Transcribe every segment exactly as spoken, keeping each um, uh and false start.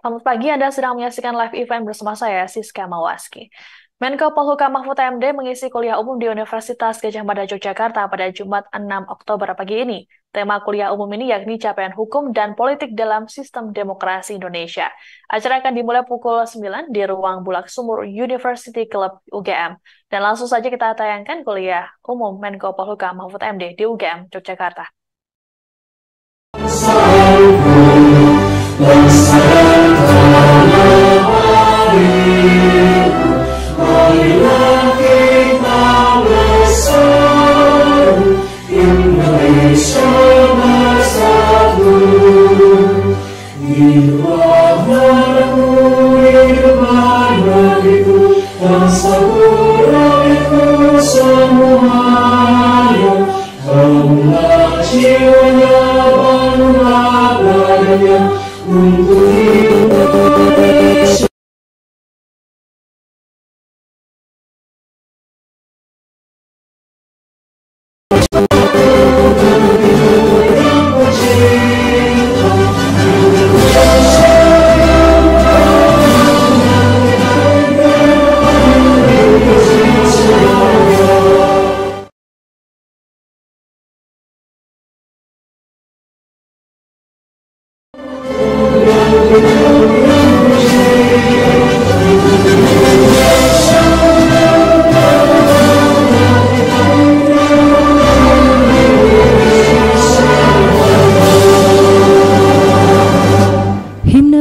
Selamat pagi, Anda sedang menyaksikan live event bersama saya, Siska Mawaski. Menko Polhukam Mahfud M D mengisi kuliah umum di Universitas Gajah Mada Yogyakarta pada Jumat enam Oktober pagi ini. Tema kuliah umum ini yakni capaian hukum dan politik dalam sistem demokrasi Indonesia. Acara akan dimulai pukul sembilan di ruang Bulak Sumur University Club U G M. Dan langsung saja kita tayangkan kuliah umum Menko Polhukam Mahfud M D di U G M Yogyakarta.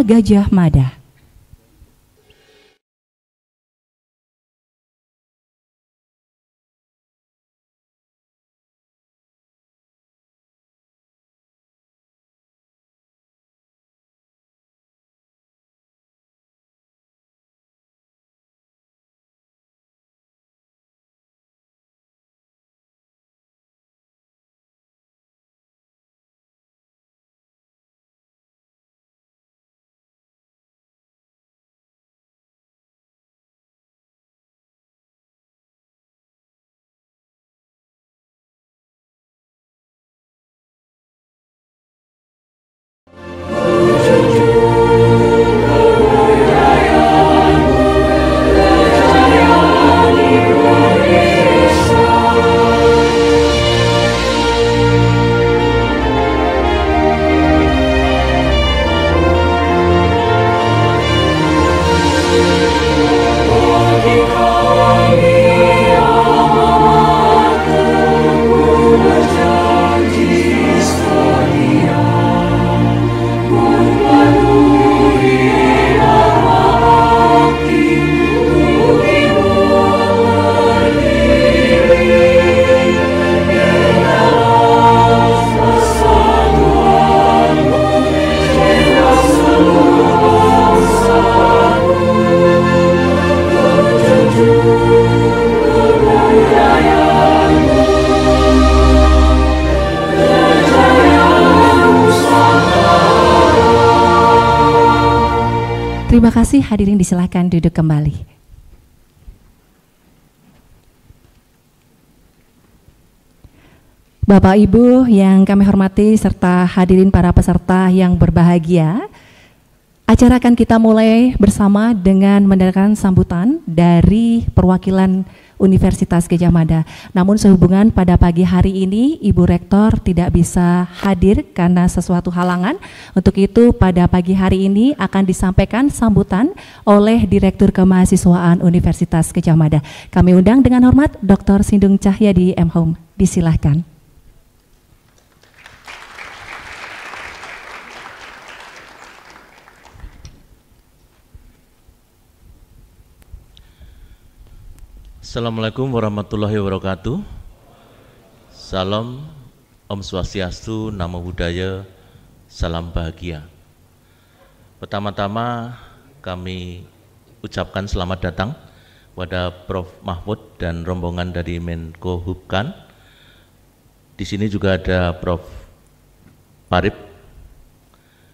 Gajah Mada. Terima kasih, hadirin disilahkan duduk kembali. Bapak Ibu yang kami hormati serta hadirin para peserta yang berbahagia, acara akan kita mulai bersama dengan mendengarkan sambutan dari perwakilan Universitas Gajah Mada. Namun sehubungan pada pagi hari ini Ibu Rektor tidak bisa hadir karena sesuatu halangan. Untuk itu pada pagi hari ini akan disampaikan sambutan oleh Direktur Kemahasiswaan Universitas Gajah Mada. Kami undang dengan hormat Doktor Sindung Cahyadi M Hum. Disilahkan. Assalamualaikum warahmatullahi wabarakatuh. Salam Om Swastiastu, Namo Buddhaya, salam bahagia. Pertama-tama kami ucapkan selamat datang pada Profesor Mahfud dan rombongan dari Menko Hukam. Di sini juga ada Profesor Parip,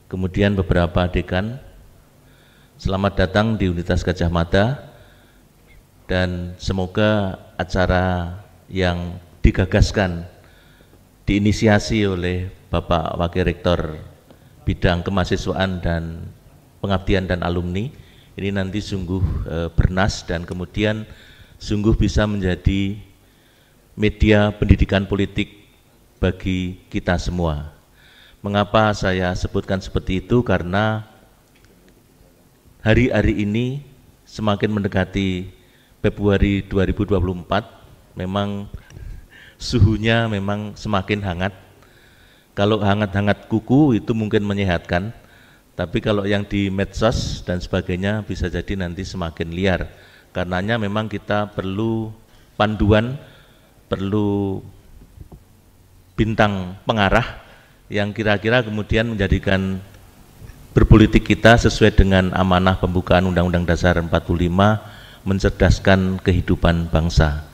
kemudian beberapa dekan. Selamat datang di Universitas Gajah Mada. Dan semoga acara yang digagaskan, diinisiasi oleh Bapak Wakil Rektor Bidang Kemahasiswaan dan pengabdian dan alumni ini nanti sungguh e, bernas dan kemudian sungguh bisa menjadi media pendidikan politik bagi kita semua. Mengapa saya sebutkan seperti itu? Karena hari-hari ini semakin mendekati Februari dua ribu dua puluh empat, memang suhunya memang semakin hangat. Kalau hangat-hangat kuku itu mungkin menyehatkan, tapi kalau yang di medsos dan sebagainya bisa jadi nanti semakin liar. Karenanya memang kita perlu panduan, perlu bintang pengarah yang kira-kira kemudian menjadikan berpolitik kita sesuai dengan amanah pembukaan Undang-Undang Dasar empat puluh lima, mencerdaskan kehidupan bangsa.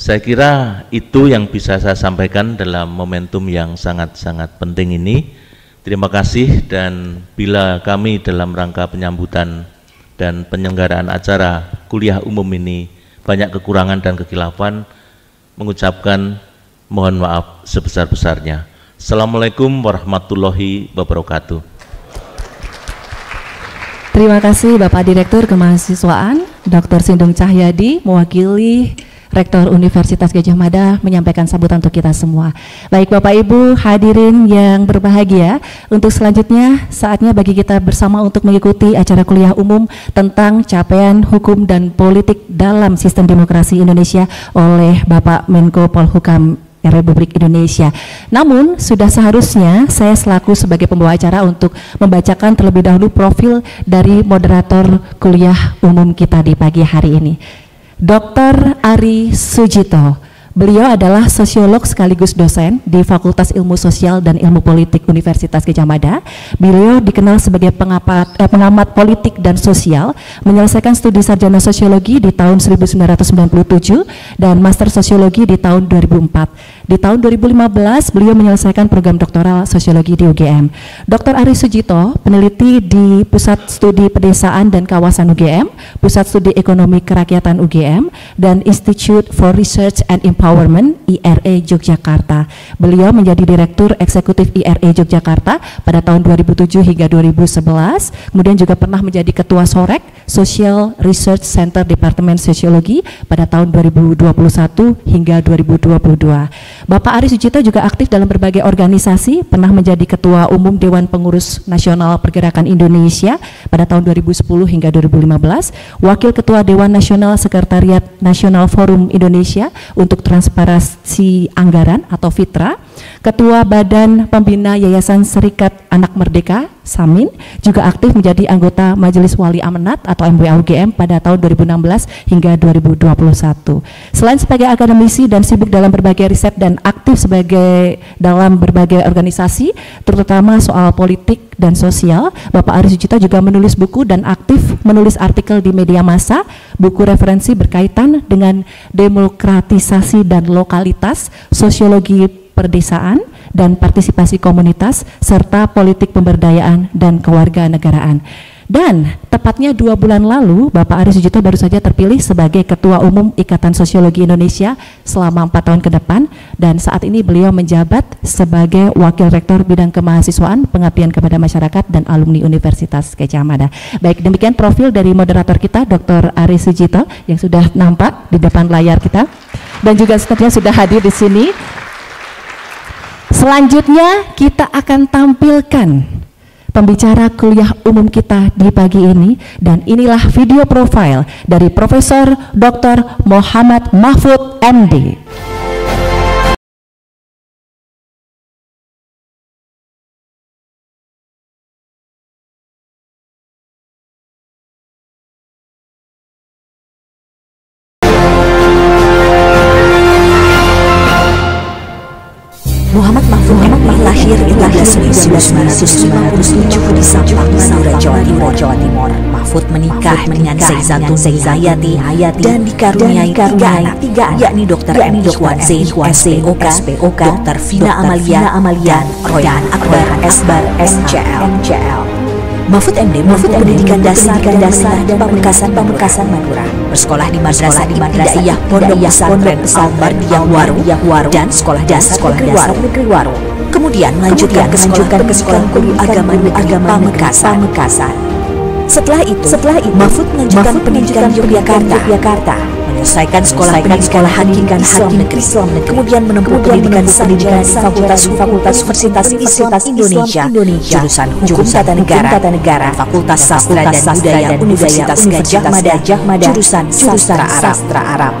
Saya kira itu yang bisa saya sampaikan dalam momentum yang sangat-sangat penting ini. Terima kasih, dan bila kami dalam rangka penyambutan dan penyelenggaraan acara kuliah umum ini banyak kekurangan dan kekhilafan, mengucapkan mohon maaf sebesar-besarnya. Assalamualaikum warahmatullahi wabarakatuh. Terima kasih Bapak Direktur Kemahasiswaan Doktor Sindung Cahyadi mewakili Rektor Universitas Gajah Mada menyampaikan sambutan untuk kita semua. Baik Bapak Ibu hadirin yang berbahagia, untuk selanjutnya saatnya bagi kita bersama untuk mengikuti acara kuliah umum tentang capaian hukum dan politik dalam sistem demokrasi Indonesia oleh Bapak Menko Polhukam Republik Indonesia. Namun sudah seharusnya saya selaku sebagai pembawa acara untuk membacakan terlebih dahulu profil dari moderator kuliah umum kita di pagi hari ini. Doktor Ari Sujito, beliau adalah sosiolog sekaligus dosen di Fakultas Ilmu Sosial dan Ilmu Politik Universitas Gajah Mada. Beliau dikenal sebagai pengamat, eh, pengamat politik dan sosial, menyelesaikan studi sarjana sosiologi di tahun seribu sembilan ratus sembilan puluh tujuh dan master sosiologi di tahun dua ribu empat. Di tahun dua ribu lima belas, beliau menyelesaikan program doktoral sosiologi di U G M. Doktor Ari Sujito, peneliti di Pusat Studi Pedesaan dan Kawasan U G M, Pusat Studi Ekonomi Kerakyatan U G M, dan Institute for Research and Empowerment, I R E Yogyakarta. Beliau menjadi Direktur Eksekutif I R E Yogyakarta pada tahun dua ribu tujuh hingga dua ribu sebelas, kemudian juga pernah menjadi Ketua Sorek, Social Research Center Departemen Sosiologi pada tahun dua ribu dua puluh satu hingga dua ribu dua puluh dua. Bapak Ari Sujito juga aktif dalam berbagai organisasi, pernah menjadi Ketua Umum Dewan Pengurus Nasional Pergerakan Indonesia pada tahun dua ribu sepuluh hingga dua ribu lima belas, Wakil Ketua Dewan Nasional Sekretariat Nasional Forum Indonesia untuk Transparansi Anggaran atau FITRA, Ketua Badan Pembina Yayasan Serikat Anak Merdeka, SAMIN, juga aktif menjadi anggota Majelis Wali Amanat atau M W A U G M pada tahun dua ribu enam belas hingga dua ribu dua puluh satu. Selain sebagai akademisi dan sibuk dalam berbagai riset dan aktif sebagai dalam berbagai organisasi, terutama soal politik dan sosial, Bapak Ari Sujito juga menulis buku dan aktif menulis artikel di media massa, buku referensi berkaitan dengan demokratisasi dan lokalitas, sosiologi perdesaan dan partisipasi komunitas, serta politik pemberdayaan dan kewarganegaraan. Dan tepatnya dua bulan lalu, Bapak Ari Sujito baru saja terpilih sebagai Ketua Umum Ikatan Sosiologi Indonesia selama empat tahun ke depan, dan saat ini beliau menjabat sebagai Wakil Rektor Bidang Kemahasiswaan, Pengabdian kepada Masyarakat dan Alumni Universitas Gajah Mada. Baik, demikian profil dari moderator kita, Doktor Ari Sujito, yang sudah nampak di depan layar kita, dan juga seterusnya sudah hadir di sini. Selanjutnya kita akan tampilkan pembicara kuliah umum kita di pagi ini, dan inilah video profil dari Profesor Doktor Muhammad Mahfud M D. Muhammad Mahfud M D lahir seribu sembilan ratus lima puluh tujuh di Sampang, Madura, Jawa Timur. Mahfud menikah dengan Zainatun Hayati dan dikaruniai tiga anak, yakni Doktor M. Ikhwan Zain, S P O K, Doktor Vina Amalia dan Royan Akbar Esbar, M C L. Mahfud M D memiliki pendidikan dasar di Pamekasan, Pamekasan, Madura. Bersekolah di Madrasah Ibtidaiyah Pondok Pesantren Al Mardiyawaru dan Sekolah Dasar Negeri Waru. Kemudian melanjutkan ke sekolah guru agama negeri Pamekasan. Setelah itu, setelah itu Mahfud melanjutkan pendidikan Yogyakarta, menyelesaikan sekolah pendidikan hakikat Islam negeri, kemudian menempuh pendidikan sarjana di Fakultas Universitas Islam Indonesia, jurusan Hukum Tata Negara, Fakultas Sastra dan Budaya Universitas Gadjah Mada, jurusan Sastra Arab.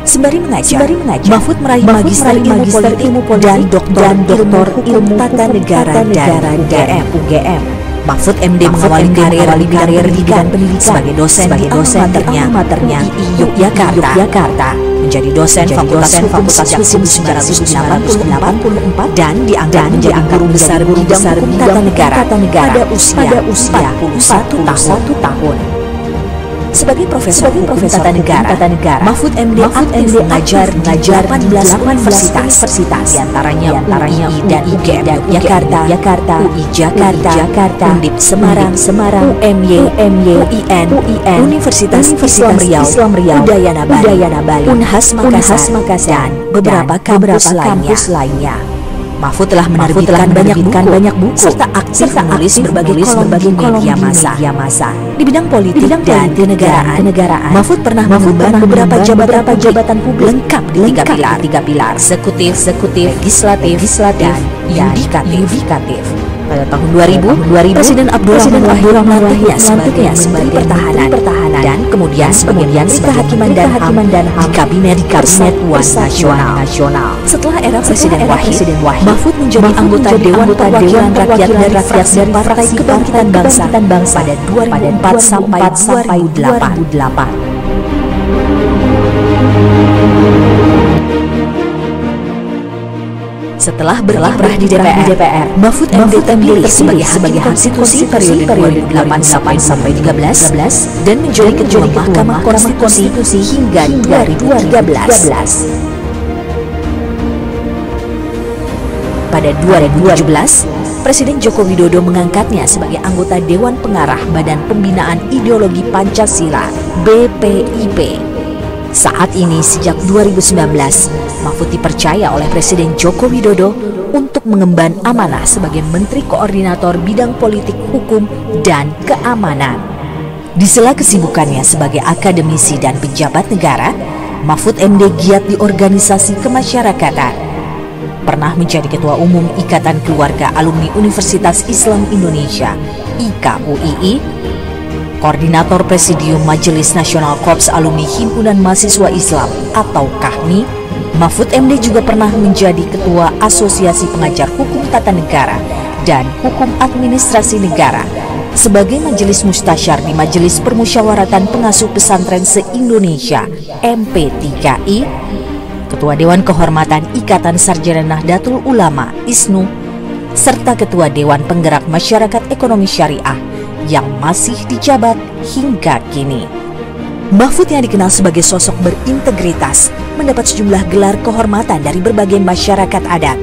Sembari mengajar, Mahfud meraih magister ilmu politik dan doktor ilmu tata negara dari U G M. Mahfud M D mengawali karir di bidang pendidikan sebagai dosen di alma maternya Yogyakarta, menjadi dosen Fakultas Hukum sejak seribu sembilan ratus delapan puluh empat dan diangkat menjadi guru besar hukum tata negara pada usia empat puluh satu tahun. Sebagai profesor tata negara, Mahfud M D mengajar di delapan belas universitas, diantaranya U I dan U G M Yogyakarta, U I Jakarta, Undip Semarang, U M Y, U I N, Universitas Islam Riau, Udayana Bali, Unhas Makassar, dan beberapa kampus lainnya. Mahfud telah menerbitkan banyak buku serta aktif menulis berbagai kolom media massa. Di bidang politik dan kenegaraan, Mahfud pernah mengemban beberapa jabatan publik lengkap di tiga pilar: eksekutif, legislatif, dan yudikatif. Pada tahun dua ribu, Presiden Abdurrahman Wahid melantiknya sebagai Menteri Pertahanan dan kemudian sebagai Menteri Kehakiman dan H A M di Kabinet Persatuan Nasional. Setelah era Presiden Wahid, Mahfud menjadi anggota Dewan Perwakilan Rakyat dan Rakyat dari Partai Kebangkitan Bangsa pada dua ribu empat sampai dua ribu delapan. Setelah berkiprah di D P R, Mahfud M D terpilih sebagai Hakim Konstitusi periode delapan sampai tiga belas dan menjadi Ketua Mahkamah Konstitusi hingga dua ribu tiga belas. Pada dua ribu tujuh belas, Presiden Joko Widodo mengangkatnya sebagai anggota Dewan Pengarah Badan Pembinaan Ideologi Pancasila B P I P. Saat ini sejak dua ribu sembilan belas, Mahfud dipercaya oleh Presiden Joko Widodo untuk mengemban amanah sebagai Menteri Koordinator Bidang Politik, Hukum, dan Keamanan. Di sela kesibukannya sebagai akademisi dan pejabat negara, Mahfud M D giat di organisasi kemasyarakatan. Pernah menjadi Ketua Umum Ikatan Keluarga Alumni Universitas Islam Indonesia I K U I I, Koordinator Presidium Majelis Nasional Korps Alumni Himpunan Mahasiswa Islam atau K A H M I. Mahfud M D juga pernah menjadi Ketua Asosiasi Pengajar Hukum Tata Negara dan Hukum Administrasi Negara sebagai Majelis Mustasyar di Majelis Permusyawaratan Pengasuh Pesantren Se-Indonesia M P tiga I, Ketua Dewan Kehormatan Ikatan Sarjana Nahdlatul Ulama I S N U, serta Ketua Dewan Penggerak Masyarakat Ekonomi Syariah yang masih dijabat hingga kini. Mahfud yang dikenal sebagai sosok berintegritas mendapat sejumlah gelar kehormatan dari berbagai masyarakat adat.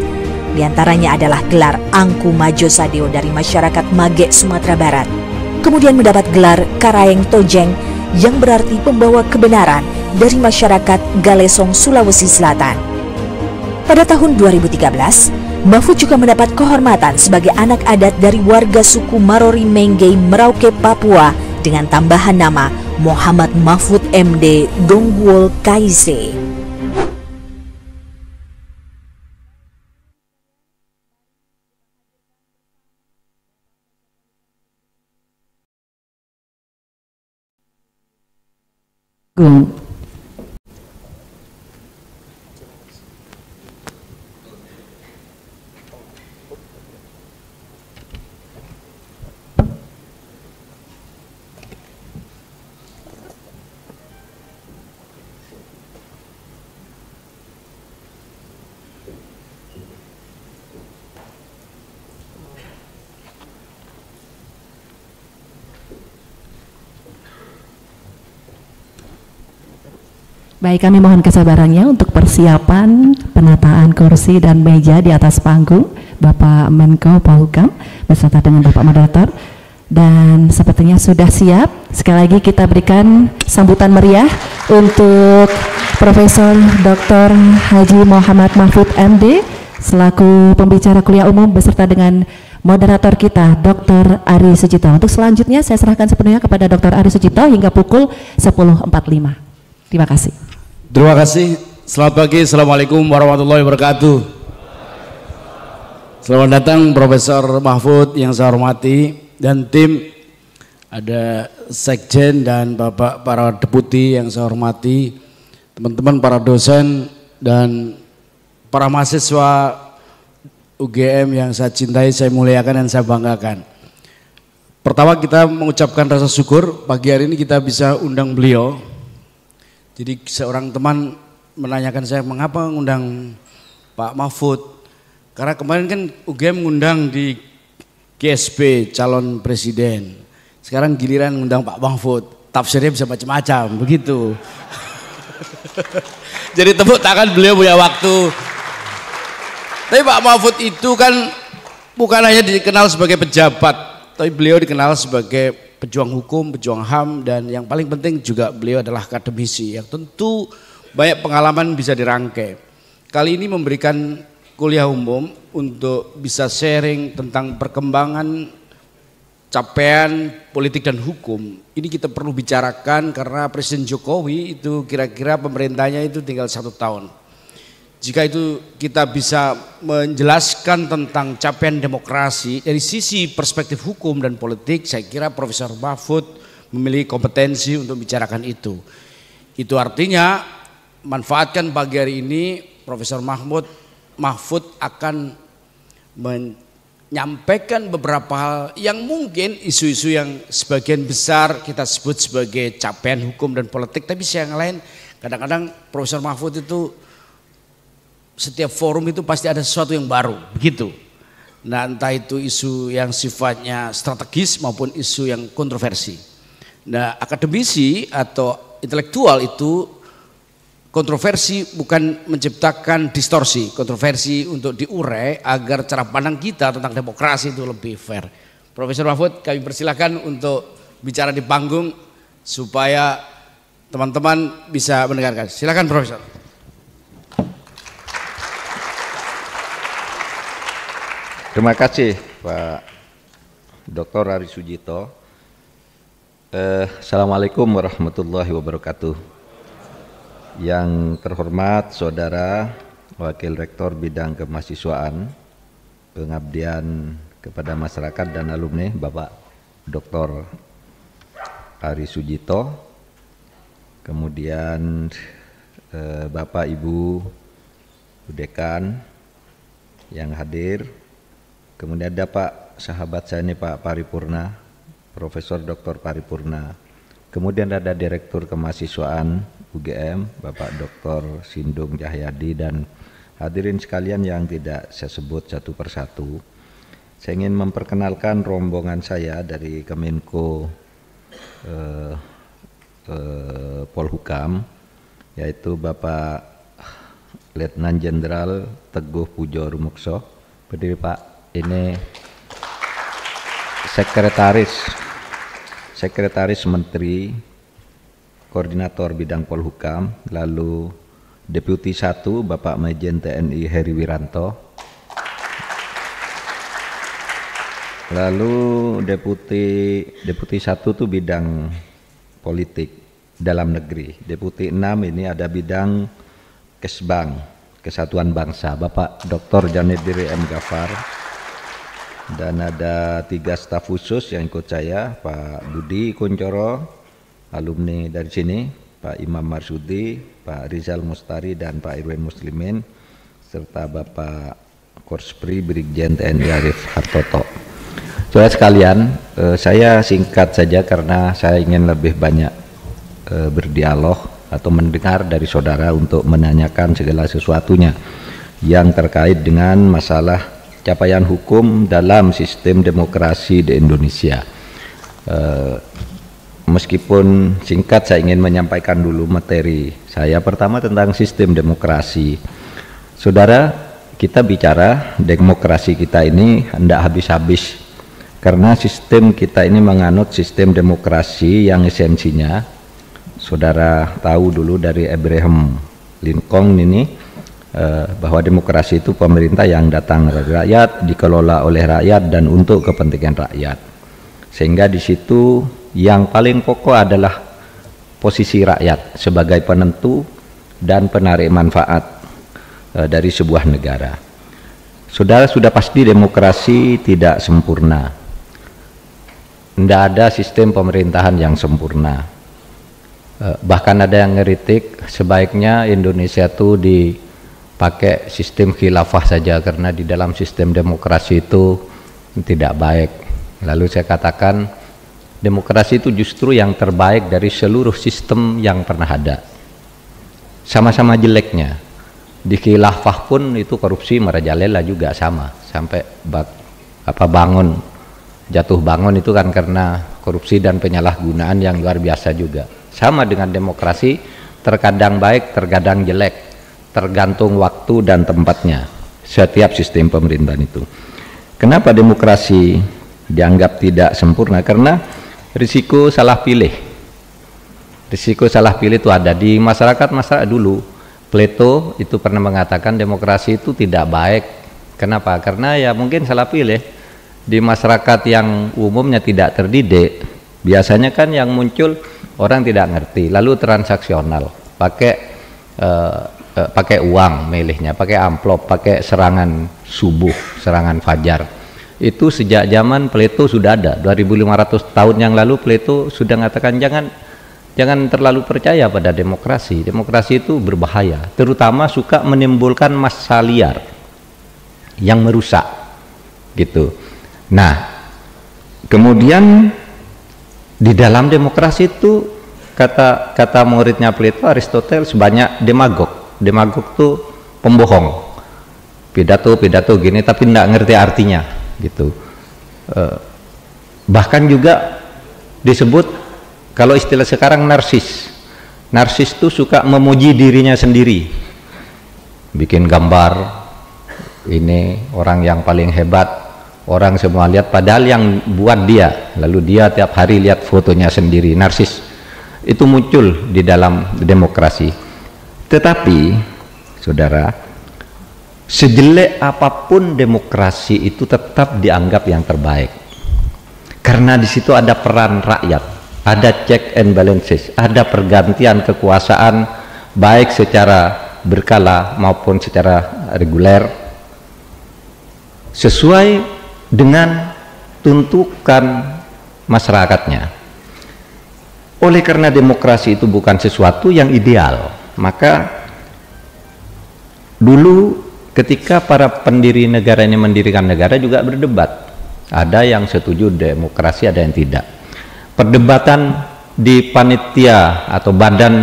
Di antaranya adalah gelar Angku Majo Sadeo dari masyarakat Mage Sumatera Barat. Kemudian mendapat gelar Karaeng Tojeng yang berarti pembawa kebenaran dari masyarakat Galesong Sulawesi Selatan. Pada tahun dua ribu tiga belas, Mahfud juga mendapat kehormatan sebagai anak adat dari warga suku Marori Menggei Merauke, Papua dengan tambahan nama Muhammad Mahfud M D Dongguol Kaise. Gung. Baik, kami mohon kesabarannya untuk persiapan penataan kursi dan meja di atas panggung Bapak Menko Polhukam beserta dengan Bapak Moderator, dan sepertinya sudah siap. Sekali lagi kita berikan sambutan meriah untuk Profesor Doktor Haji Muhammad Mahfud M D selaku pembicara kuliah umum beserta dengan moderator kita dokter Ari Sucipto. Untuk selanjutnya saya serahkan sepenuhnya kepada dokter Ari Sucipto hingga pukul sepuluh empat puluh lima. Terima kasih. Terima kasih. Selamat pagi. Assalamualaikum warahmatullahi wabarakatuh. Selamat datang Profesor Mahfud yang saya hormati dan tim, ada sekjen dan Bapak para deputi yang saya hormati, teman-teman para dosen dan para mahasiswa U G M yang saya cintai, saya muliakan dan saya banggakan. Pertama kita mengucapkan rasa syukur pagi hari ini kita bisa undang beliau. Jadi seorang teman menanyakan saya mengapa undang Pak Mahfud, karena kemarin kan U G M mengundang di G S P calon presiden. Sekarang giliran ngundang Pak Mahfud, tafsirnya bisa macam-macam, begitu. Jadi tepuk tangan, beliau punya waktu. Tapi Pak Mahfud itu kan bukan hanya dikenal sebagai pejabat, tapi beliau dikenal sebagai pejuang hukum, pejuang H A M, dan yang paling penting juga beliau adalah akademisi yang tentu banyak pengalaman bisa dirangkai. Kali ini memberikan kuliah umum untuk bisa sharing tentang perkembangan capaian politik dan hukum. Ini kita perlu bicarakan karena Presiden Jokowi itu kira-kira pemerintahnya itu tinggal satu tahun. Jika itu kita bisa menjelaskan tentang capaian demokrasi dari sisi perspektif hukum dan politik, saya kira Profesor Mahfud memiliki kompetensi untuk bicarakan itu. Itu artinya manfaatkan pagi hari ini Profesor Mahfud Mahfud akan men nyampaikan beberapa hal yang mungkin isu-isu yang sebagian besar kita sebut sebagai capaian hukum dan politik, tapi yang lain kadang-kadang Profesor Mahfud itu setiap forum itu pasti ada sesuatu yang baru, begitu. Nah, entah itu isu yang sifatnya strategis maupun isu yang kontroversi. Nah, akademisi atau intelektual itu kontroversi bukan menciptakan distorsi, kontroversi untuk diurai agar cara pandang kita tentang demokrasi itu lebih fair. Profesor Mahfud, kami persilahkan untuk bicara di panggung supaya teman-teman bisa mendengarkan. Silakan Profesor. Terima kasih Pak Doktor Ari Sucipto. Eh, Assalamualaikum warahmatullahi wabarakatuh. Yang terhormat Saudara Wakil Rektor Bidang Kemahasiswaan Pengabdian kepada Masyarakat dan Alumni Bapak Doktor Ari Sucipto, kemudian eh, Bapak Ibu Dekan yang hadir, kemudian ada Pak sahabat saya ini Pak Paripurna, Profesor Doktor Paripurna, kemudian ada Direktur Kemahasiswaan U G M Bapak Doktor Sindung Cahyadi, dan hadirin sekalian yang tidak saya sebut satu persatu. Saya ingin memperkenalkan rombongan saya dari Kemenko eh, eh, Polhukam, yaitu Bapak Letnan Jenderal Teguh Pujo Rumukso. Berdiri Pak, ini sekretaris sekretaris menteri Koordinator Bidang Polhukam, lalu Deputi satu Bapak Majen T N I Heri Wiranto, lalu Deputi Deputi satu itu bidang politik dalam negeri, Deputi enam ini ada bidang Kesbang, Kesatuan Bangsa, Bapak Doktor Janidiri M Gafar, dan ada tiga staf khusus yang ikut saya, Pak Budi Kuncoro, alumni dari sini, Pak Imam Marsudi, Pak Rizal Mustari, dan Pak Irwin Muslimin, serta Bapak Korspri Brigjen T N I Arief Hartoto. Saudara sekalian, eh, saya singkat saja karena saya ingin lebih banyak eh, berdialog atau mendengar dari saudara untuk menanyakan segala sesuatunya yang terkait dengan masalah capaian hukum dalam sistem demokrasi di Indonesia. Eh, Meskipun singkat, saya ingin menyampaikan dulu materi saya. Pertama tentang sistem demokrasi. Saudara, kita bicara demokrasi kita ini hendak habis-habis, karena sistem kita ini menganut sistem demokrasi yang esensinya, saudara tahu dulu dari Abraham Lincoln ini, eh, bahwa demokrasi itu pemerintah yang datang dari rakyat, dikelola oleh rakyat dan untuk kepentingan rakyat. Sehingga di situ yang paling pokok adalah posisi rakyat sebagai penentu dan penarik manfaat eh, dari sebuah negara. Saudara, sudah pasti demokrasi tidak sempurna. Tidak ada sistem pemerintahan yang sempurna. Bahkan ada yang ngeritik sebaiknya Indonesia itu dipakai sistem khilafah saja karena di dalam sistem demokrasi itu tidak baik. Lalu saya katakan demokrasi itu justru yang terbaik dari seluruh sistem yang pernah ada. Sama-sama jeleknya, di khilafah pun itu korupsi merajalela juga sama, sampai bak, apa bangun jatuh bangun itu kan karena korupsi dan penyalahgunaan yang luar biasa juga. Sama dengan demokrasi, terkadang baik, terkadang jelek, tergantung waktu dan tempatnya. Setiap sistem pemerintahan itu. Kenapa demokrasi dianggap tidak sempurna? Karena risiko salah pilih. Risiko salah pilih itu ada di masyarakat-masyarakat dulu. Plato itu pernah mengatakan demokrasi itu tidak baik. Kenapa? Karena ya mungkin salah pilih. Di masyarakat yang umumnya tidak terdidik, biasanya kan yang muncul orang tidak ngerti, lalu transaksional, pakai eh, eh, pakai uang milihnya, pakai amplop, pakai serangan subuh, serangan fajar. Itu sejak zaman Plato sudah ada, dua ribu lima ratus tahun yang lalu Plato sudah mengatakan jangan jangan terlalu percaya pada demokrasi. Demokrasi itu berbahaya, terutama suka menimbulkan massa liar yang merusak, gitu. Nah, kemudian di dalam demokrasi itu kata kata muridnya Plato, Aristoteles, banyak demagog. Demagog itu pembohong. Pidato-pidato gini tapi tidak ngerti artinya, gitu. Eh, bahkan juga disebut kalau istilah sekarang narsis. Narsis itu suka memuji dirinya sendiri. Bikin gambar ini orang yang paling hebat. Orang semua lihat, padahal yang buat dia, lalu dia tiap hari lihat fotonya sendiri. Narsis itu muncul di dalam demokrasi. Tetapi saudara, sejelek apapun demokrasi itu tetap dianggap yang terbaik karena di situ ada peran rakyat, ada check and balances, ada pergantian kekuasaan baik secara berkala maupun secara reguler sesuai dengan tuntutan masyarakatnya. Oleh karena demokrasi itu bukan sesuatu yang ideal, maka dulu ketika para pendiri negara ini mendirikan negara juga berdebat. Ada yang setuju demokrasi, ada yang tidak. Perdebatan di panitia atau badan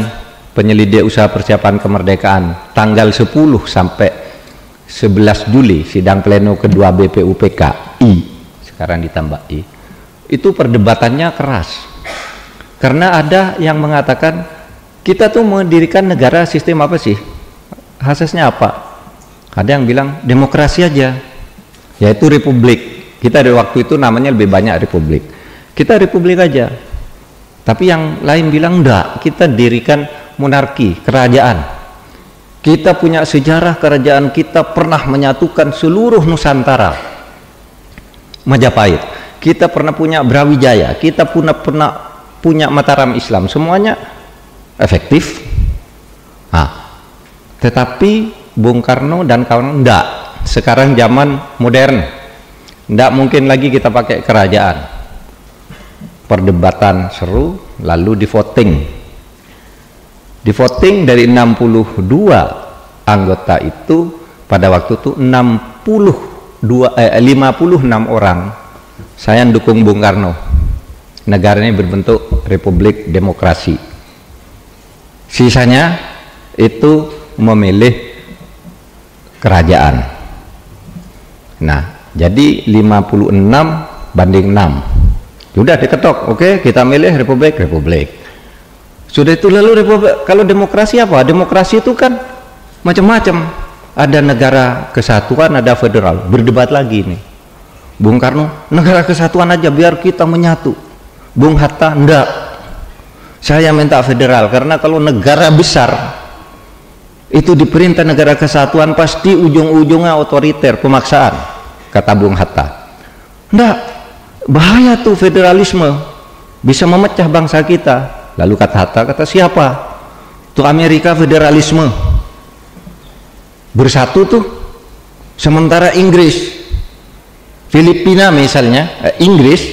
penyelidik usaha persiapan kemerdekaan tanggal sepuluh sampai sebelas Juli, sidang pleno kedua B P U P K I, sekarang ditambah I, itu perdebatannya keras karena ada yang mengatakan kita tuh mendirikan negara sistem apa sih, asasnya apa. Ada yang bilang demokrasi aja, yaitu republik. Kita dari waktu itu namanya lebih banyak republik, kita republik aja. Tapi yang lain bilang enggak, kita dirikan monarki, kerajaan. Kita punya sejarah, kerajaan kita pernah menyatukan seluruh Nusantara, Majapahit. Kita pernah punya Brawijaya, kita pernah, pernah punya Mataram Islam. Semuanya efektif. Nah, tetapi Bung Karno dan kawan enggak. Sekarang zaman modern, enggak mungkin lagi kita pakai kerajaan. Perdebatan seru, lalu di voting. Di voting dari enam puluh dua anggota itu pada waktu itu enam puluh dua eh, lima puluh enam orang saya dukung Bung Karno. Negara ini berbentuk republik demokrasi. Sisanya itu memilih kerajaan. Nah, jadi lima puluh enam banding enam. Sudah diketok, oke, kita milih republik republik. Sudah itu lalu republik, kalau demokrasi apa? Demokrasi itu kan macam-macam. Ada negara kesatuan, ada federal. Berdebat lagi nih. Bung Karno, negara kesatuan aja biar kita menyatu. Bung Hatta, enggak. Saya minta federal karena kalau negara besar itu diperintah negara kesatuan pasti ujung-ujungnya otoriter, pemaksaan, kata Bung Hatta. Nggak, bahaya tuh federalisme, bisa memecah bangsa kita. Lalu kata Hatta, kata siapa? Tuh Amerika federalisme, bersatu tuh. Sementara Inggris, Filipina misalnya, eh, Inggris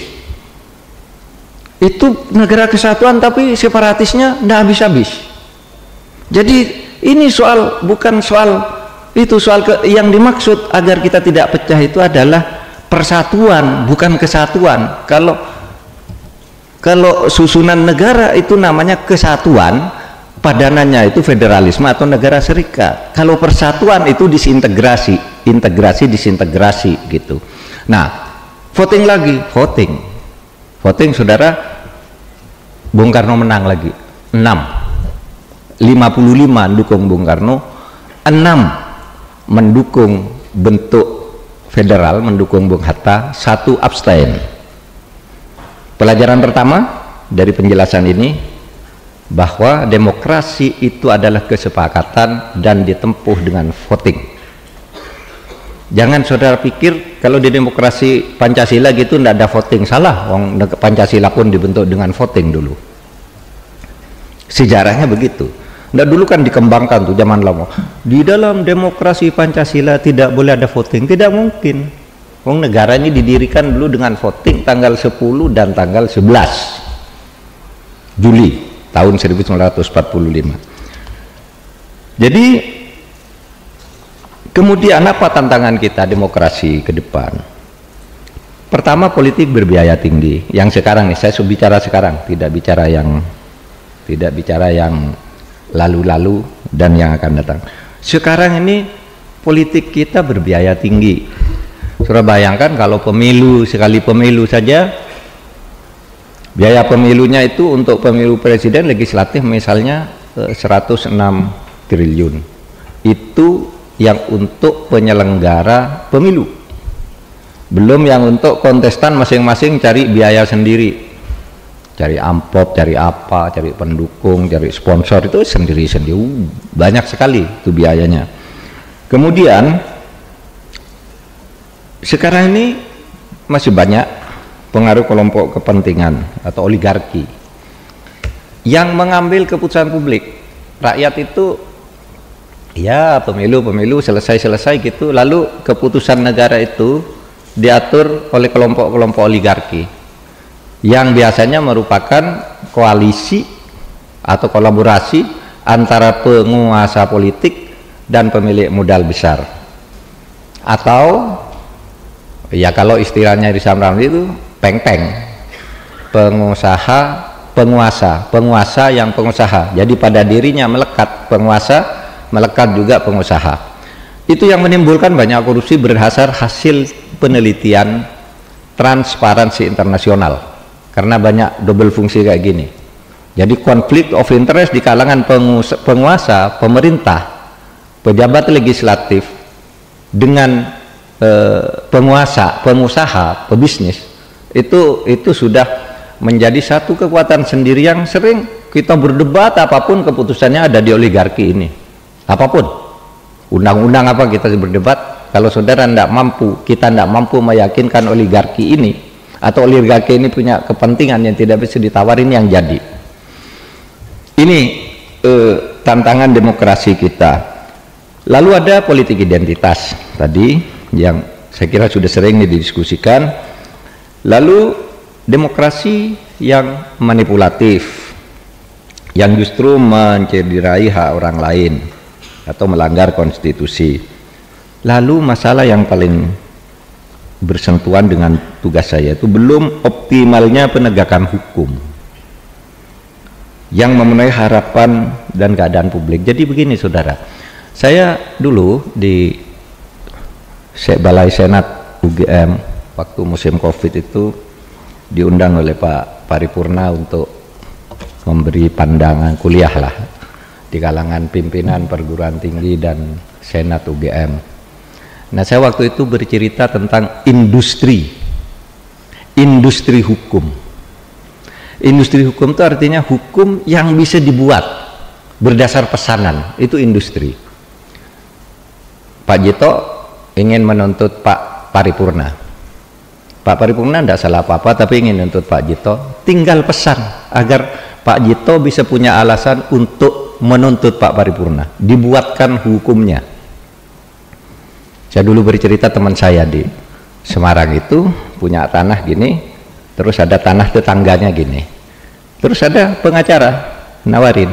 itu negara kesatuan tapi separatisnya nggak habis-habis. Jadi ini soal, bukan soal itu, soal ke, yang dimaksud agar kita tidak pecah itu adalah persatuan, bukan kesatuan. Kalau kalau susunan negara itu namanya kesatuan, padanannya itu federalisme atau negara serikat. Kalau persatuan itu disintegrasi, integrasi disintegrasi gitu. Nah, voting lagi, voting. Voting saudara, Bung Karno menang lagi enam, lima puluh lima mendukung Bung Karno, enam mendukung bentuk federal, mendukung Bung Hatta, satu abstain. Pelajaran pertama dari penjelasan ini bahwa demokrasi itu adalah kesepakatan dan ditempuh dengan voting. Jangan saudara pikir kalau di demokrasi Pancasila gitu ndak ada voting, salah. Wong Pancasila pun dibentuk dengan voting dulu, sejarahnya begitu. Ndak, dulu kan dikembangkan tuh zaman lama, di dalam demokrasi Pancasila tidak boleh ada voting, tidak mungkin. Wong negara ini didirikan dulu dengan voting tanggal sepuluh dan tanggal sebelas Juli tahun seribu sembilan ratus empat puluh lima. Jadi kemudian apa tantangan kita demokrasi ke depan? Pertama, politik berbiaya tinggi. Yang sekarang nih, saya bicara sekarang, tidak bicara yang tidak bicara yang lalu-lalu dan yang akan datang. Sekarang ini politik kita berbiaya tinggi. Sudah bayangkan kalau pemilu, sekali pemilu saja biaya pemilunya itu untuk pemilu presiden legislatif misalnya seratus enam triliun. Itu yang untuk penyelenggara pemilu, belum yang untuk kontestan masing-masing cari biaya sendiri, cari amplop, cari apa, cari pendukung, cari sponsor, itu sendiri-sendiri, banyak sekali itu biayanya. Kemudian sekarang ini masih banyak pengaruh kelompok kepentingan atau oligarki yang mengambil keputusan publik. Rakyat itu ya pemilu-pemilu selesai-selesai gitu, lalu keputusan negara itu diatur oleh kelompok-kelompok oligarki yang biasanya merupakan koalisi atau kolaborasi antara penguasa politik dan pemilik modal besar, atau ya kalau istilahnya di Samramli itu peng-peng, pengusaha penguasa, penguasa yang pengusaha, jadi pada dirinya melekat penguasa, melekat juga pengusaha. Itu yang menimbulkan banyak korupsi berdasar hasil penelitian Transparansi Internasional, karena banyak double fungsi kayak gini. Jadi konflik of interest di kalangan penguasa, pemerintah, pejabat legislatif dengan eh, penguasa, pengusaha, pebisnis itu itu sudah menjadi satu kekuatan sendiri yang sering kita berdebat, apapun keputusannya ada di oligarki ini. Apapun undang-undang apa kita berdebat, kalau saudara tidak mampu, kita tidak mampu meyakinkan oligarki ini, atau oligarki ini punya kepentingan yang tidak bisa ditawarin yang jadi. Ini eh, tantangan demokrasi kita. Lalu ada politik identitas tadi yang saya kira sudah sering didiskusikan. Lalu demokrasi yang manipulatif, yang justru mencederai hak orang lain atau melanggar konstitusi. Lalu masalah yang paling bersentuhan dengan tugas saya itu belum optimalnya penegakan hukum yang memenuhi harapan dan keadaan publik. Jadi begini saudara, saya dulu di Balai Senat U G M waktu musim Covid itu diundang oleh Pak Paripurna untuk memberi pandangan kuliah lah di kalangan pimpinan perguruan tinggi dan Senat U G M. Nah, saya waktu itu bercerita tentang industri, industri hukum. Industri hukum itu artinya hukum yang bisa dibuat berdasar pesanan, itu industri. Pak Jito ingin menuntut Pak Paripurna. Pak Paripurna tidak salah apa-apa, tapi ingin menuntut Pak Jito. Tinggal pesan agar Pak Jito bisa punya alasan untuk menuntut Pak Paripurna. Dibuatkan hukumnya. Saya dulu bercerita, teman saya di Semarang itu punya tanah gini, terus ada tanah tetangganya gini, terus ada pengacara nawarin,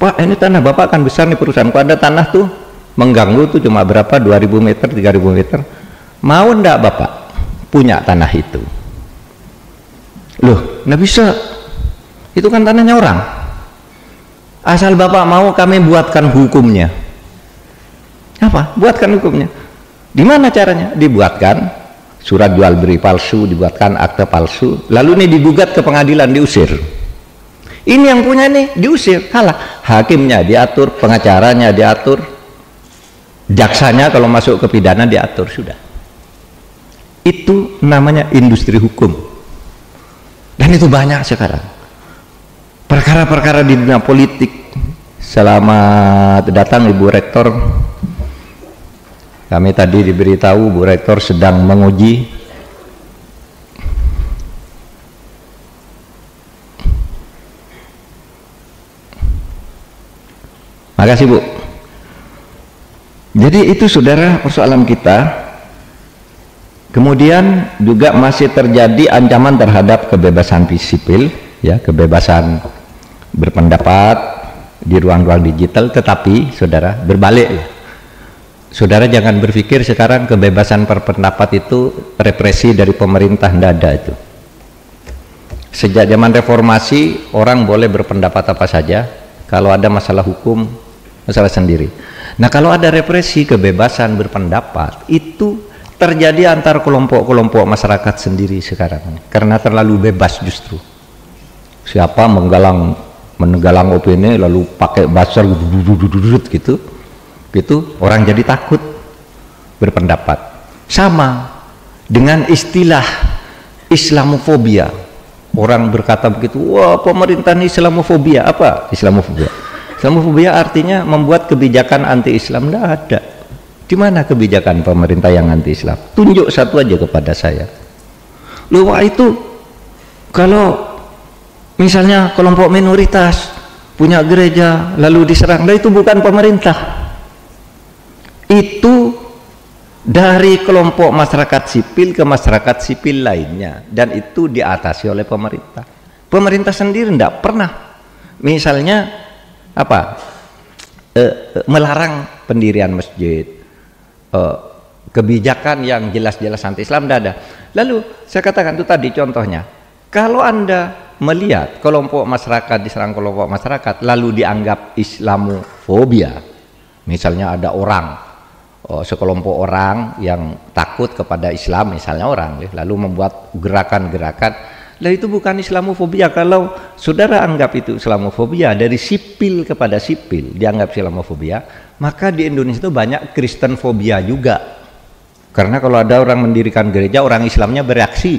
"Pak, ini tanah bapak kan besar nih perusahaan, kok ada tanah tuh mengganggu tuh cuma berapa, dua ribu meter, tiga ribu meter, mau ndak bapak punya tanah itu?" "Loh, nggak bisa, itu kan tanahnya orang." "Asal bapak mau, kami buatkan hukumnya." "Apa?" "Buatkan hukumnya." "Dimana caranya?" "Dibuatkan surat jual beli palsu, dibuatkan akte palsu, lalu ini digugat ke pengadilan, diusir. Ini yang punya nih diusir, kalah. Hakimnya diatur, pengacaranya diatur, jaksanya kalau masuk ke pidana diatur, sudah. Itu namanya industri hukum. Dan itu banyak sekarang. Perkara-perkara di dunia politik. Selamat datang Ibu Rektor. Kami tadi diberitahu Bu Rektor sedang menguji makasih Bu. Jadi itu saudara persoalan kita. Kemudian juga masih terjadi ancaman terhadap kebebasan sipil, ya, kebebasan berpendapat di ruang-ruang digital. Tetapi saudara berbalik, saudara jangan berpikir sekarang kebebasan berpendapat itu represi dari pemerintah, tidak ada itu. Sejak zaman reformasi orang boleh berpendapat apa saja, kalau ada masalah hukum masalah sendiri. Nah, kalau ada represi kebebasan berpendapat itu terjadi antar kelompok-kelompok masyarakat sendiri sekarang, karena terlalu bebas justru. Siapa menggalang menenggalang opini lalu pakai basar gitu, gitu orang jadi takut berpendapat. Sama dengan istilah Islamofobia. Orang berkata begitu, "Wah, pemerintahan Islamofobia." Apa Islamofobia? Islamofobia artinya membuat kebijakan anti-Islam. Tidak ada. Di mana kebijakan pemerintah yang anti-Islam? Tunjuk satu aja kepada saya. Loh, itu kalau misalnya kelompok minoritas punya gereja lalu diserang, nah itu bukan pemerintah. Itu dari kelompok masyarakat sipil ke masyarakat sipil lainnya, dan itu diatasi oleh pemerintah. Pemerintah sendiri tidak pernah misalnya apa e, e, melarang pendirian masjid, e, kebijakan yang jelas-jelas anti-Islam tidak ada. Lalu saya katakan itu tadi contohnya, kalau Anda melihat kelompok masyarakat diserang kelompok masyarakat lalu dianggap Islamofobia, misalnya ada orang, oh, sekelompok orang yang takut kepada Islam misalnya orang lalu membuat gerakan-gerakan, lah itu bukan Islamofobia. Kalau saudara anggap itu Islamofobia dari sipil kepada sipil dianggap Islamofobia, maka di Indonesia itu banyak Kristenfobia juga, karena kalau ada orang mendirikan gereja orang Islamnya bereaksi,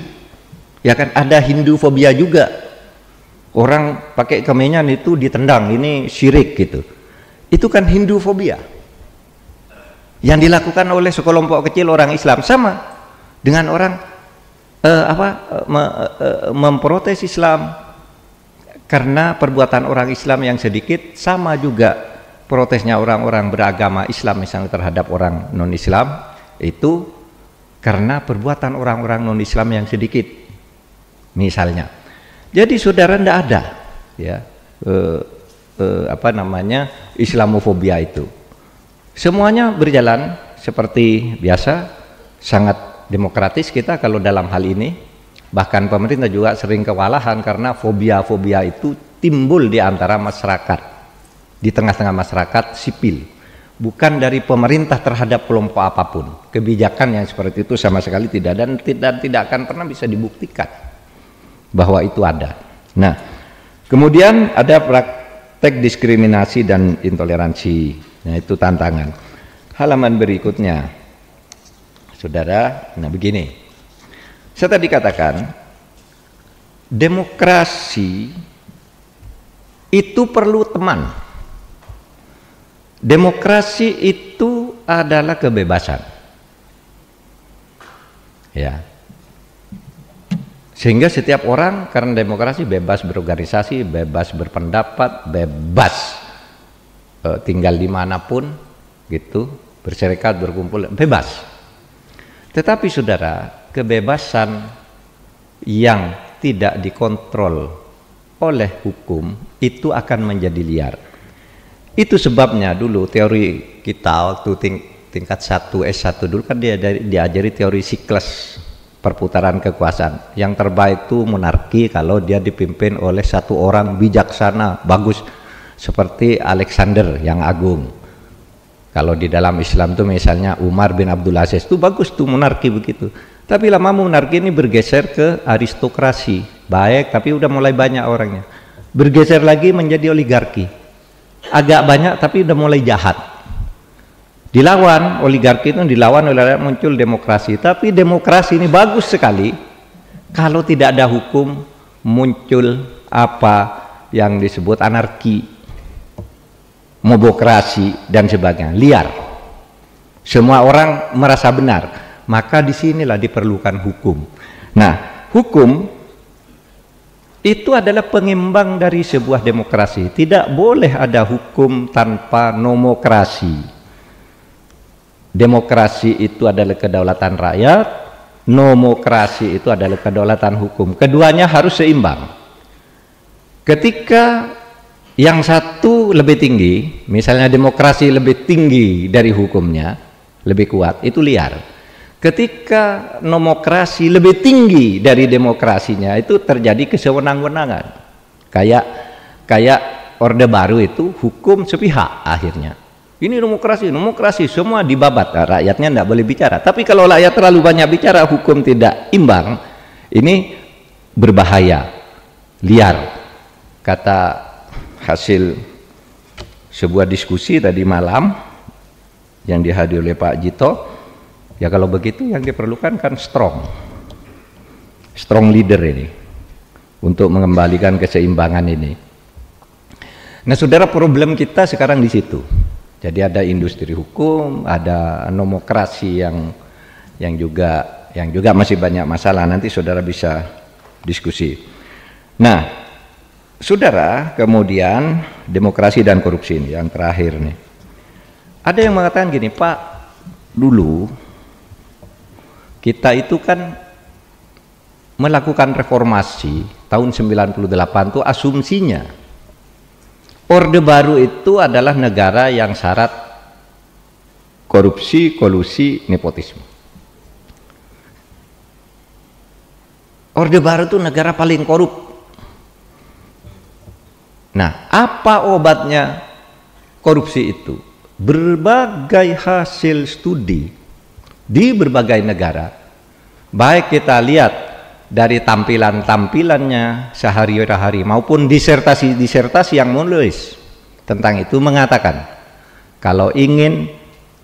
ya kan. Ada Hindufobia juga, orang pakai kemenyan itu ditendang, ini syirik gitu, itu kan Hindufobia yang dilakukan oleh sekelompok kecil orang Islam. Sama dengan orang eh, apa me, eh, memprotes Islam karena perbuatan orang Islam yang sedikit, sama juga protesnya orang-orang beragama Islam misalnya terhadap orang non-Islam itu karena perbuatan orang-orang non-Islam yang sedikit misalnya. Jadi saudara tidak ada ya eh, eh, apa namanya Islamofobia itu. Semuanya berjalan seperti biasa, sangat demokratis kita kalau dalam hal ini. Bahkan pemerintah juga sering kewalahan karena fobia-fobia itu timbul di antara masyarakat, di tengah-tengah masyarakat sipil, bukan dari pemerintah terhadap kelompok apapun. Kebijakan yang seperti itu sama sekali tidak, dan tidak tidak akan pernah bisa dibuktikan bahwa itu ada. Nah, kemudian ada praktek diskriminasi dan intoleransi. Nah, itu tantangan. Halaman berikutnya, saudara. Nah, begini, saya tadi katakan demokrasi itu perlu teman. Demokrasi itu adalah kebebasan, ya. Sehingga setiap orang karena demokrasi bebas berorganisasi, bebas berpendapat, bebas e, tinggal dimanapun gitu, berserikat, berkumpul, bebas. Tetapi saudara, kebebasan yang tidak dikontrol oleh hukum itu akan menjadi liar. Itu sebabnya dulu teori kita waktu ting tingkat satu S satu dulu kan dia diajari teori siklus perputaran kekuasaan. Yang terbaik itu monarki kalau dia dipimpin oleh satu orang bijaksana bagus seperti Alexander yang agung. Kalau di dalam Islam tuh misalnya Umar bin Abdul Aziz itu bagus tuh monarki begitu. Tapi lama monarki ini bergeser ke aristokrasi, baik tapi udah mulai banyak orangnya. Bergeser lagi menjadi oligarki, agak banyak tapi udah mulai jahat. Dilawan oligarki itu, dilawan oleh muncul demokrasi. Tapi demokrasi ini bagus sekali kalau tidak ada hukum, muncul apa yang disebut anarki, mobokrasi dan sebagainya, liar. Semua orang merasa benar, maka disinilah diperlukan hukum. Nah, hukum itu adalah pengimbang dari sebuah demokrasi. Tidak boleh ada hukum tanpa nomokrasi. Demokrasi itu adalah kedaulatan rakyat, nomokrasi itu adalah kedaulatan hukum. Keduanya harus seimbang. Ketika yang satu lebih tinggi, misalnya demokrasi lebih tinggi dari hukumnya, lebih kuat, itu liar. Ketika nomokrasi lebih tinggi dari demokrasinya, itu terjadi kesewenang-wenangan. Kayak kayak Orde Baru itu hukum sepihak akhirnya. Ini demokrasi, demokrasi semua dibabat, nah, rakyatnya tidak boleh bicara. Tapi kalau rakyat terlalu banyak bicara, hukum tidak imbang, ini berbahaya, liar. Kata hasil sebuah diskusi tadi malam yang dihadiri oleh Pak Jito, ya kalau begitu yang diperlukan kan strong, strong leader ini untuk mengembalikan keseimbangan ini. Nah, saudara, problem kita sekarang di situ. Jadi ada industri hukum, ada nomokrasi yang yang juga yang juga masih banyak masalah. Nanti saudara bisa diskusi. Nah, saudara, kemudian demokrasi dan korupsi ini yang terakhir nih. Ada yang mengatakan gini, Pak, dulu kita itu kan melakukan reformasi tahun sembilan puluh delapan itu asumsinya Orde Baru itu adalah negara yang syarat korupsi, kolusi, nepotisme. Orde Baru itu negara paling korup. Nah, apa obatnya korupsi itu? Berbagai hasil studi di berbagai negara, baik kita lihat dari tampilan-tampilannya sehari-hari maupun disertasi-disertasi yang menulis tentang itu, mengatakan kalau ingin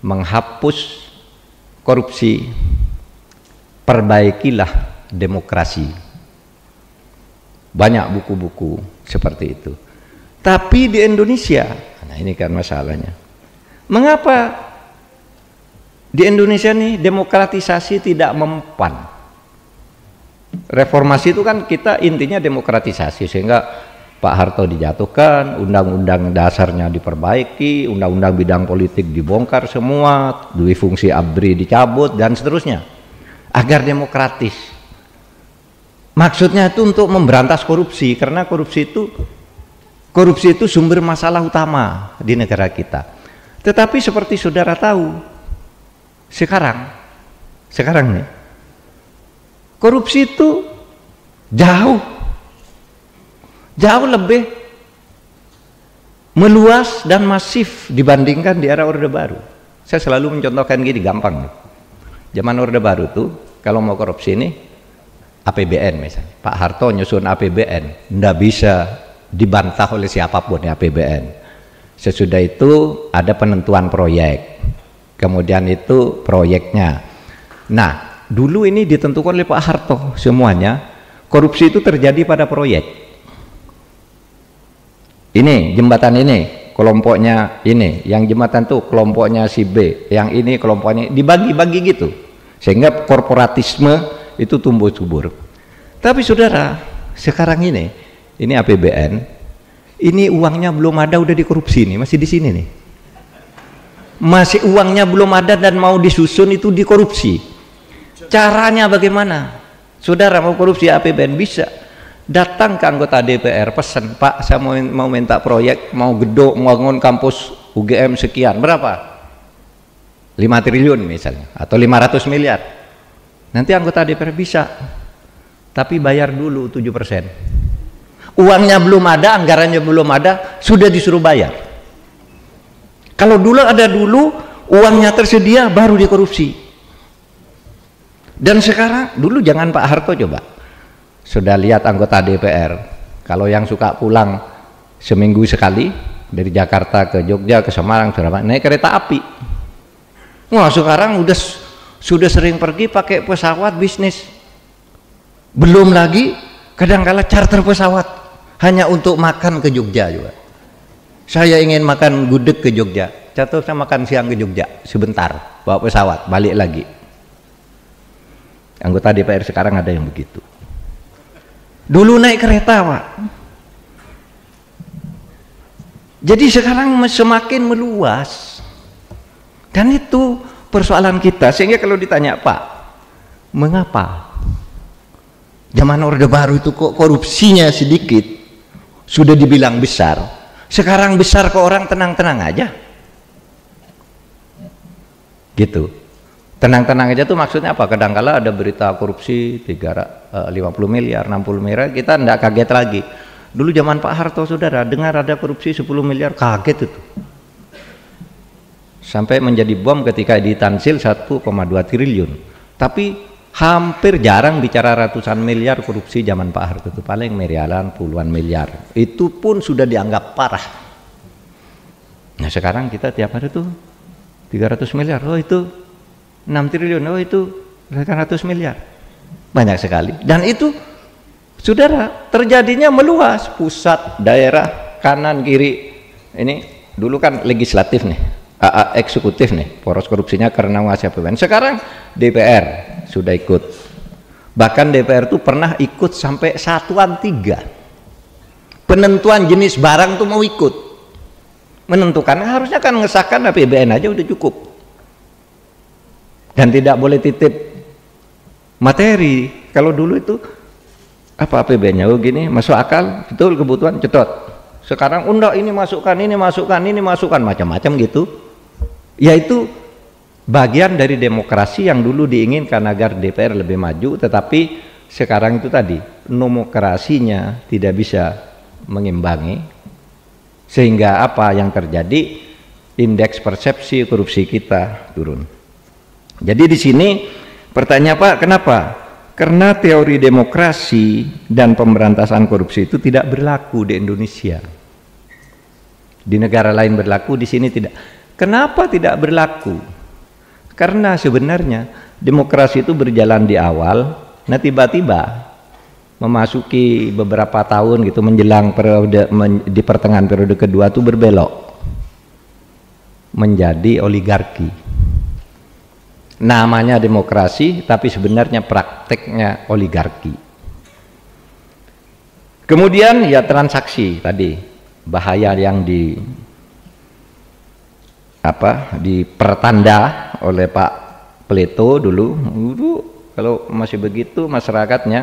menghapus korupsi, perbaikilah demokrasi. Banyak buku-buku seperti itu. Tapi di Indonesia, nah ini kan masalahnya. Mengapa di Indonesia nih demokratisasi tidak mempan? Reformasi itu kan kita intinya demokratisasi, sehingga Pak Harto dijatuhkan, undang-undang dasarnya diperbaiki, undang-undang bidang politik dibongkar semua, dui fungsi ABRI dicabut dan seterusnya, agar demokratis. Maksudnya itu untuk memberantas korupsi, karena korupsi itu korupsi itu sumber masalah utama di negara kita. Tetapi seperti saudara tahu, sekarang sekarang nih korupsi itu jauh, jauh lebih meluas dan masif dibandingkan di era Orde Baru. Saya selalu mencontohkan gini, gampang. Zaman Orde Baru tuh, kalau mau korupsi ini, A P B N misalnya. Pak Harto nyusun A P B N, ndak bisa dibantah oleh siapapun ya A P B N. Sesudah itu ada penentuan proyek, kemudian itu proyeknya. Nah, dulu ini ditentukan oleh Pak Harto semuanya. Korupsi itu terjadi pada proyek. Ini jembatan ini kelompoknya ini, yang jembatan tuh kelompoknya si B, yang ini kelompoknya, dibagi-bagi gitu sehingga korporatisme itu tumbuh subur. Tapi saudara, sekarang ini ini A P B N ini uangnya belum ada udah dikorupsi nih, masih di sini nih, masih uangnya belum ada dan mau disusun itu dikorupsi. Caranya bagaimana? Saudara mau korupsi A P B N bisa datang ke anggota D P R, pesan, Pak saya mau, mau minta proyek, mau gedung, mau bangun kampus U G M sekian, berapa? lima triliun misalnya, atau lima ratus miliar. Nanti anggota D P R bisa, tapi bayar dulu tujuh persen. Uangnya belum ada, anggarannya belum ada, sudah disuruh bayar. Kalau dulu ada dulu, uangnya tersedia baru dikorupsi. Dan sekarang, dulu jangan Pak Harto coba. Sudah lihat anggota D P R, kalau yang suka pulang seminggu sekali, dari Jakarta ke Jogja, ke Semarang, Surabaya, naik kereta api. Wah sekarang udah, sudah sering pergi pakai pesawat bisnis. Belum lagi, kadang-kala charter pesawat, hanya untuk makan ke Jogja juga. Saya ingin makan gudeg ke Jogja, contoh saya makan siang ke Jogja sebentar, bawa pesawat balik lagi. Anggota D P R sekarang ada yang begitu. Dulu naik kereta Pak. Jadi sekarang semakin meluas, dan itu persoalan kita. Sehingga kalau ditanya Pak, mengapa zaman Orde Baru itu kok korupsinya sedikit, sudah dibilang besar, sekarang besar ke orang tenang-tenang aja gitu. Tenang-tenang aja tuh maksudnya apa? Kadangkala ada berita korupsi tiga ratus lima puluh miliar, enam puluh miliar, kita ndak kaget lagi. Dulu zaman Pak Harto saudara, dengar ada korupsi sepuluh miliar, kaget itu. Sampai menjadi bom ketika ditansil satu koma dua triliun. Tapi hampir jarang bicara ratusan miliar korupsi zaman Pak Harto, itu paling miliaran, puluhan miliar, itu pun sudah dianggap parah. Nah sekarang kita tiap hari tuh tiga ratus miliar, oh itu enam triliun, oh itu delapan ratus miliar, banyak sekali. Dan itu saudara terjadinya meluas, pusat, daerah, kanan, kiri. Ini dulu kan legislatif nih, A A eksekutif nih poros korupsinya karena menguasai P B N. Sekarang D P R sudah ikut, bahkan D P R tuh pernah ikut sampai satuan tiga, penentuan jenis barang tuh mau ikut menentukan. Harusnya kan ngesahkan A P B N aja udah cukup, dan tidak boleh titip materi. Kalau dulu itu apa A P B N nya, oh gini masuk akal, betul kebutuhan, cetot. Sekarang undang ini masukkan, ini masukkan, ini masukkan, macam-macam gitu. Yaitu bagian dari demokrasi yang dulu diinginkan agar D P R lebih maju, tetapi sekarang itu tadi nomokrasinya tidak bisa mengimbangi, sehingga apa yang terjadi, indeks persepsi korupsi kita turun. Jadi di sini pertanyaan Pak, kenapa? Karena teori demokrasi dan pemberantasan korupsi itu tidak berlaku di Indonesia. Di negara lain berlaku, di sini tidak. Kenapa tidak berlaku? Karena sebenarnya demokrasi itu berjalan di awal, nah tiba-tiba memasuki beberapa tahun gitu menjelang periode men, di pertengahan periode kedua itu berbelok menjadi oligarki. Namanya demokrasi tapi sebenarnya prakteknya oligarki. Kemudian ya transaksi tadi, bahaya yang di apa dipertanda oleh Pak Pleto dulu. Dulu kalau masih begitu masyarakatnya,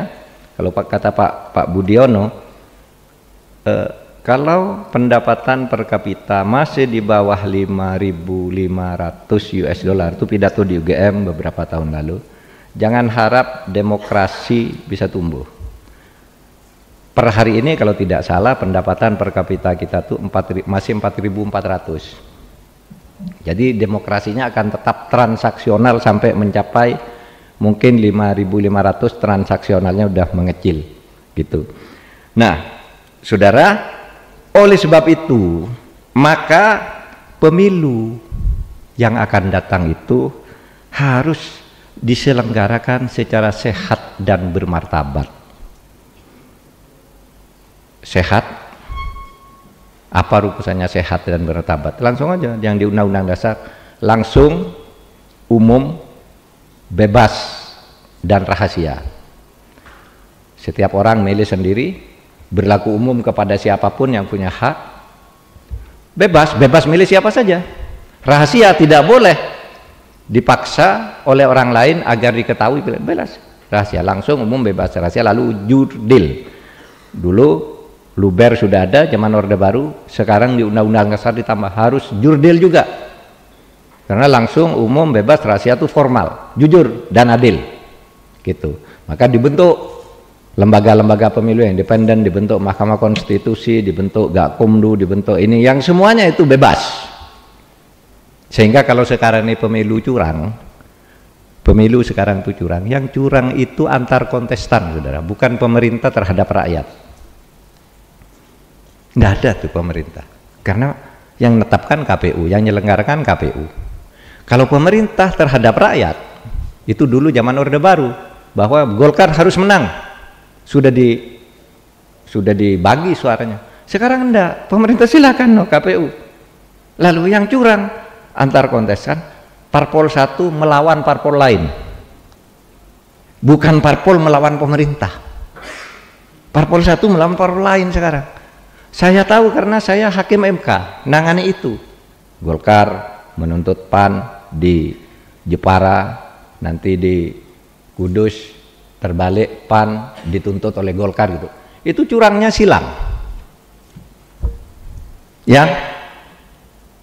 kalau Pak kata Pak Pak Budiono, eh, kalau pendapatan per kapita masih di bawah lima ribu lima ratus U S dollar, itu pidato di U G M beberapa tahun lalu, jangan harap demokrasi bisa tumbuh. Per hari ini kalau tidak salah pendapatan per kapita kita tuh empat, masih empat ribu empat ratus. Jadi demokrasinya akan tetap transaksional sampai mencapai mungkin lima ribu lima ratus, transaksionalnya udah mengecil gitu. Nah saudara, oleh sebab itu maka pemilu yang akan datang itu harus diselenggarakan secara sehat dan bermartabat. Sehat, Apa rupanya sehat dan bermartabat? Langsung aja yang di Undang-Undang Dasar, langsung, umum, bebas dan rahasia. Setiap orang milih sendiri, berlaku umum kepada siapapun yang punya hak. Bebas, bebas milih siapa saja. Rahasia tidak boleh dipaksa oleh orang lain agar diketahui. Bebas, rahasia, langsung, umum, bebas, rahasia. Lalu jurdil. Dulu luber sudah ada zaman Orde Baru, sekarang di Undang-Undang Dasar ditambah harus jurdil juga, karena langsung, umum, bebas, rahasia itu formal, jujur dan adil gitu. Maka dibentuk lembaga-lembaga pemilu yang independen, dibentuk Mahkamah Konstitusi, dibentuk Gakumdu, dibentuk ini, yang semuanya itu bebas. Sehingga kalau sekarang ini pemilu curang, pemilu sekarang itu curang, yang curang itu antar kontestan, saudara, bukan pemerintah terhadap rakyat. Nggak ada tuh pemerintah, karena yang menetapkan K P U, yang menyelenggarakan K P U. Kalau pemerintah terhadap rakyat, itu dulu zaman Orde Baru, bahwa Golkar harus menang, sudah di sudah dibagi suaranya. Sekarang enggak, pemerintah silakan no K P U. Lalu yang curang antar kontestan, parpol satu melawan parpol lain, bukan parpol melawan pemerintah, parpol satu melawan parpol lain sekarang. Saya tahu karena saya hakim M K, nangani itu. Golkar menuntut P A N di Jepara, nanti di Kudus, terbalik P A N dituntut oleh Golkar gitu. Itu curangnya silang. Yang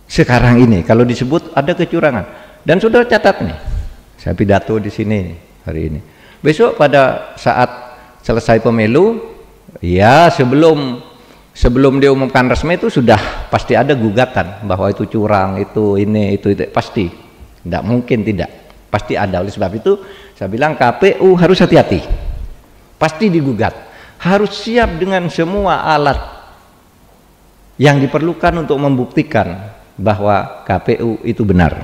sekarang ini kalau disebut ada kecurangan. Dan sudah catat nih, saya pidato di sini hari ini. Besok pada saat selesai pemilu, ya sebelum Sebelum diumumkan resmi itu sudah pasti ada gugatan bahwa itu curang, itu ini, itu itu pasti. Tidak mungkin tidak. Pasti ada. Oleh sebab itu saya bilang K P U harus hati-hati. Pasti digugat. Harus siap dengan semua alat yang diperlukan untuk membuktikan bahwa K P U itu benar.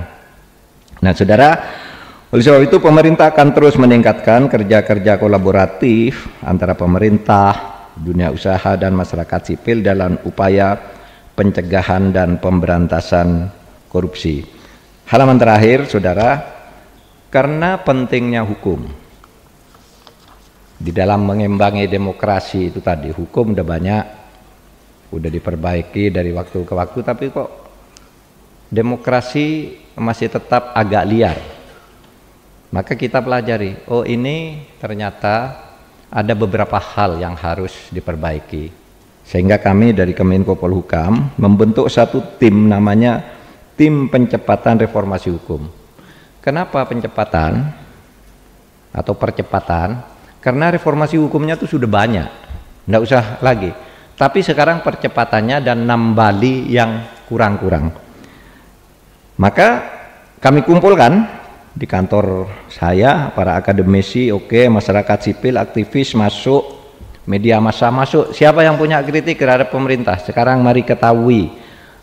Nah, saudara, oleh sebab itu pemerintah akan terus meningkatkan kerja-kerja kolaboratif antara pemerintah, dunia usaha dan masyarakat sipil dalam upaya pencegahan dan pemberantasan korupsi. Halaman terakhir, saudara, karena pentingnya hukum di dalam mengimbangi demokrasi itu tadi. Hukum udah banyak, udah diperbaiki dari waktu ke waktu, tapi kok demokrasi masih tetap agak liar. Maka kita pelajari, oh ini ternyata ada beberapa hal yang harus diperbaiki, sehingga kami dari Kemenko Polhukam membentuk satu tim, namanya Tim Pencepatan Reformasi Hukum. Kenapa pencepatan atau percepatan? Karena reformasi hukumnya itu sudah banyak, tidak usah lagi, tapi sekarang percepatannya dan nambali yang kurang-kurang. Maka kami kumpulkan di kantor saya para akademisi, oke, masyarakat sipil, aktivis masuk, media massa masuk. Siapa yang punya kritik terhadap pemerintah sekarang, mari ketahui,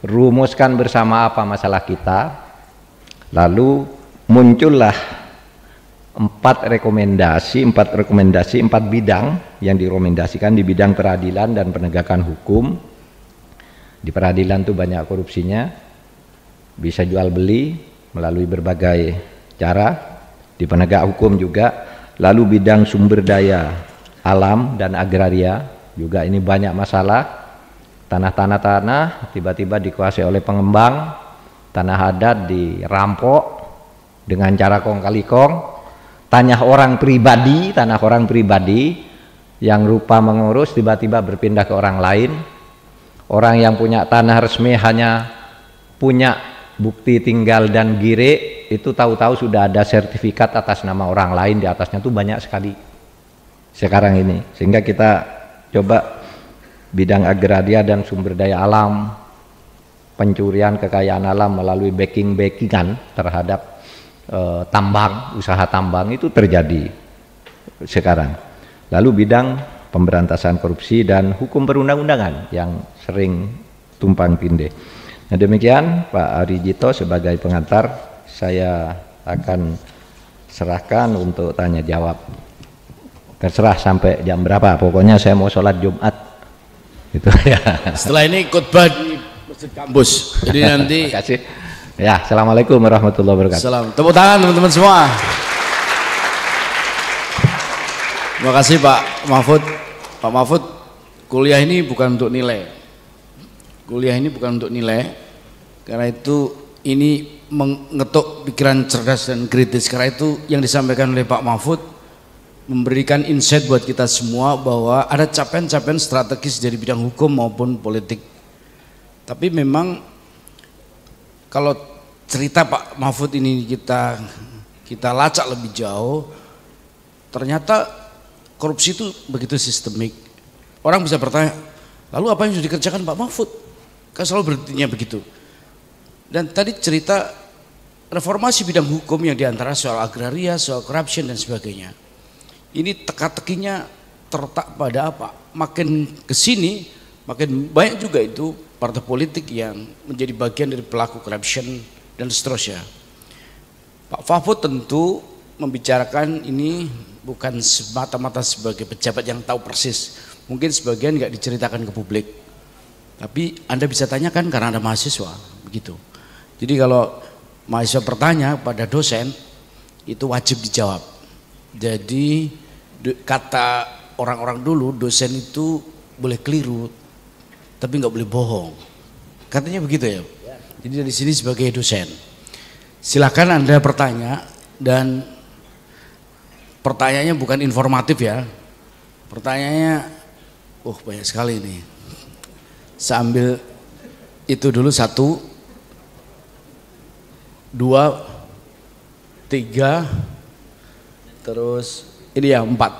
rumuskan bersama apa masalah kita. Lalu muncullah empat rekomendasi, empat rekomendasi, empat bidang yang direkomendasikan di bidang peradilan dan penegakan hukum. Di peradilan tuh banyak korupsinya, bisa jual beli melalui berbagai cara, di penegak hukum juga, lalu bidang sumber daya alam dan agraria juga, ini banyak masalah, tanah-tanah tanah tiba-tiba dikuasai oleh pengembang, tanah adat dirampok dengan cara kong kali kong, tanah orang pribadi, tanah orang pribadi yang rupa mengurus tiba-tiba berpindah ke orang lain, orang yang punya tanah resmi hanya punya bukti tinggal dan gire, itu tahu-tahu sudah ada sertifikat atas nama orang lain di atasnya, tuh banyak sekali sekarang ini. Sehingga kita coba bidang agraria dan sumber daya alam, pencurian kekayaan alam melalui backing-backingan terhadap e, tambang, usaha tambang itu terjadi sekarang. Lalu bidang pemberantasan korupsi dan hukum perundang-undangan yang sering tumpang tindih. Nah, demikian Pak Arijito sebagai pengantar, saya akan serahkan untuk tanya jawab. Terserah sampai jam berapa, pokoknya saya mau sholat Jumat. gitu ya. Setelah ini khotbah di masjid kampus. Jadi nanti. Terima kasih. Ya, assalamualaikum warahmatullahi wabarakatuh. Salam. Tepuk tangan teman-teman semua. Terima kasih Pak Mahfud. Pak Mahfud, kuliah ini bukan untuk nilai. Kuliah ini bukan untuk nilai. Karena itu ini mengetuk pikiran cerdas dan kritis. Karena itu yang disampaikan oleh Pak Mahfud memberikan insight buat kita semua bahwa ada capaian-capaian strategis dari bidang hukum maupun politik. Tapi memang kalau cerita Pak Mahfud ini kita kita lacak lebih jauh, ternyata korupsi itu begitu sistemik. Orang bisa bertanya, lalu apa yang sudah dikerjakan Pak Mahfud? Kan selalu berikutnya begitu. Dan tadi cerita reformasi bidang hukum yang diantara soal agraria, soal korupsi dan sebagainya. Ini teka-tekinya terletak pada apa? Makin kesini, makin banyak juga itu partai politik yang menjadi bagian dari pelaku korupsi dan seterusnya. Pak Mahfud tentu membicarakan ini bukan semata-mata sebagai pejabat yang tahu persis, mungkin sebagian nggak diceritakan ke publik, tapi Anda bisa tanyakan karena Anda mahasiswa, begitu. Jadi kalau mahasiswa bertanya pada dosen itu wajib dijawab. Jadi kata orang-orang dulu, dosen itu boleh keliru tapi nggak boleh bohong, katanya begitu ya. Jadi dari sini sebagai dosen silakan Anda bertanya, dan pertanyaannya bukan informatif ya, pertanyaannya, oh banyak sekali ini. Saya ambil itu dulu, satu, dua, tiga, terus ini ya empat,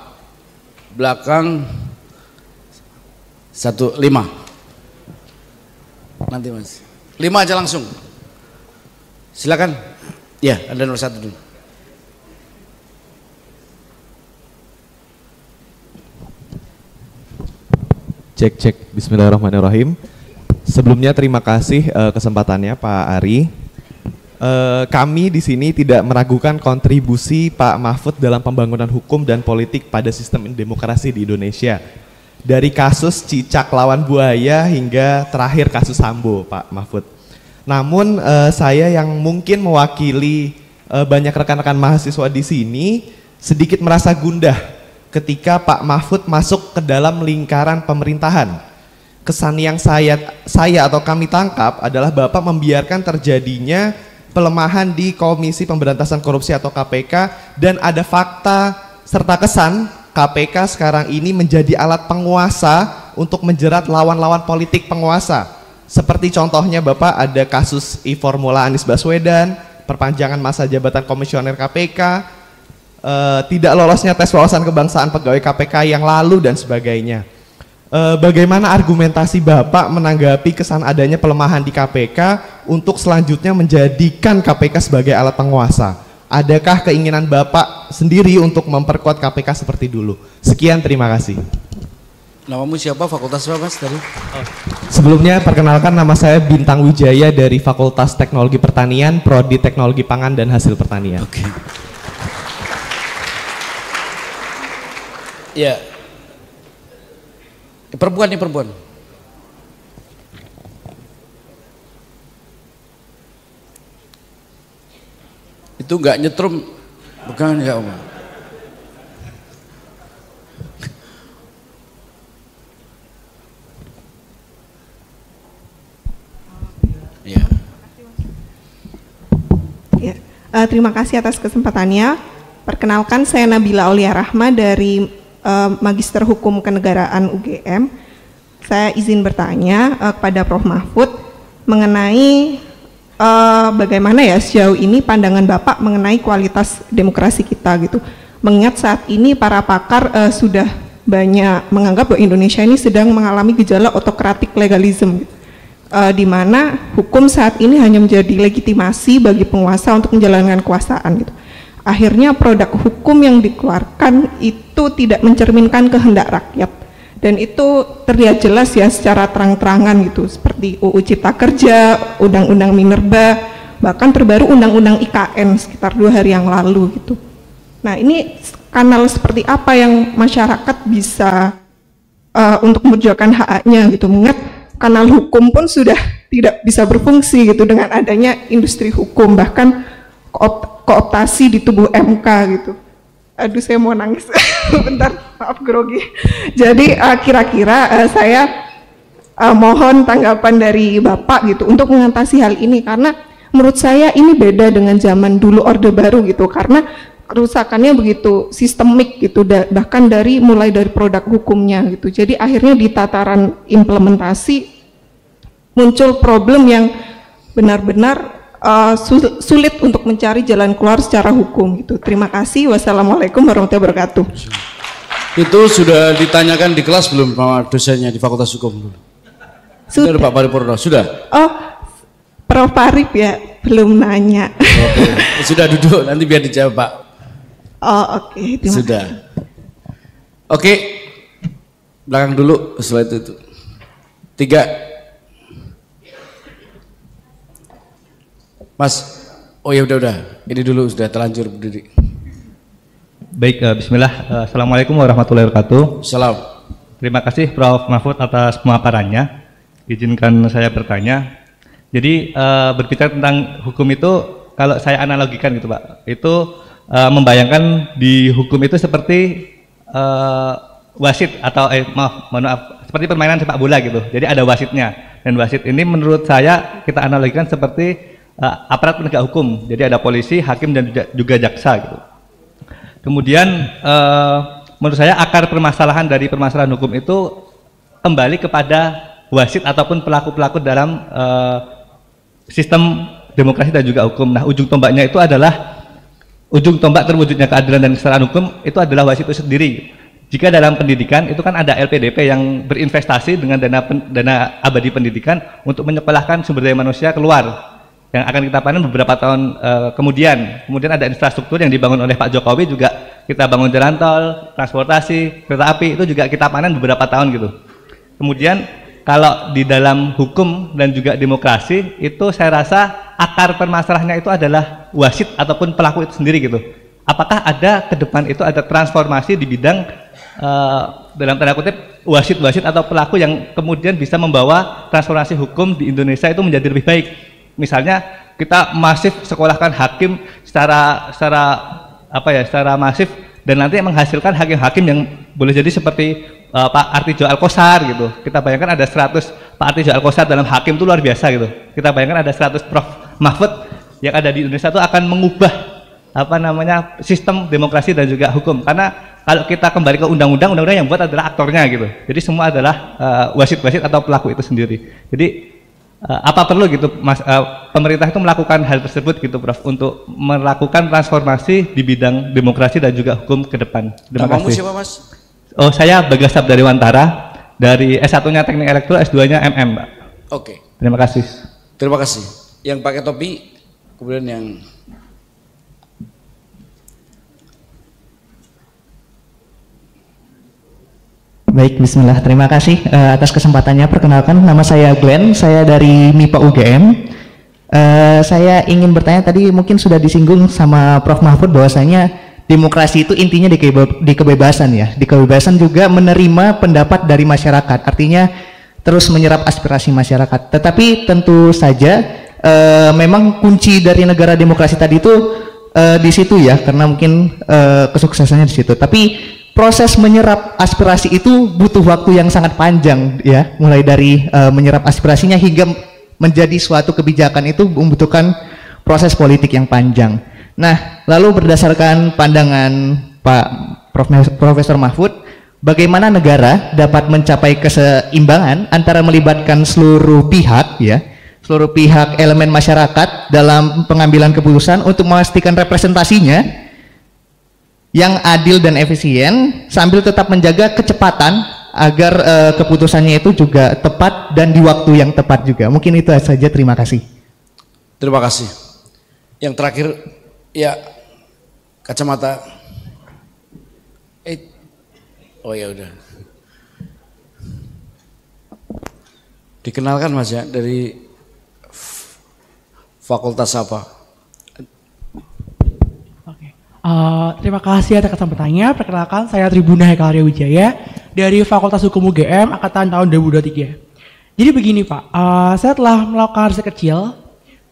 belakang satu, lima, nanti Mas, lima aja langsung, silakan, ya Anda nomor satu dulu. Cek cek, bismillahirrahmanirrahim. Sebelumnya terima kasih uh, kesempatannya Pak Ari. Uh, kami di sini tidak meragukan kontribusi Pak Mahfud dalam pembangunan hukum dan politik pada sistem demokrasi di Indonesia. Dari kasus cicak lawan buaya hingga terakhir kasus Sambo, Pak Mahfud. Namun uh, saya yang mungkin mewakili uh, banyak rekan-rekan mahasiswa di sini sedikit merasa gundah ketika Pak Mahfud masuk ke dalam lingkaran pemerintahan. Kesan yang saya saya atau kami tangkap adalah Bapak membiarkan terjadinya pelemahan di Komisi Pemberantasan Korupsi atau K P K, dan ada fakta serta kesan K P K sekarang ini menjadi alat penguasa untuk menjerat lawan-lawan politik penguasa. Seperti contohnya Bapak ada kasus e-formula Anies Baswedan, perpanjangan masa jabatan komisioner K P K, Uh, tidak lolosnya tes wawasan kebangsaan pegawai K P K yang lalu dan sebagainya. Uh, bagaimana argumentasi Bapak menanggapi kesan adanya pelemahan di K P K untuk selanjutnya menjadikan K P K sebagai alat penguasa? Adakah keinginan Bapak sendiri untuk memperkuat K P K seperti dulu? Sekian, terima kasih. Namamu siapa? Fakultas apa, Mas? Dari? Oh. Sebelumnya perkenalkan, nama saya Bintang Wijaya dari Fakultas Teknologi Pertanian, Prodi Teknologi Pangan dan Hasil Pertanian. Oke. Okay. Ya, perempuan nih perempuan. Itu nggak nyetrum, bukan nggak Om. Ya. Ya, uh, terima kasih atas kesempatannya. Perkenalkan saya Nabila Aulia Rahma dari Uh, Magister Hukum Kenegaraan U G M. Saya izin bertanya uh, kepada Profesor Mahfud mengenai uh, bagaimana ya sejauh ini pandangan Bapak mengenai kualitas demokrasi kita gitu. Mengingat saat ini para pakar uh, sudah banyak menganggap bahwa Indonesia ini sedang mengalami gejala autokratik legalisme, gitu. uh, di mana hukum saat ini hanya menjadi legitimasi bagi penguasa untuk menjalankan kekuasaan gitu. Akhirnya produk hukum yang dikeluarkan itu tidak mencerminkan kehendak rakyat, dan itu terlihat jelas ya secara terang-terangan gitu, seperti U U Cipta Kerja, Undang-Undang Minerba, bahkan terbaru Undang-Undang I K N sekitar dua hari yang lalu gitu. Nah ini kanal seperti apa yang masyarakat bisa uh, untuk memperjuangkan hak-haknya gitu. Mengingat kanal hukum pun sudah tidak bisa berfungsi gitu dengan adanya industri hukum, bahkan koop, kooptasi di tubuh M K gitu. Aduh, saya mau nangis. Bentar, maaf grogi. Jadi uh, kira-kira uh, saya uh, mohon tanggapan dari Bapak gitu untuk mengatasi hal ini, karena menurut saya ini beda dengan zaman dulu Orde Baru gitu, karena kerusakannya begitu sistemik gitu, da bahkan dari mulai dari produk hukumnya gitu. Jadi akhirnya di tataran implementasi muncul problem yang benar-benar uh, sul sulit untuk mencari jalan keluar secara hukum gitu. Terima kasih. Wassalamualaikum warahmatullahi wabarakatuh. Itu sudah ditanyakan di kelas belum sama dosennya di Fakultas Hukum? Sudah, Pak Paripurno. Sudah. Oh, Prof Parip ya belum nanya. Okay. Sudah duduk, nanti biar dijawab Pak. Oh oke, okay. Sudah. Oke, okay. Belakang dulu, setelah itu, itu. Tiga. Mas, oh ya udah udah, ini dulu sudah terlanjur berdiri. Baik, uh, Bismillah, uh, Assalamualaikum warahmatullahi wabarakatuh. Salam. Terima kasih Prof Mahfud atas pemaparannya. Izinkan saya bertanya. Jadi uh, berbicara tentang hukum itu, kalau saya analogikan gitu Pak, itu uh, membayangkan di hukum itu seperti uh, wasit atau eh maaf, maaf seperti permainan sepak bola gitu. Jadi ada wasitnya, dan wasit ini menurut saya kita analogikan seperti uh, aparat penegak hukum. Jadi ada polisi, hakim, dan juga jaksa gitu. Kemudian uh, menurut saya akar permasalahan dari permasalahan hukum itu kembali kepada wasit ataupun pelaku-pelaku dalam uh, sistem demokrasi dan juga hukum. Nah, ujung tombaknya itu adalah ujung tombak terwujudnya keadilan dan kesetaraan hukum itu adalah wasit itu sendiri. Jika dalam pendidikan itu kan ada L P D P yang berinvestasi dengan dana pen, dana abadi pendidikan untuk menyekolahkan sumber daya manusia keluar yang akan kita panen beberapa tahun uh, kemudian. Kemudian ada infrastruktur yang dibangun oleh Pak Jokowi juga, kita bangun jalan tol, transportasi, kereta api, itu juga kita panen beberapa tahun gitu. Kemudian kalau di dalam hukum dan juga demokrasi itu saya rasa akar permasalahannya itu adalah wasit ataupun pelaku itu sendiri gitu. Apakah ada ke depan itu ada transformasi di bidang uh, dalam tanda kutip wasit-wasit atau pelaku yang kemudian bisa membawa transformasi hukum di Indonesia itu menjadi lebih baik? Misalnya kita masif sekolahkan hakim secara secara apa ya secara masif, dan nanti menghasilkan hakim-hakim yang boleh jadi seperti Uh, Pak Artijo Alkosar gitu. Kita bayangkan ada seratus Pak Artijo Alkosar dalam hakim itu luar biasa gitu. Kita bayangkan ada seratus Prof Mahfud yang ada di Indonesia itu akan mengubah apa namanya sistem demokrasi dan juga hukum. Karena kalau kita kembali ke undang-undang, undang-undang yang buat adalah aktornya gitu. Jadi semua adalah wasit-wasit uh, atau pelaku itu sendiri. Jadi uh, apa perlu gitu mas, uh, pemerintah itu melakukan hal tersebut gitu Prof, untuk melakukan transformasi di bidang demokrasi dan juga hukum ke depan. Terima kasih. Kamu siapa, Mas? Oh, saya Bagas Sabda Dewantara, dari S satu-nya Teknik Elektro, S dua-nya M M, Pak. Oke. Terima kasih. Terima kasih. Yang pakai topi, kemudian yang... Baik, Bismillah. Terima kasih uh, atas kesempatannya. Perkenalkan, nama saya Glenn, saya dari MIPA U G M. Uh, saya ingin bertanya, tadi mungkin sudah disinggung sama Prof Mahfud bahwasanya demokrasi itu intinya di, kebe di kebebasan ya, di kebebasan juga menerima pendapat dari masyarakat, artinya terus menyerap aspirasi masyarakat. Tetapi tentu saja e, memang kunci dari negara demokrasi tadi itu e, di situ ya, karena mungkin e, kesuksesannya di situ. Tapi proses menyerap aspirasi itu butuh waktu yang sangat panjang ya, mulai dari e, menyerap aspirasinya hingga menjadi suatu kebijakan itu membutuhkan proses politik yang panjang. Nah, lalu berdasarkan pandangan Pak Profesor Mahfud, bagaimana negara dapat mencapai keseimbangan antara melibatkan seluruh pihak, ya, seluruh pihak elemen masyarakat dalam pengambilan keputusan untuk memastikan representasinya yang adil dan efisien, sambil tetap menjaga kecepatan agar uh, keputusannya itu juga tepat dan di waktu yang tepat juga. Mungkin itu saja. Terima kasih. Terima kasih. Yang terakhir. Ya, kacamata. Eh, oh ya udah. Dikenalkan Mas ya, dari fakultas apa? Oke. Uh, terima kasih atas kesempatannya. Perkenalkan, saya Tribuna Hekal Arya Wijaya dari Fakultas Hukum U G M Angkatan tahun dua ribu dua puluh tiga. Jadi begini Pak, uh, saya telah melakukan riset kecil,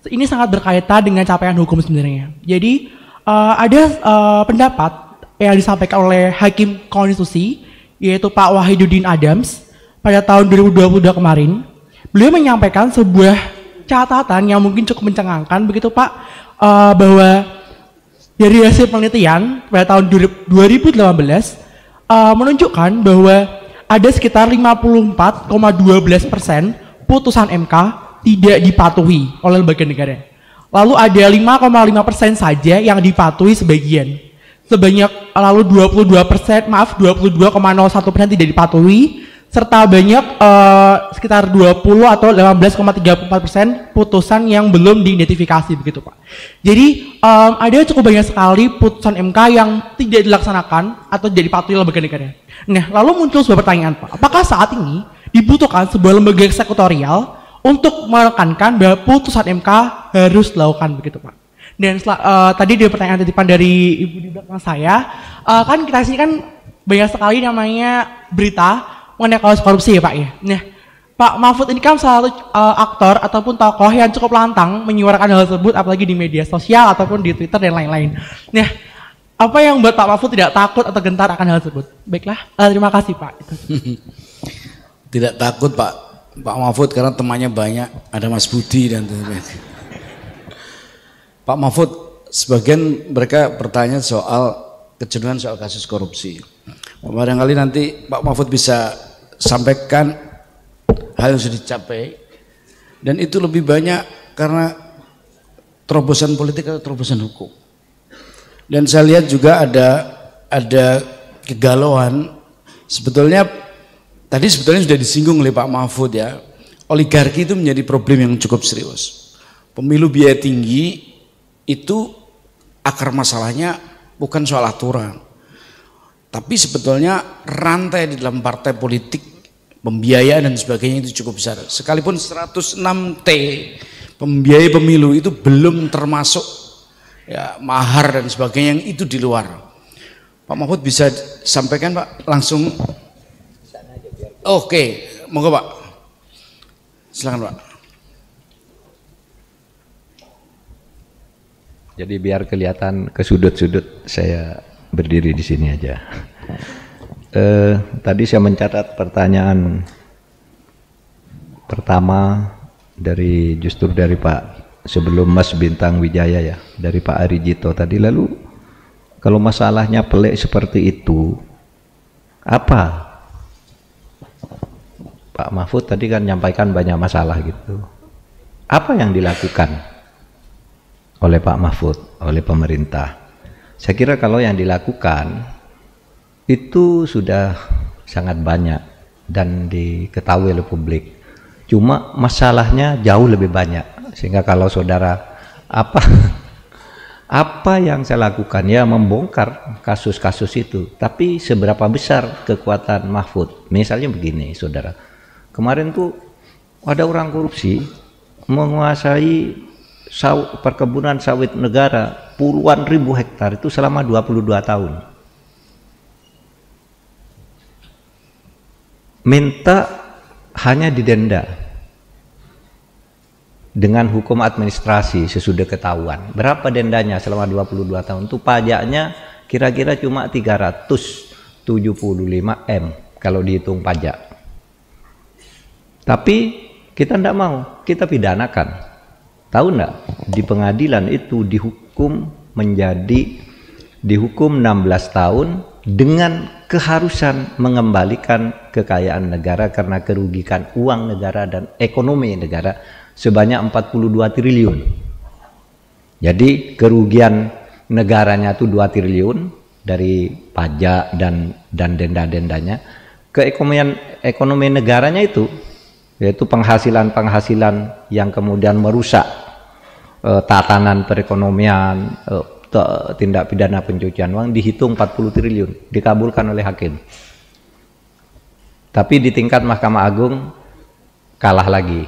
ini sangat berkaitan dengan capaian hukum sebenarnya. Jadi uh, ada uh, pendapat yang disampaikan oleh Hakim Konstitusi, yaitu Pak Wahidudin Adams, pada tahun dua ribu dua puluh dua kemarin. Beliau menyampaikan sebuah catatan yang mungkin cukup mencengangkan, begitu Pak, uh, bahwa dari hasil penelitian pada tahun dua ribu delapan belas uh, menunjukkan bahwa ada sekitar lima puluh empat koma satu dua persen putusan M K tidak dipatuhi oleh lembaga negara. Lalu ada lima koma lima persen saja yang dipatuhi sebagian. Sebanyak lalu dua puluh dua persen, maaf dua puluh dua koma nol satu persen tidak dipatuhi, serta banyak uh, sekitar dua puluh atau delapan belas koma tiga puluh empat persen putusan yang belum diidentifikasi, begitu Pak. Jadi um, ada cukup banyak sekali putusan M K yang tidak dilaksanakan atau tidak dipatuhi lembaga negara. Nah, lalu muncul sebuah pertanyaan Pak, apakah saat ini dibutuhkan sebuah lembaga eksekutorial untuk menekankan bahwa putusan M K harus dilakukan, begitu Pak. Dan uh, tadi di pertanyaan titipan dari ibu di belakang saya, uh, kan kita sini kan banyak sekali namanya berita mengenai kasus korupsi ya Pak ya. Nah, Pak Mahfud ini kan salah satu uh, aktor ataupun tokoh yang cukup lantang menyuarakan hal tersebut, apalagi di media sosial ataupun di Twitter dan lain-lain. Nah, apa yang buat Pak Mahfud tidak takut atau gentar akan hal tersebut? Baiklah, uh, terima kasih Pak. Tidak takut Pak. Pak Mahfud karena temannya banyak, ada Mas Budi dan sebagainya. Pak Mahfud, sebagian mereka bertanya soal kecenderungan soal kasus korupsi. Barangkali nanti Pak Mahfud bisa sampaikan hal yang sudah dicapai, dan itu lebih banyak karena terobosan politik atau terobosan hukum. Dan saya lihat juga ada ada kegalauan sebetulnya. Tadi sebetulnya sudah disinggung oleh Pak Mahfud ya, oligarki itu menjadi problem yang cukup serius. Pemilu biaya tinggi itu akar masalahnya bukan soal aturan, tapi sebetulnya rantai di dalam partai politik, pembiayaan dan sebagainya itu cukup besar. Sekalipun seratus enam T pembiayaan pemilu itu belum termasuk ya, mahar dan sebagainya yang itu di luar. Pak Mahfud bisa sampaikan Pak langsung. Oke, monggo Pak. Silakan Pak. Jadi biar kelihatan ke sudut-sudut saya berdiri di sini aja. Eh, tadi saya mencatat pertanyaan pertama dari justru dari Pak sebelum Mas Bintang Wijaya ya, dari Pak Ari Jito tadi. Lalu kalau masalahnya pelik seperti itu, apa? Pak Mahfud tadi kan nyampaikan banyak masalah gitu. Apa yang dilakukan oleh Pak Mahfud, oleh pemerintah? Saya kira kalau yang dilakukan itu sudah sangat banyak dan diketahui oleh publik. Cuma masalahnya jauh lebih banyak. Sehingga kalau saudara apa apa yang saya lakukan ya membongkar kasus-kasus itu. Tapi seberapa besar kekuatan Mahfud? Misalnya begini, saudara. Kemarin tuh ada orang korupsi menguasai saw, perkebunan sawit negara puluhan ribu hektar itu selama dua puluh dua tahun. Minta hanya didenda dengan hukum administrasi sesudah ketahuan. Berapa dendanya selama dua puluh dua tahun itu? Pajaknya kira-kira cuma tiga ratus tujuh puluh lima M kalau dihitung pajak. Tapi kita tidak mau, kita pidanakan. Tahu tidak? Di pengadilan itu dihukum menjadi dihukum enam belas tahun dengan keharusan mengembalikan kekayaan negara karena kerugikan uang negara dan ekonomi negara sebanyak empat puluh dua triliun. Jadi kerugian negaranya itu dua triliun dari pajak dan dan denda-dendanya. Keekonomian ekonomi negaranya itu yaitu penghasilan-penghasilan yang kemudian merusak e, tatanan perekonomian, e, tindak pidana pencucian uang dihitung empat puluh triliun, dikabulkan oleh hakim. Tapi di tingkat Mahkamah Agung kalah lagi.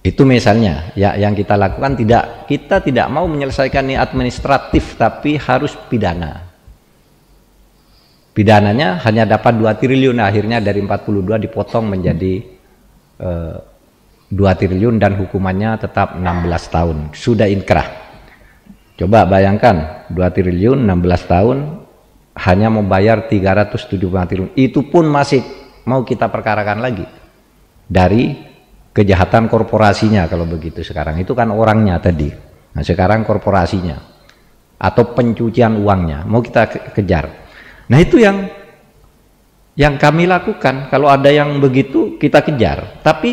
Itu misalnya ya yang kita lakukan, tidak kita tidak mau menyelesaikan ini administratif tapi harus pidana. pidananya hanya dapat dua triliun, akhirnya dari empat puluh dua dipotong menjadi eh, dua triliun dan hukumannya tetap enam belas tahun, sudah inkrah. Coba bayangkan dua triliun enam belas tahun hanya membayar tiga ratus tujuh puluh triliun, itu pun masih mau kita perkarakan lagi dari kejahatan korporasinya. Kalau begitu sekarang itu kan orangnya tadi, nah sekarang korporasinya atau pencucian uangnya mau kita kejar. Nah itu yang yang kami lakukan. Kalau ada yang begitu kita kejar. Tapi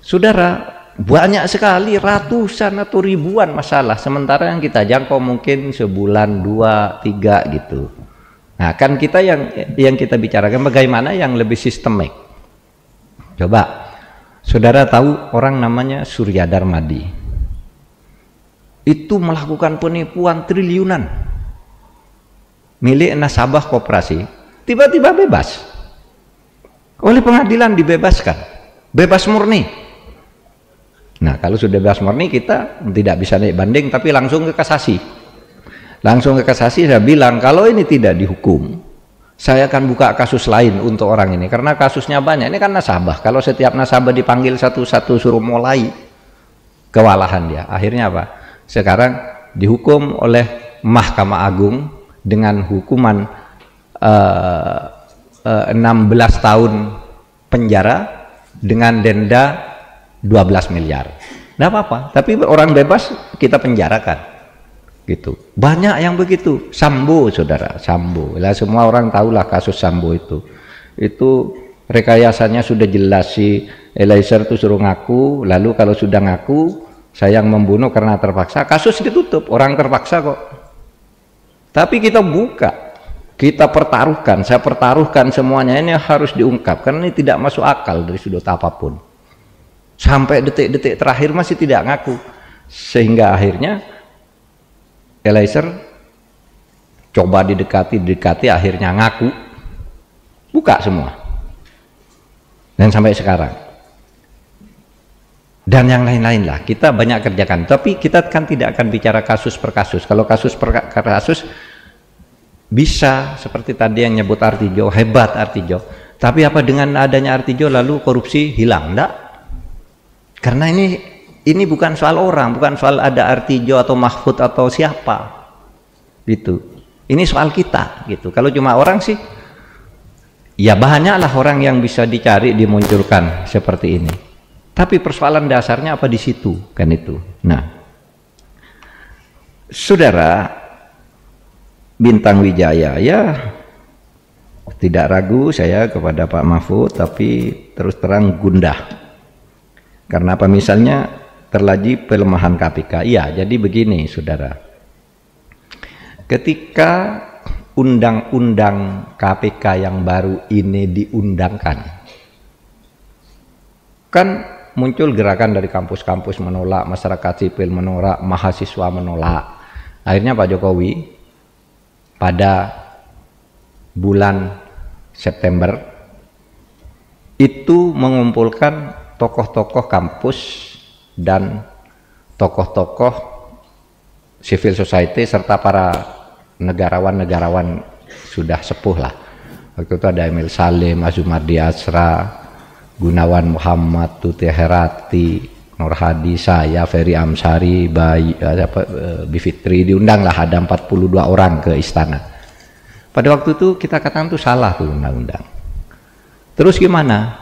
saudara, banyak sekali, ratusan atau ribuan masalah, sementara yang kita jangkau mungkin sebulan, dua, tiga gitu. Nah kan kita yang yang kita bicarakan bagaimana yang lebih sistemik. Coba saudara tahu orang namanya Surya Darmadi, itu melakukan penipuan triliunan milik nasabah koperasi, tiba-tiba bebas oleh pengadilan, dibebaskan, bebas murni. Nah kalau sudah bebas murni kita tidak bisa naik banding, tapi langsung ke kasasi. Langsung ke kasasi, saya bilang kalau ini tidak dihukum saya akan buka kasus lain untuk orang ini, karena kasusnya banyak, ini kan nasabah. Kalau setiap nasabah dipanggil satu-satu suruh mulai, kewalahan dia. Akhirnya apa? Sekarang dihukum oleh Mahkamah Agung dengan hukuman uh, uh, enam belas tahun penjara dengan denda dua belas miliar. Nggak apa-apa, tapi orang bebas kita penjarakan gitu. Banyak yang begitu. Sambo saudara, Sambo lah, semua orang tahulah kasus Sambo itu. Itu rekayasanya sudah jelas, si Eliezer itu suruh ngaku, lalu kalau sudah ngaku saya yang membunuh karena terpaksa, kasus ditutup. Orang terpaksa kok. Tapi kita buka, kita pertaruhkan, saya pertaruhkan semuanya, ini harus diungkap, karena ini tidak masuk akal dari sudut apapun. Sampai detik-detik terakhir masih tidak ngaku, sehingga akhirnya Eliezer coba didekati-dekati, akhirnya ngaku, buka semua. Dan sampai sekarang, dan yang lain-lain lah kita banyak kerjakan. Tapi kita kan tidak akan bicara kasus per kasus. Kalau kasus per kasus bisa seperti tadi yang nyebut Artijo, hebat Artijo. Tapi apa dengan adanya Artijo lalu korupsi hilang? Enggak, karena ini ini bukan soal orang, bukan soal ada Artijo atau Mahfud atau siapa gitu. Ini soal kita gitu. Kalau cuma orang sih ya banyaklah orang yang bisa dicari, dimunculkan seperti ini. Tapi persoalan dasarnya apa di situ kan itu. Nah, saudara Bintang Wijaya, ya tidak ragu saya kepada Pak Mahfud, tapi terus terang gundah. Karena apa? Misalnya terjadi pelemahan K P K. Iya, jadi begini saudara. Ketika undang-undang K P K yang baru ini diundangkan, kan muncul gerakan dari kampus-kampus menolak, masyarakat sipil menolak, mahasiswa menolak. Akhirnya Pak Jokowi pada bulan September itu mengumpulkan tokoh-tokoh kampus dan tokoh-tokoh civil society serta para negarawan-negarawan sudah sepuh lah. Waktu itu ada Emil Salim, Azumardi Asra, Gunawan Muhammad, Tuti Herati, Nur Hadi, saya, Ferry Amsari, Bayi, apa, Bivitri, diundanglah ada empat puluh dua orang ke istana. Pada waktu itu kita katakan itu salah tuh undang-undang. Terus gimana?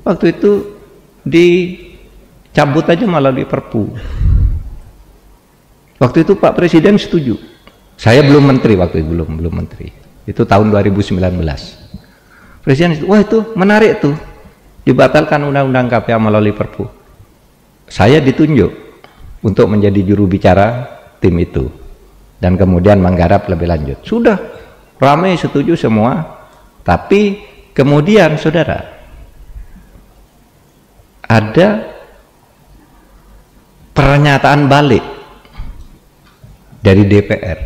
Waktu itu dicabut aja melalui perpu. Waktu itu Pak Presiden setuju. Saya belum menteri waktu itu, belum belum menteri. Itu tahun dua ribu sembilan belas. Presiden, wah itu menarik tuh. Dibatalkan undang-undang K P K melalui perpu. Saya ditunjuk untuk menjadi juru bicara tim itu dan kemudian menggarap lebih lanjut. Sudah ramai setuju semua, tapi kemudian saudara ada pernyataan balik dari D P R.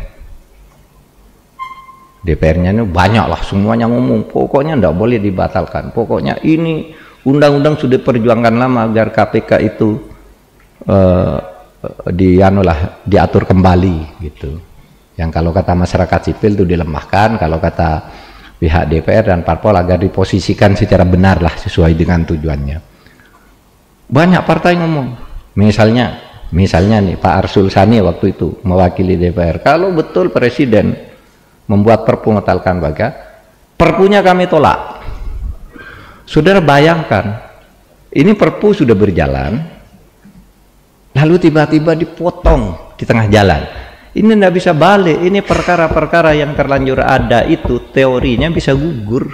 D P R-nya ini banyak lah, semuanya ngomong pokoknya tidak boleh dibatalkan, pokoknya ini undang-undang sudah perjuangkan lama agar K P K itu eh, di, anulah, diatur kembali gitu. Yang kalau kata masyarakat sipil itu dilemahkan, kalau kata pihak D P R dan parpol agar diposisikan secara benar lah sesuai dengan tujuannya. Banyak partai ngomong, misalnya misalnya nih Pak Arsul Sani waktu itu mewakili D P R, kalau betul presiden membuat perpu membatalkan P K, perpunya kami tolak. Saudara bayangkan, ini perpu sudah berjalan lalu tiba-tiba dipotong di tengah jalan. Ini tidak bisa balik, ini perkara-perkara yang terlanjur ada itu teorinya bisa gugur.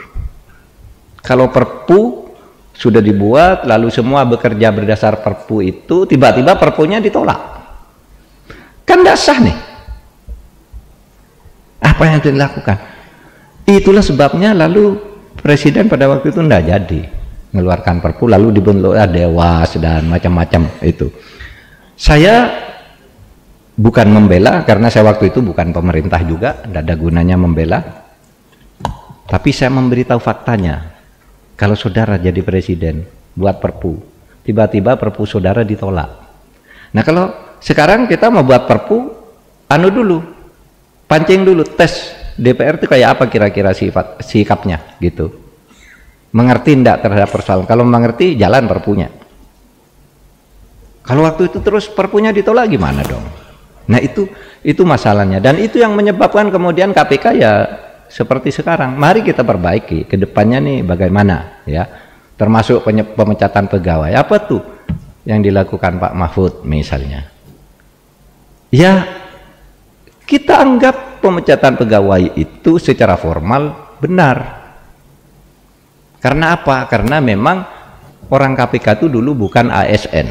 Kalau perpu sudah dibuat, lalu semua bekerja berdasar perpu itu, tiba-tiba perpunya ditolak. Kan tidak sah nih. Apa yang dilakukan? Itulah sebabnya lalu presiden pada waktu itu tidak jadi mengeluarkan perpu, lalu dibentuklah dewas dan macam-macam itu. Saya bukan membela, karena saya waktu itu bukan pemerintah juga, tidak ada gunanya membela. Tapi saya memberitahu faktanya. Kalau saudara jadi presiden, buat perpu, tiba-tiba perpu saudara ditolak. Nah kalau sekarang kita mau buat perpu, anu dulu, pancing dulu, tes D P R itu kayak apa kira-kira sifat sikapnya gitu. Mengerti tidak terhadap persoalan? Kalau mengerti, jalan perpunya. Kalau waktu itu terus perpunya ditolak, gimana dong? Nah itu itu masalahnya, dan itu yang menyebabkan kemudian K P K ya seperti sekarang. Mari kita perbaiki ke depannya nih bagaimana ya, termasuk pemecatan pegawai. Apa tuh yang dilakukan Pak Mahfud misalnya? Ya kita anggap pemecatan pegawai itu secara formal benar. Karena apa? Karena memang orang K P K itu dulu bukan A S N,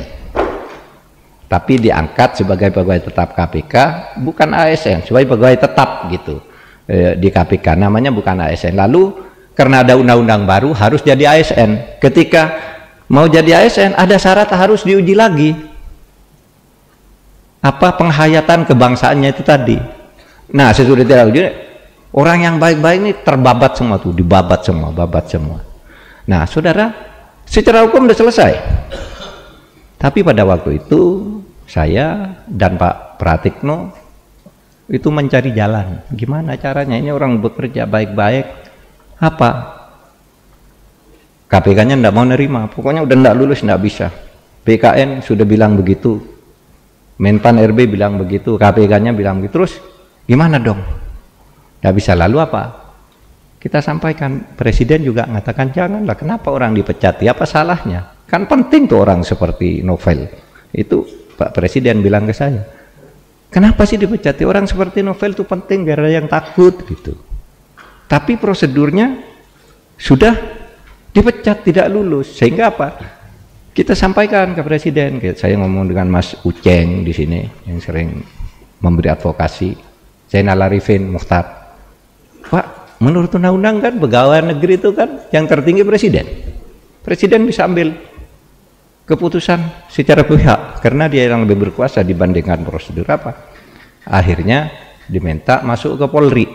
tapi diangkat sebagai pegawai tetap K P K, bukan A S N, sebagai pegawai tetap gitu e, di K P K, namanya bukan A S N. Lalu karena ada undang-undang baru harus jadi A S N. Ketika mau jadi A S N ada syarat harus diuji lagi apa penghayatan kebangsaannya itu tadi. Nah sesudah tidak uji, orang yang baik-baik ini terbabat semua tuh, dibabat semua, babat semua. Nah saudara, secara hukum sudah selesai. Tapi pada waktu itu saya dan Pak Pratikno itu mencari jalan. Gimana caranya? Ini orang bekerja baik-baik, apa? K P K-nya tidak mau nerima, pokoknya udah tidak lulus, tidak bisa. P K N sudah bilang begitu, Menpan R B bilang begitu, K P K-nya bilang begitu. Terus gimana dong? Tidak bisa. Lalu apa? Kita sampaikan, Presiden juga mengatakan janganlah. Kenapa orang dipecat? Ya, apa salahnya? Kan penting tuh orang seperti Novel itu. Pak Presiden bilang ke saya, kenapa sih dipecat? Orang seperti Novel itu penting, gak ada yang takut gitu. Tapi prosedurnya sudah dipecat, tidak lulus, sehingga apa? Kita sampaikan ke Presiden. Saya ngomong dengan Mas Uceng di sini yang sering memberi advokasi, saya Nalarifin Muhtar. Pak, menurut undang-undang kan pegawai negeri itu kan yang tertinggi Presiden. Presiden bisa ambil keputusan secara pihak karena dia yang lebih berkuasa dibandingkan prosedur apa. Akhirnya diminta masuk ke Polri.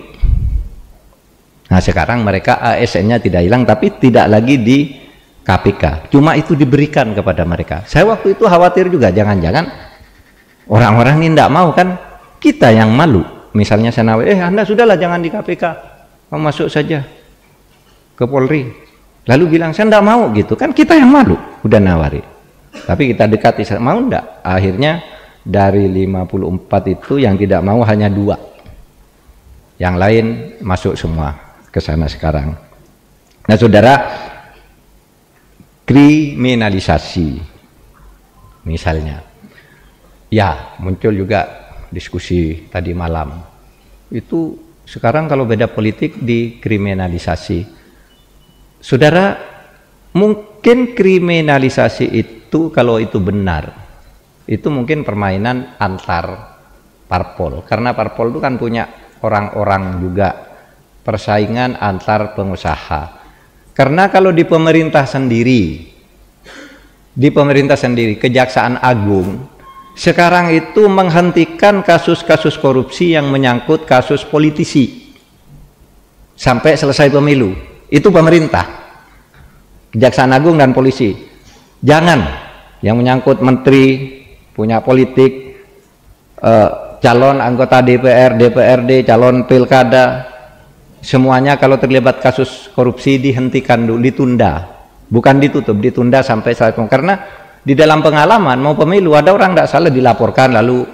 Nah sekarang mereka A S N-nya tidak hilang, tapi tidak lagi di K P K. Cuma itu diberikan kepada mereka. Saya waktu itu khawatir juga, jangan-jangan orang-orang ini tidak mau, kan kita yang malu. Misalnya saya nawarin, eh Anda sudahlah jangan di K P K, mau masuk saja ke Polri. Lalu bilang, saya tidak mau gitu. Kan kita yang malu, udah nawari. Tapi kita dekati, mau enggak? Akhirnya dari lima puluh empat itu yang tidak mau hanya dua. Yang lain masuk semua ke sana sekarang. Nah saudara, kriminalisasi misalnya. Ya, muncul juga diskusi tadi malam. Itu sekarang kalau beda politik dikriminalisasi. Saudara, mungkin kriminalisasi itu kalau itu benar, itu mungkin permainan antar parpol. Karena parpol itu kan punya orang-orang juga, persaingan antar pengusaha. Karena kalau di pemerintah sendiri, di pemerintah sendiri, Kejaksaan Agung sekarang itu menghentikan kasus-kasus korupsi yang menyangkut kasus politisi sampai selesai pemilu. Itu pemerintah, Kejaksaan Agung dan polisi. Jangan yang menyangkut menteri, punya politik, eh, calon anggota D P R, D P R D, calon pilkada, semuanya kalau terlibat kasus korupsi dihentikan dulu, ditunda, bukan ditutup, ditunda sampai saat, karena di dalam pengalaman mau pemilu ada orang tidak salah dilaporkan lalu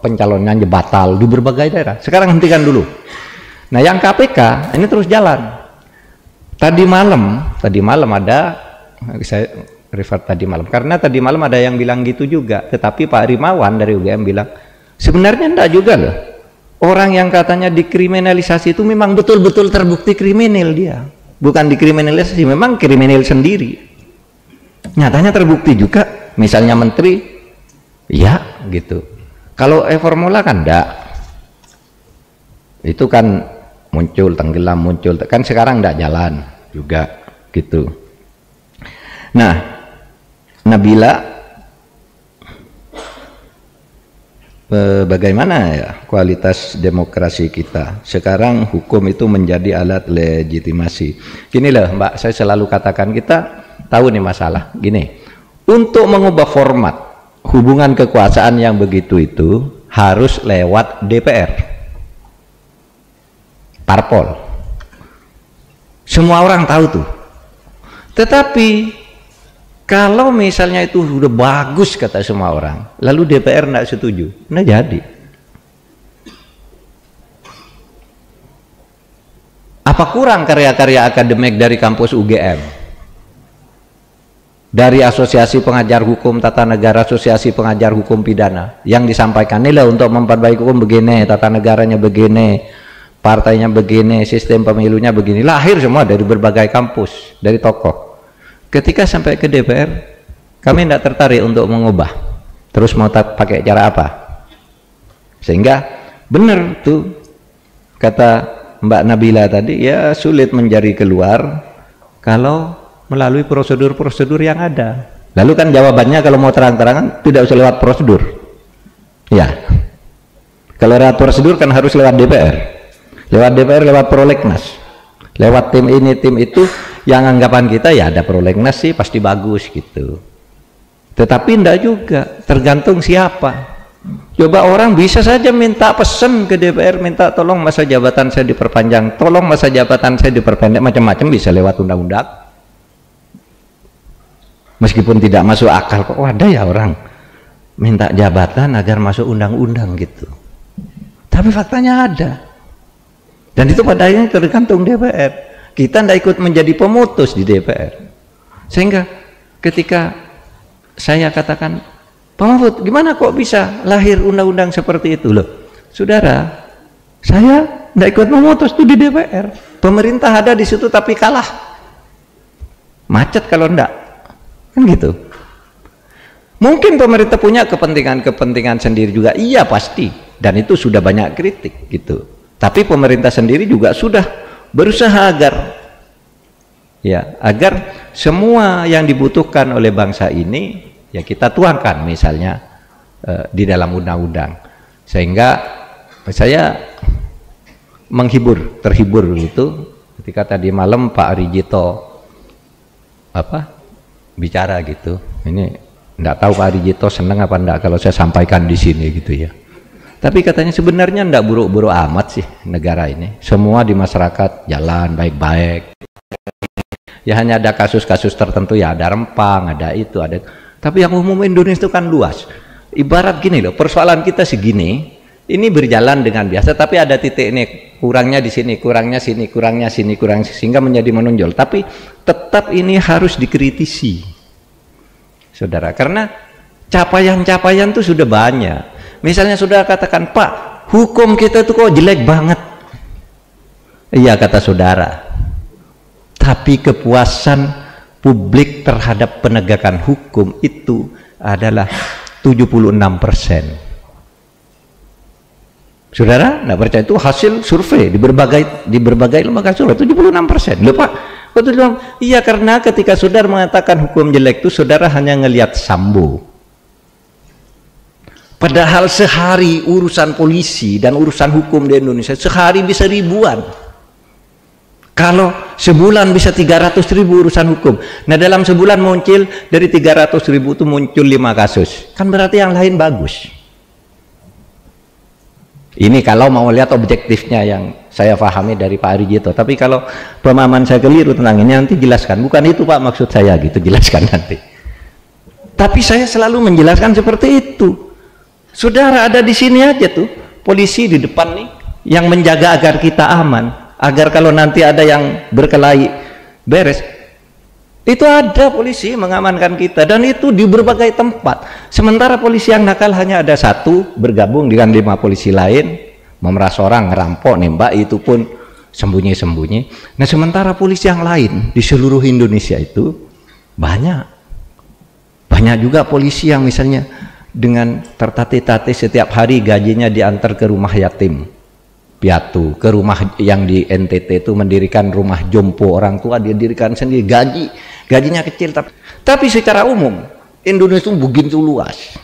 pencalonannya batal di berbagai daerah. Sekarang hentikan dulu. Nah, yang K P K ini terus jalan. Tadi malam, tadi malam ada, saya refer tadi malam karena tadi malam ada yang bilang gitu juga, tetapi Pak Rimawan dari U G M bilang sebenarnya tidak juga loh. Orang yang katanya dikriminalisasi itu memang betul-betul terbukti kriminal dia. Bukan dikriminalisasi, memang kriminal sendiri. Nyatanya terbukti juga, misalnya menteri, ya gitu. Kalau e-formula kan enggak. Itu kan muncul, tenggelam, muncul. Kan sekarang enggak jalan juga gitu. Nah, Nabila, bagaimana ya kualitas demokrasi kita sekarang? Hukum itu menjadi alat legitimasi. Gini loh Mbak, saya selalu katakan kita tahu nih masalah gini, untuk mengubah format hubungan kekuasaan yang begitu itu harus lewat D P R, parpol, semua orang tahu tuh. Tetapi kalau misalnya itu sudah bagus kata semua orang, lalu D P R tidak setuju, nah jadi. Apa kurang karya-karya akademik dari kampus U G M? Dari Asosiasi Pengajar Hukum Tata Negara, Asosiasi Pengajar Hukum Pidana, yang disampaikan, inilah untuk memperbaiki hukum begini, tata negaranya begini, partainya begini, sistem pemilunya begini. Lahir semua dari berbagai kampus, dari tokoh. Ketika sampai ke D P R, kami tidak tertarik untuk mengubah. Terus mau pakai cara apa? Sehingga benar tuh kata Mbak Nabila tadi, ya sulit menjadi keluar kalau melalui prosedur-prosedur yang ada. Lalu kan jawabannya kalau mau terang-terangan tidak usah lewat prosedur. Ya, kalau lewat prosedur kan harus lewat D P R, lewat D P R, lewat prolegnas, lewat tim ini, tim itu. Yang anggapan kita ya ada prolegnas sih pasti bagus gitu, tetapi enggak juga, tergantung siapa. Coba orang bisa saja minta pesan ke D P R, minta tolong masa jabatan saya diperpanjang, tolong masa jabatan saya diperpendek, macam-macam bisa lewat undang-undang, meskipun tidak masuk akal. Kok ada ya orang minta jabatan agar masuk undang-undang gitu, tapi faktanya ada, dan itu pada akhirnya tergantung D P R. Kita tidak ikut menjadi pemutus di D P R. Sehingga ketika saya katakan, Pak Mahfud, gimana kok bisa lahir undang-undang seperti itu? Loh, saudara, saya tidak ikut memutus itu di D P R. Pemerintah ada di situ tapi kalah. Macet kalau enggak. Kan gitu. Mungkin pemerintah punya kepentingan-kepentingan sendiri juga. Iya pasti. Dan itu sudah banyak kritik gitu. Tapi pemerintah sendiri juga sudah berusaha agar ya agar semua yang dibutuhkan oleh bangsa ini ya kita tuangkan misalnya eh, di dalam undang-undang. Sehingga saya menghibur, terhibur itu ketika tadi malam Pak Rijito apa bicara gitu. Ini enggak tahu Pak Rijito senang apa enggak kalau saya sampaikan di sini gitu ya. Tapi katanya sebenarnya tidak buruk-buruk amat sih negara ini. Semua di masyarakat jalan baik-baik. Ya hanya ada kasus-kasus tertentu ya ada rempang, ada itu, ada. Tapi yang umum Indonesia itu kan luas. Ibarat gini loh, persoalan kita segini, ini berjalan dengan biasa tapi ada titik ini, kurangnya di sini, kurangnya sini, kurangnya sini, kurangnya sini, sehingga menjadi menonjol. Tapi tetap ini harus dikritisi. Saudara, karena capaian-capaian itu sudah banyak. Misalnya saudara katakan, Pak, hukum kita itu kok jelek banget. Iya kata saudara. Tapi kepuasan publik terhadap penegakan hukum itu adalah tujuh puluh enam persen. Saudara, nggak percaya, itu hasil survei di berbagai di berbagai lembaga survei tujuh puluh enam persen. Loh Pak, kok tujuh puluh enam persen? Iya karena ketika saudara mengatakan hukum jelek itu saudara hanya ngelihat Sambo. Padahal sehari urusan polisi dan urusan hukum di Indonesia sehari bisa ribuan. Kalau sebulan bisa tiga ratus ribu urusan hukum. Nah dalam sebulan muncul dari tiga ratus ribu itu muncul lima kasus. Kan berarti yang lain bagus. Ini kalau mau lihat objektifnya yang saya pahami dari Pak Arijito. Tapi kalau pemahaman saya keliru tentang ini, nanti jelaskan. Bukan itu Pak maksud saya, gitu, jelaskan nanti. Tapi saya selalu menjelaskan seperti itu. Saudara ada di sini aja tuh, polisi di depan nih, yang menjaga agar kita aman, agar kalau nanti ada yang berkelahi, beres. Itu ada polisi mengamankan kita, dan itu di berbagai tempat. Sementara polisi yang nakal hanya ada satu, bergabung dengan lima polisi lain, memeras orang, ngerampok, nembak, itu pun sembunyi-sembunyi. Nah, sementara polisi yang lain di seluruh Indonesia itu banyak. Banyak juga polisi yang misalnya dengan tertatih-tatih setiap hari gajinya diantar ke rumah yatim piatu, ke rumah yang di N T T itu mendirikan rumah jompo, orang tua dia dirikan sendiri, gaji gajinya kecil, tapi tapi secara umum Indonesia itu begitu luas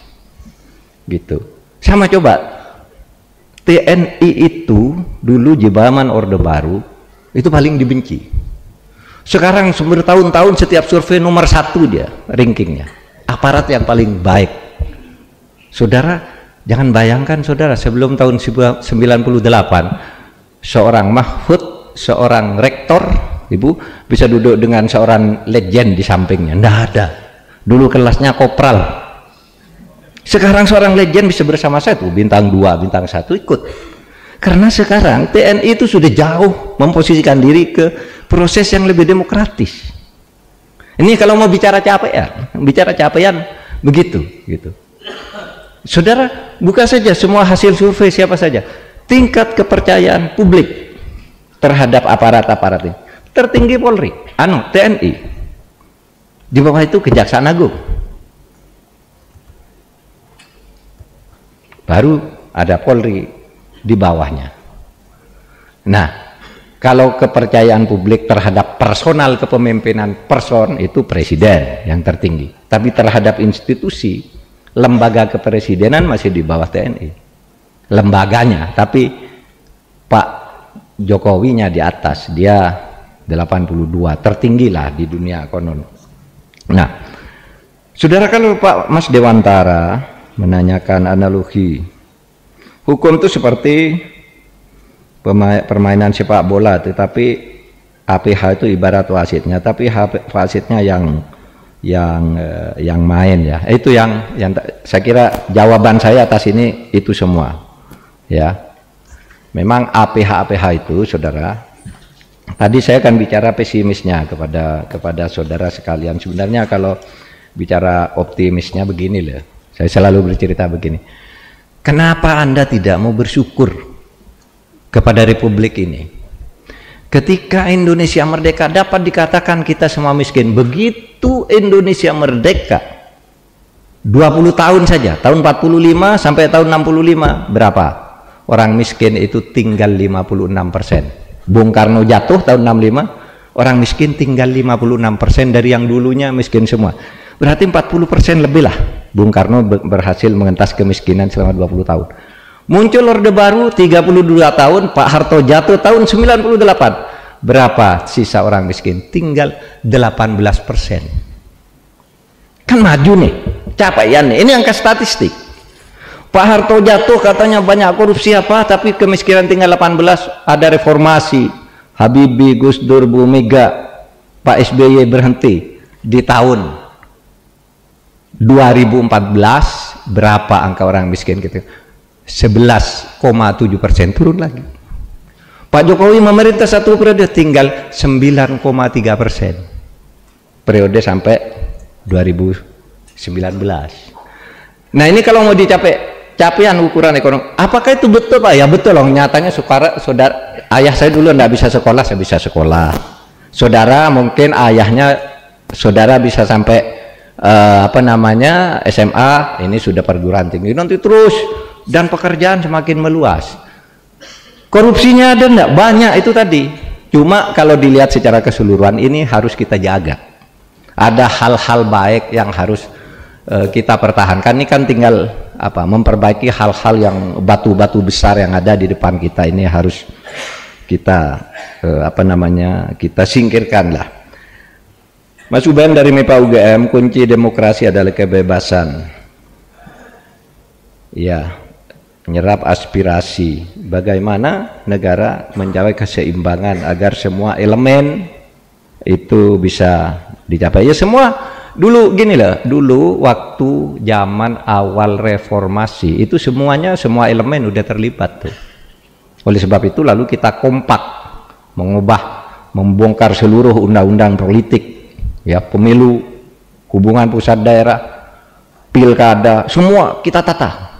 gitu. Sama coba T N I itu dulu zaman Orde Baru itu paling dibenci, sekarang bertahun-tahun setiap survei nomor satu dia rankingnya, aparat yang paling baik. Saudara jangan bayangkan, saudara, sebelum tahun sembilan puluh delapan seorang Mahfud, seorang rektor, ibu, bisa duduk dengan seorang legend di sampingnya. Nggak ada. Dulu kelasnya kopral. Sekarang seorang legend bisa bersama saya tuh, bintang dua, bintang satu ikut. Karena sekarang T N I itu sudah jauh memposisikan diri ke proses yang lebih demokratis. Ini kalau mau bicara capaian, bicara capaian begitu, gitu. Saudara, buka saja semua hasil survei siapa saja. Tingkat kepercayaan publik terhadap aparat-aparat ini tertinggi Polri, anu T N I. Di bawah itu Kejaksaan Agung. Baru ada Polri di bawahnya. Nah, kalau kepercayaan publik terhadap personal kepemimpinan person itu presiden yang tertinggi. Tapi terhadap institusi, lembaga kepresidenan masih di bawah T N I lembaganya, tapi Pak Jokowinya di atas, dia delapan puluh dua, tertinggilah di dunia konon. Nah, saudara, kalau Pak Mas Dewantara menanyakan analogi hukum itu seperti permainan sepak bola, tetapi A P H itu ibarat wasitnya, tapi wasitnya yang yang eh, yang main ya, itu yang yang saya kira jawaban saya atas ini itu semua ya. Memang A P H A P H itu, saudara, tadi saya akan bicara pesimisnya kepada kepada saudara sekalian. Sebenarnya kalau bicara optimisnya begini loh, saya selalu bercerita begini, kenapa Anda tidak mau bersyukur kepada republik ini? Ketika Indonesia merdeka, dapat dikatakan kita semua miskin. Begitu Indonesia merdeka, dua puluh tahun saja, tahun empat puluh lima sampai tahun enam puluh lima, berapa? Orang miskin itu tinggal lima puluh enam persen. Bung Karno jatuh tahun enam puluh lima, orang miskin tinggal lima puluh enam persen dari yang dulunya miskin semua. Berarti empat puluh persen lebih lah. Bung Karno berhasil mengentas kemiskinan selama dua puluh tahun. Muncul Orde Baru tiga puluh dua tahun, Pak Harto jatuh tahun sembilan puluh delapan. Berapa sisa orang miskin? Tinggal delapan belas persen. Kan maju nih, capaian nih. Ini angka statistik. Pak Harto jatuh katanya banyak korupsi apa, tapi kemiskinan tinggal delapan belas. Ada reformasi, Habibie, Gus Dur, Bu Mega, Pak S B Y berhenti di tahun dua ribu empat belas. Berapa angka orang miskin gitu? sebelas koma tujuh persen, turun lagi. Pak Jokowi memerintah satu periode, tinggal sembilan koma tiga persen periode sampai dua ribu sembilan belas. Nah, ini kalau mau dicapai capaian ukuran ekonomi, apakah itu betul Pak? Ya betul loh, nyatanya saudara, saudara ayah saya dulu tidak bisa sekolah, saya bisa sekolah. Saudara mungkin ayahnya, saudara bisa sampai uh, apa namanya S M A, ini sudah perguruan tinggi, nanti terus. Dan pekerjaan semakin meluas. Korupsinya ada enggak? Banyak itu tadi. Cuma kalau dilihat secara keseluruhan ini harus kita jaga. Ada hal-hal baik yang harus uh, kita pertahankan. Ini kan tinggal apa? Memperbaiki hal-hal yang batu-batu besar yang ada di depan kita ini harus kita uh, apa namanya? Kita singkirkan lah. Mas Uben dari M I P A U G M, kunci demokrasi adalah kebebasan. Ya. menyerap aspirasi. Bagaimana negara mencapai keseimbangan agar semua elemen itu bisa dicapai? Ya semua. Dulu gini lah, dulu waktu zaman awal reformasi itu semuanya, semua elemen udah terlibat tuh. Oleh sebab itu lalu kita kompak mengubah, membongkar seluruh undang-undang politik, ya, pemilu, hubungan pusat daerah, pilkada, semua kita tata.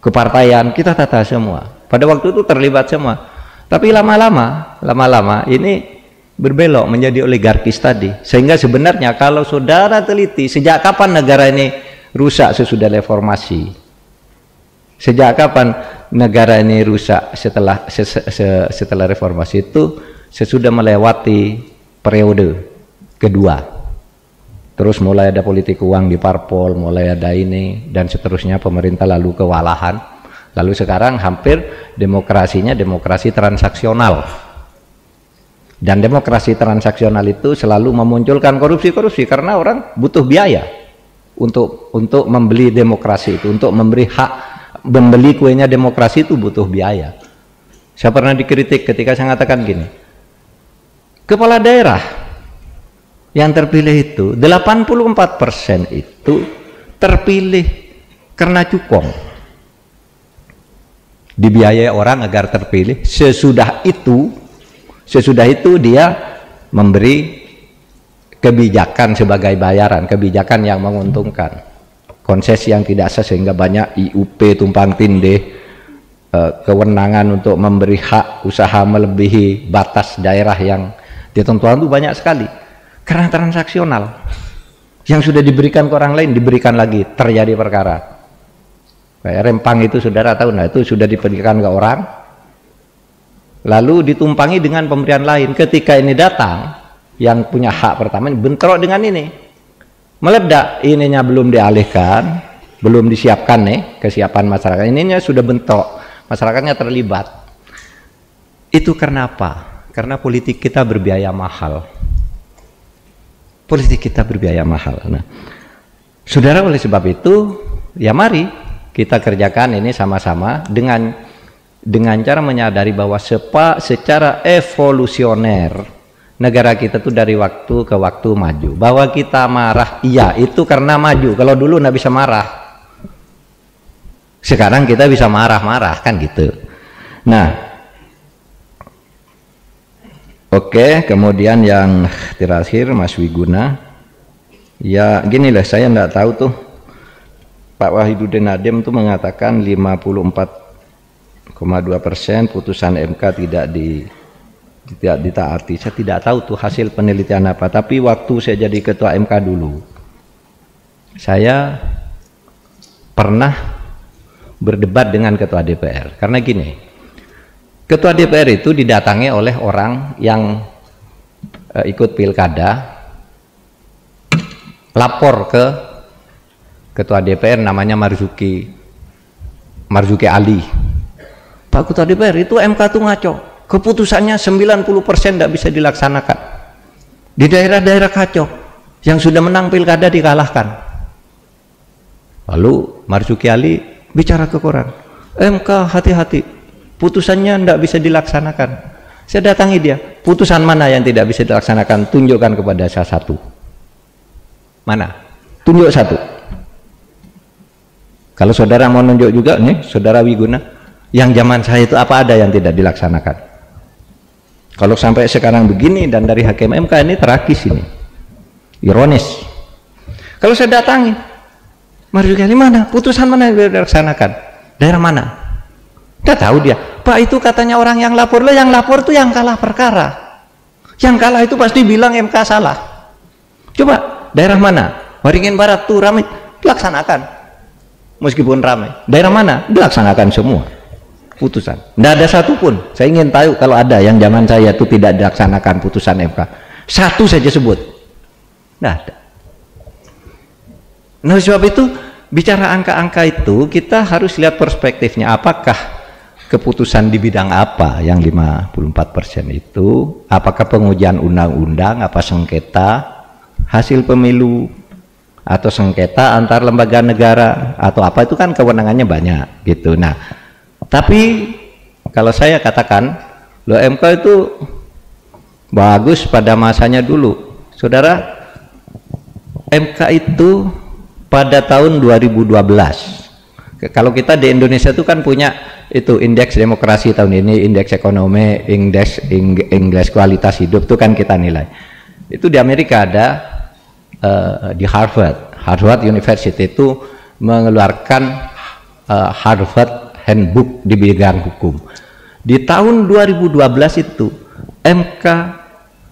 Kepartaian kita tata semua. Pada waktu itu terlibat semua. Tapi lama-lama, lama-lama ini berbelok menjadi oligarkis tadi, sehingga sebenarnya kalau saudara teliti sejak kapan negara ini rusak sesudah reformasi, sejak kapan negara ini rusak setelah se, se, setelah reformasi itu sesudah melewati periode kedua, terus mulai ada politik uang di parpol, mulai ada ini dan seterusnya, pemerintah lalu kewalahan, lalu sekarang hampir demokrasinya demokrasi transaksional. Dan demokrasi transaksional itu selalu memunculkan korupsi-korupsi karena orang butuh biaya untuk untuk membeli demokrasi itu, untuk memberi hak membeli kuenya demokrasi itu butuh biaya. Saya pernah dikritik ketika saya mengatakan gini, kepala daerah yang terpilih itu delapan puluh empat persen itu terpilih karena cukong, dibiayai orang agar terpilih. Sesudah itu Sesudah itu dia memberi kebijakan sebagai bayaran, kebijakan yang menguntungkan, konsesi yang tidak sah sehingga banyak I U P tumpang tindih, kewenangan untuk memberi hak usaha melebihi batas daerah yang ditentukan itu banyak sekali karena transaksional. Yang sudah diberikan ke orang lain diberikan lagi, terjadi perkara kayak Rempang itu saudara tahu, nah itu sudah diberikan ke orang lalu ditumpangi dengan pemberian lain. Ketika ini datang, yang punya hak pertama bentrok dengan ini, meledak. Ininya belum dialihkan, belum disiapkan nih kesiapan masyarakat, ininya sudah bentrok, masyarakatnya terlibat. Itu karena apa? Karena politik kita berbiaya mahal. Politik kita berbiaya mahal. Nah, saudara, oleh sebab itu ya mari kita kerjakan ini sama-sama dengan dengan cara menyadari bahwa sepa, secara evolusioner negara kita tuh dari waktu ke waktu maju. Bahwa kita marah, iya itu karena maju. Kalau dulu nggak bisa marah, sekarang kita bisa marah-marah kan gitu. Nah, oke, kemudian yang terakhir Mas Wiguna, ya gini lah, saya nggak tahu tuh Pak Wahidudin Nadiem tuh mengatakan lima puluh empat koma dua persen putusan M K tidak di tidak ditaati. Saya tidak tahu tuh hasil penelitian apa, tapi waktu saya jadi ketua M K dulu saya pernah berdebat dengan ketua D P R karena gini, ketua D P R itu didatangi oleh orang yang e, ikut pilkada lapor ke ketua D P R, namanya Marzuki Marzuki Ali. Pak Ketua D P R, itu M K tuh ngaco, keputusannya sembilan puluh persen tidak bisa dilaksanakan di daerah-daerah kacau, yang sudah menang pilkada dikalahkan. Lalu Marzuki Ali bicara ke koran, M K hati-hati, putusannya tidak bisa dilaksanakan. Saya datangi dia, putusan mana yang tidak bisa dilaksanakan, tunjukkan kepada saya satu. Mana? Tunjuk satu. Kalau saudara mau nunjuk juga nih, saudara Wiguna, yang zaman saya itu apa ada yang tidak dilaksanakan? Kalau sampai sekarang begini dan dari hakim M K ini terakis ini, ironis. Kalau saya datangi, Marzuki Ali mana? Putusan mana yang dilaksanakan? Daerah mana? Tidak tahu dia. Pak itu katanya orang yang lapor lah, yang lapor tuh yang kalah perkara. Yang kalah itu pasti bilang M K salah. Coba daerah mana? Waringin Barat tuh ramai, dilaksanakan. Meskipun ramai, daerah mana? Dilaksanakan semua putusan, tidak ada satupun. Saya ingin tahu kalau ada yang zaman saya itu tidak dilaksanakan putusan M K, satu saja sebut, tidak ada. Nah sebab itu bicara angka-angka itu kita harus lihat perspektifnya, apakah keputusan di bidang apa yang lima puluh empat persen itu, apakah pengujian undang-undang, apa sengketa hasil pemilu atau sengketa antar lembaga negara atau apa, itu kan kewenangannya banyak gitu. Nah Tapi kalau saya katakan, loh M K itu bagus pada masanya dulu. Saudara, M K itu pada tahun dua ribu dua belas. Kalau kita di Indonesia itu kan punya itu indeks demokrasi tahun ini, indeks ekonomi, indeks indeks kualitas hidup itu kan kita nilai. Itu di Amerika ada uh, di Harvard, Harvard University itu mengeluarkan uh, Harvard Handbook di bidang hukum. Di tahun dua ribu dua belas itu M K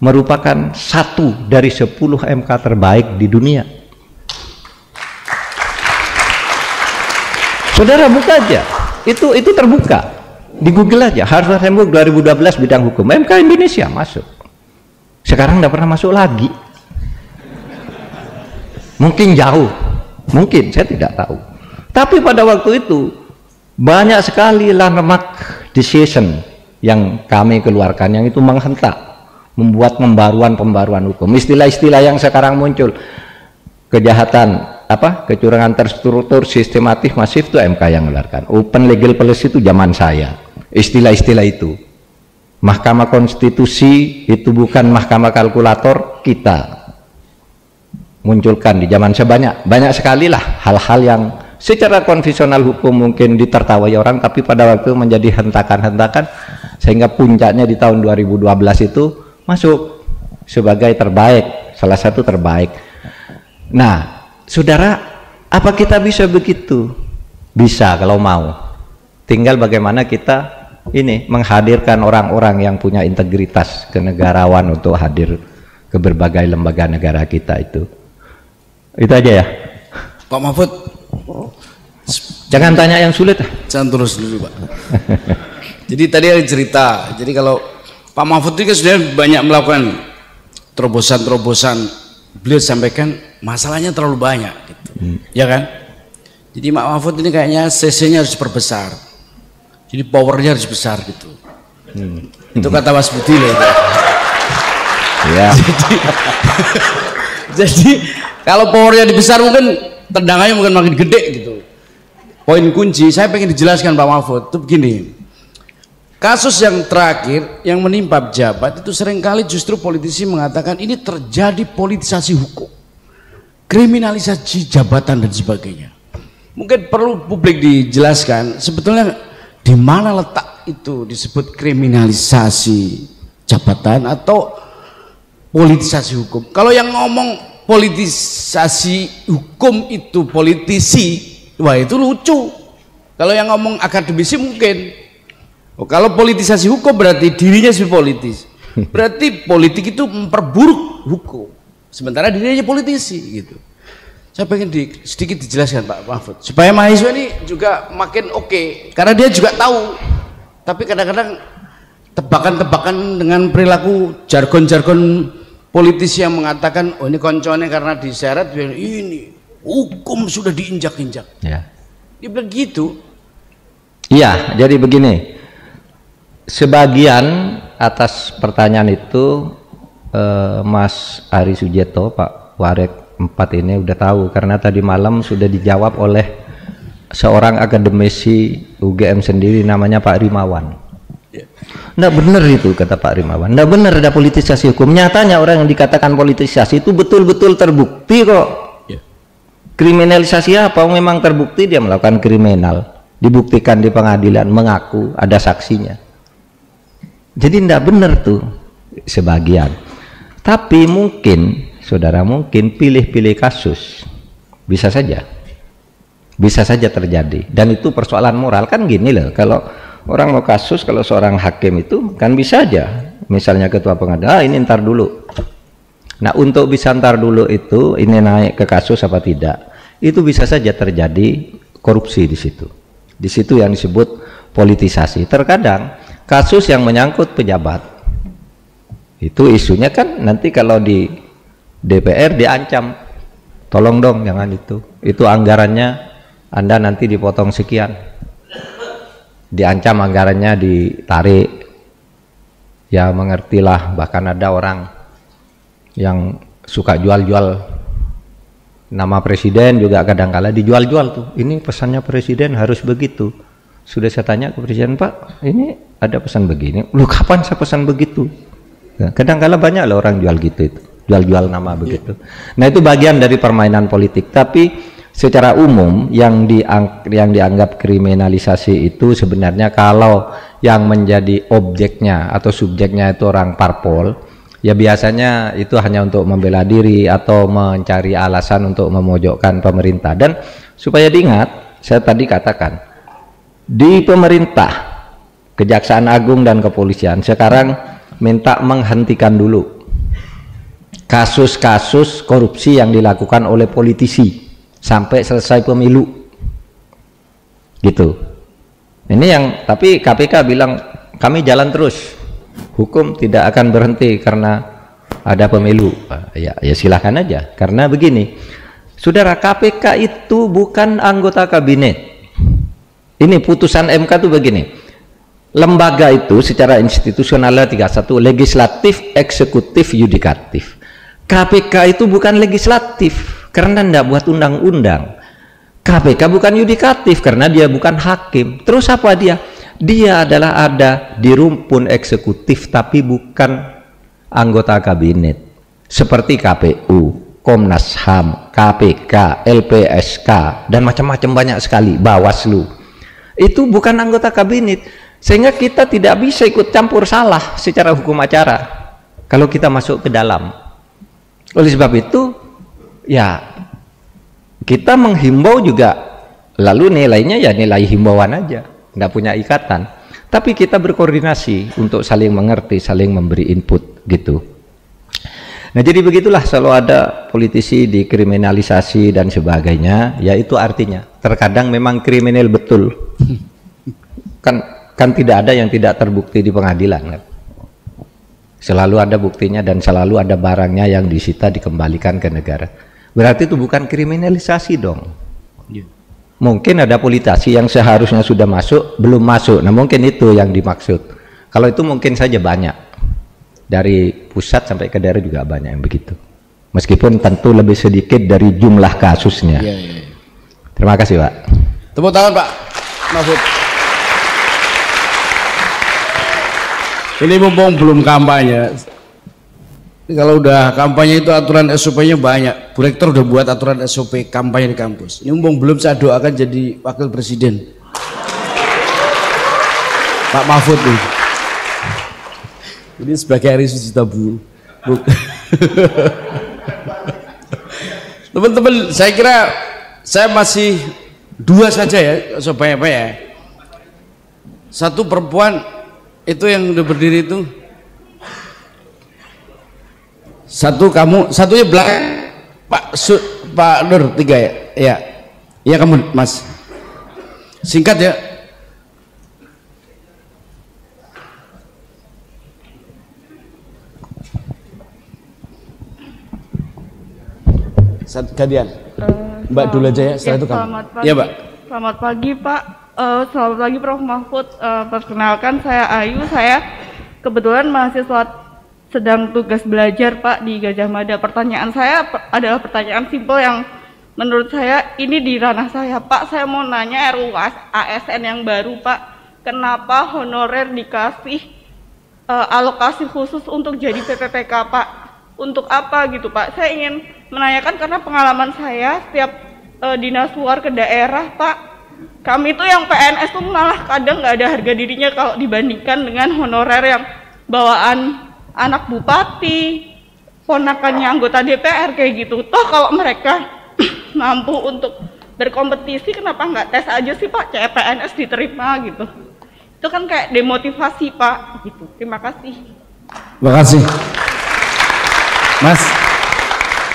merupakan satu dari sepuluh M K terbaik di dunia. Saudara buka aja, itu itu terbuka di Google aja, Harvard Handbook dua ribu dua belas bidang hukum, M K Indonesia masuk. Sekarang tidak pernah masuk lagi. Mungkin jauh, mungkin saya tidak tahu. Tapi pada waktu itu banyak sekali landmark decision yang kami keluarkan, yang itu menghentak, membuat pembaruan-pembaruan hukum. Istilah-istilah yang sekarang muncul, kejahatan apa kecurangan terstruktur sistematis masif itu M K yang mengeluarkan. Open legal policy itu zaman saya, istilah-istilah itu. Mahkamah Konstitusi itu bukan mahkamah kalkulator, kita munculkan di zaman sebanyak banyak sekali lah hal-hal yang secara konvensional hukum mungkin ditertawai orang, tapi pada waktu menjadi hentakan-hentakan sehingga puncaknya di tahun dua ribu dua belas itu masuk sebagai terbaik, salah satu terbaik. Nah saudara, apa kita bisa begitu? Bisa kalau mau. Tinggal bagaimana kita ini menghadirkan orang-orang yang punya integritas kenegarawan untuk hadir ke berbagai lembaga negara kita itu. Itu aja ya. Pak Mahfud, jangan tanya yang sulit. Jangan terus dulu Pak. Jadi tadi ada cerita. Jadi kalau Pak Mahfud itu sudah banyak melakukan terobosan-terobosan. Beliau sampaikan masalahnya terlalu banyak gitu. Hmm. Ya kan? Jadi Pak Mahfud ini kayaknya C C-nya harus diperbesar. Jadi powernya harus besar gitu. Hmm. Itu kata Mas Budi loh. Ya. Jadi, jadi kalau powernya dibesar mungkin tendangannya mungkin makin gede gitu. Poin kunci saya pengen dijelaskan Pak Mahfud itu begini. Kasus yang terakhir yang menimpa pejabat itu seringkali justru politisi mengatakan ini terjadi politisasi hukum, kriminalisasi jabatan dan sebagainya. Mungkin perlu publik dijelaskan sebetulnya di mana letak itu disebut kriminalisasi jabatan atau politisasi hukum. Kalau yang ngomong politisasi hukum itu politisi, wah itu lucu. Kalau yang ngomong akademisi mungkin. Oh, kalau politisasi hukum berarti dirinya si politis, berarti politik itu memperburuk hukum, sementara dirinya politisi gitu. Saya pengen di, sedikit dijelaskan Pak Mahfud supaya mahasiswa ini juga makin oke, okay, karena dia juga tahu. Tapi kadang-kadang tebakan-tebakan dengan perilaku jargon-jargon politisi yang mengatakan oh ini konconnya karena diseret, ini hukum sudah diinjak-injak. Ya. Dia bilang gitu. Iya, jadi begini. Sebagian atas pertanyaan itu eh, Mas Ari Sujeto, Pak Warek empat ini udah tahu karena tadi malam sudah dijawab oleh seorang akademisi U G M sendiri namanya Pak Rimawan. Nggak benar itu kata Pak Rimawan, nggak benar ada politisasi hukum. Nyatanya orang yang dikatakan politisasi itu betul-betul terbukti kok. Kriminalisasi apa? Memang terbukti dia melakukan kriminal, dibuktikan di pengadilan, mengaku ada saksinya. Jadi tidak benar tuh sebagian. Tapi mungkin saudara mungkin pilih-pilih kasus, bisa saja, bisa saja terjadi. Dan itu persoalan moral kan gini loh. Kalau orang mau kasus, kalau seorang hakim itu kan bisa aja, misalnya ketua pengadilan, ah, ini ntar dulu. Nah untuk bisa ntar dulu itu, ini naik ke kasus apa tidak, itu bisa saja terjadi korupsi di situ. Di situ yang disebut politisasi. Terkadang kasus yang menyangkut pejabat itu isunya kan nanti kalau di D P R diancam, tolong dong jangan itu, itu anggarannya Anda nanti dipotong sekian, diancam anggarannya ditarik. Ya mengertilah, bahkan ada orang yang suka jual-jual nama presiden juga kadang kala dijual-jual tuh, ini pesannya presiden harus begitu. Sudah saya tanya ke presiden, Pak, ini ada pesan begini. Lu kapan saya pesan begitu? Nah, kadang-kala banyak loh orang jual gitu itu, jual-jual nama begitu. Nah itu bagian dari permainan politik. Tapi secara umum yang diang yang dianggap kriminalisasi itu sebenarnya kalau yang menjadi objeknya atau subjeknya itu orang parpol, ya biasanya itu hanya untuk membela diri atau mencari alasan untuk memojokkan pemerintah. Dan supaya diingat, saya tadi katakan di pemerintah, Kejaksaan Agung dan kepolisian sekarang minta menghentikan dulu kasus-kasus korupsi yang dilakukan oleh politisi sampai selesai pemilu gitu. Ini yang tapi K P K bilang kami jalan terus, hukum tidak akan berhenti karena ada pemilu. Ya, ya silahkan aja, karena begini saudara, K P K itu bukan anggota kabinet. Ini putusan M K tuh begini, lembaga itu secara institusionalnya tiga puluh satu, legislatif, eksekutif, yudikatif. K P K itu bukan legislatif karena tidak buat undang-undang. K P K bukan yudikatif karena dia bukan hakim. Terus apa dia? Dia adalah ada di rumpun eksekutif tapi bukan anggota kabinet seperti K P U, Komnas H A M, K P K, L P S K, dan macam-macam banyak sekali, Bawaslu. Itu bukan anggota kabinet, sehingga kita tidak bisa ikut campur salah secara hukum acara kalau kita masuk ke dalam. Oleh sebab itu ya kita menghimbau juga, lalu nilainya ya nilai himbauan aja, nggak punya ikatan, tapi kita berkoordinasi untuk saling mengerti, saling memberi input gitu. Nah jadi begitulah, selalu ada politisi dikriminalisasi dan sebagainya, ya itu artinya terkadang memang kriminal betul, kan kan tidak ada yang tidak terbukti di pengadilan kan? Selalu ada buktinya dan selalu ada barangnya yang disita dikembalikan ke negara. Berarti itu bukan kriminalisasi dong. Yeah. Mungkin ada politisi yang seharusnya sudah masuk belum masuk, nah mungkin itu yang dimaksud. Kalau itu mungkin saja banyak, dari pusat sampai ke daerah juga banyak yang begitu, meskipun tentu lebih sedikit dari jumlah kasusnya. Ya, ya, ya. Terima kasih Pak. Tepuk tangan Pak Mahfud. Ini mumpung belum kampanye, kalau udah kampanye itu aturan S O P-nya banyak. Bu Rektor udah buat aturan S O P kampanye di kampus. Ini mumpung belum, saya doakan jadi wakil presiden Pak Mahfud nih. Ini sebagai hari suci tabu. Teman-teman, saya kira saya masih dua saja ya supaya apa ya. Satu perempuan itu yang udah berdiri itu. Satu kamu, satunya belakang Pak Su, Pak Nur, tiga ya, ya, ya kamu Mas. Singkat ya. Satu gantian, uh, Mbak dulu aja ya. Setelah ya, itu kamu. Selamat pagi. Ya, Pak. Selamat pagi Pak. Uh, selamat pagi Prof Mahfud. Uh, perkenalkan saya Ayu. Saya kebetulan mahasiswa sedang tugas belajar Pak di Gajah Mada. Pertanyaan saya adalah pertanyaan simpel yang menurut saya ini di ranah saya Pak. Saya mau nanya R U A S N yang baru Pak, kenapa honorer dikasih uh, alokasi khusus untuk jadi P P P K Pak, untuk apa gitu Pak? Saya ingin menanyakan karena pengalaman saya setiap uh, dinas luar ke daerah Pak, kami itu yang P N S tuh malah kadang nggak ada harga dirinya kalau dibandingkan dengan honorer yang bawaan anak bupati, ponakannya anggota D P R kayak gitu. Toh kalau mereka mampu untuk berkompetisi, kenapa nggak tes aja sih Pak, C P N S diterima gitu? Itu kan kayak demotivasi Pak gitu. Terima kasih. Terima kasih Mas.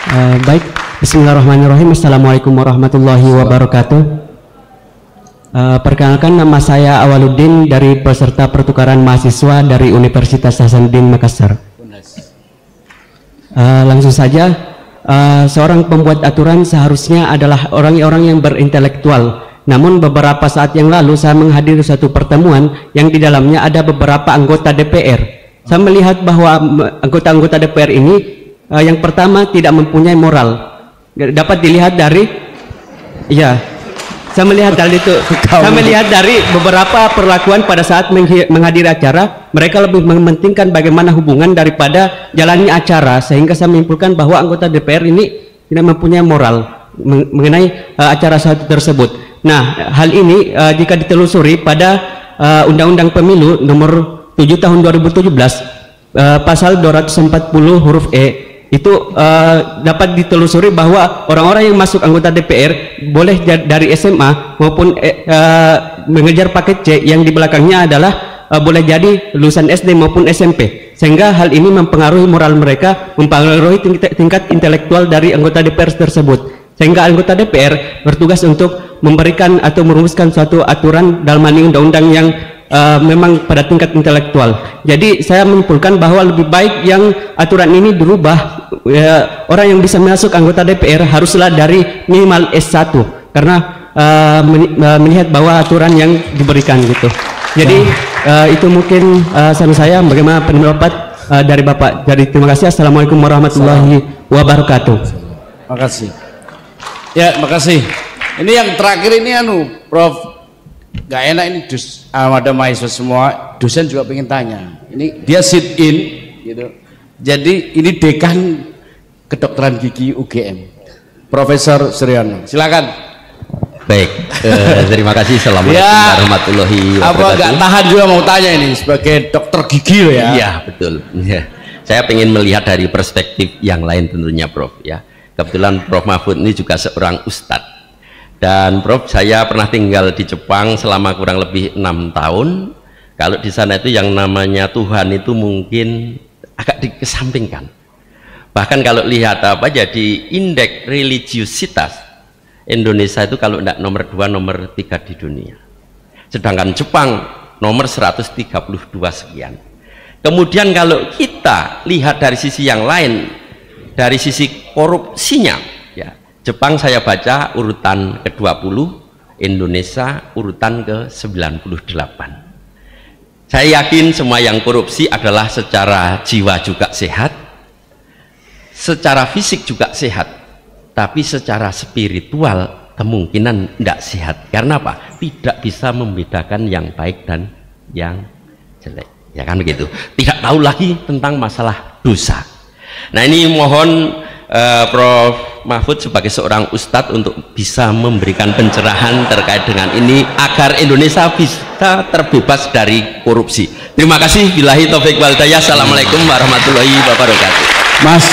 Uh, baik, bismillahirrahmanirrahim. Assalamualaikum warahmatullahi wabarakatuh. Uh, perkenalkan, nama saya Awaluddin dari peserta pertukaran mahasiswa dari Universitas Hasanuddin Makassar. Uh, langsung saja, uh, seorang pembuat aturan seharusnya adalah orang-orang yang berintelektual. Namun beberapa saat yang lalu saya menghadiri suatu pertemuan yang di dalamnya ada beberapa anggota D P R. Saya melihat bahwa anggota-anggota D P R ini uh, yang pertama tidak mempunyai moral. Dapat dilihat dari ya. Saya melihat hal itu. Saya melihat dari beberapa perlakuan pada saat menghadiri acara, mereka lebih mementingkan bagaimana hubungan daripada jalannya acara, sehingga saya menyimpulkan bahwa anggota D P R ini tidak mempunyai moral mengenai uh, acara satu tersebut. Nah, hal ini uh, jika ditelusuri pada Undang-Undang uh, Pemilu Nomor tujuh Tahun dua ribu tujuh belas, uh, pasal dua ratus empat puluh huruf E, itu uh, dapat ditelusuri bahwa orang-orang yang masuk anggota D P R boleh dari S M A maupun uh, mengejar paket C yang di belakangnya adalah uh, boleh jadi lulusan S D maupun S M P, sehingga hal ini mempengaruhi moral mereka, mempengaruhi ting tingkat intelektual dari anggota D P R tersebut, sehingga anggota D P R bertugas untuk memberikan atau merumuskan suatu aturan dalam hal ini undang-undang yang Uh, memang pada tingkat intelektual. Jadi saya menyimpulkan bahwa lebih baik yang aturan ini dirubah. Uh, orang yang bisa masuk anggota D P R haruslah dari minimal S satu, karena uh, men uh, melihat bahwa aturan yang diberikan gitu. Jadi uh, itu mungkin uh, saran saya, bagaimana pendapat uh, dari Bapak. Jadi terima kasih. Assalamualaikum warahmatullahi wabarakatuh. Terima kasih. Ya, makasih. Ini yang terakhir ini anu Prof, gak enak ini dus, ah, ada mahasiswa semua, dosen juga pengen tanya. Ini dia sit in, gitu. Jadi ini dekan kedokteran gigi U G M, Profesor Suryono. Silakan. Baik, eh, terima kasih. Assalamualaikum ya, warahmatullahi wabarakatuh. Apa gak tahan juga mau tanya ini sebagai dokter gigi loh ya? Iya betul. Saya pengen melihat dari perspektif yang lain tentunya, Prof. Ya, kebetulan Prof Mahfud ini juga seorang ustadz. Dan Prof, saya pernah tinggal di Jepang selama kurang lebih enam tahun. Kalau di sana itu yang namanya Tuhan itu mungkin agak dikesampingkan. Bahkan kalau lihat apa jadi indeks religiusitas Indonesia itu kalau tidak nomor dua, nomor tiga di dunia. Sedangkan Jepang nomor seratus tiga puluh dua sekian. Kemudian kalau kita lihat dari sisi yang lain, dari sisi korupsinya, Jepang saya baca urutan ke dua puluh, Indonesia urutan ke sembilan puluh delapan. Saya yakin semua yang korupsi adalah secara jiwa juga sehat, secara fisik juga sehat, tapi secara spiritual kemungkinan tidak sehat. Karena apa? Tidak bisa membedakan yang baik dan yang jelek. Ya kan begitu. Tidak tahu lagi tentang masalah dosa. Nah ini mohon Uh, Prof Mahfud sebagai seorang ustadz untuk bisa memberikan pencerahan terkait dengan ini agar Indonesia bisa terbebas dari korupsi. Terima kasih. Billahi taufik wal hidayah. Assalamualaikum warahmatullahi wabarakatuh. Mas,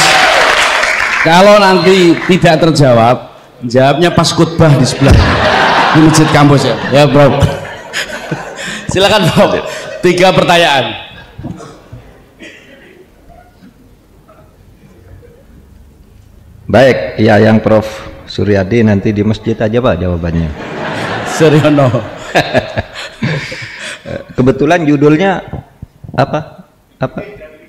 kalau nanti tidak terjawab, jawabnya pas khutbah di sebelah di masjid kampus ya, ya Prof. Silakan Prof. Tiga pertanyaan. Baik, ya yang Prof Suryadi nanti di masjid aja Pak jawabannya. Suryono. Kebetulan judulnya apa? Apa?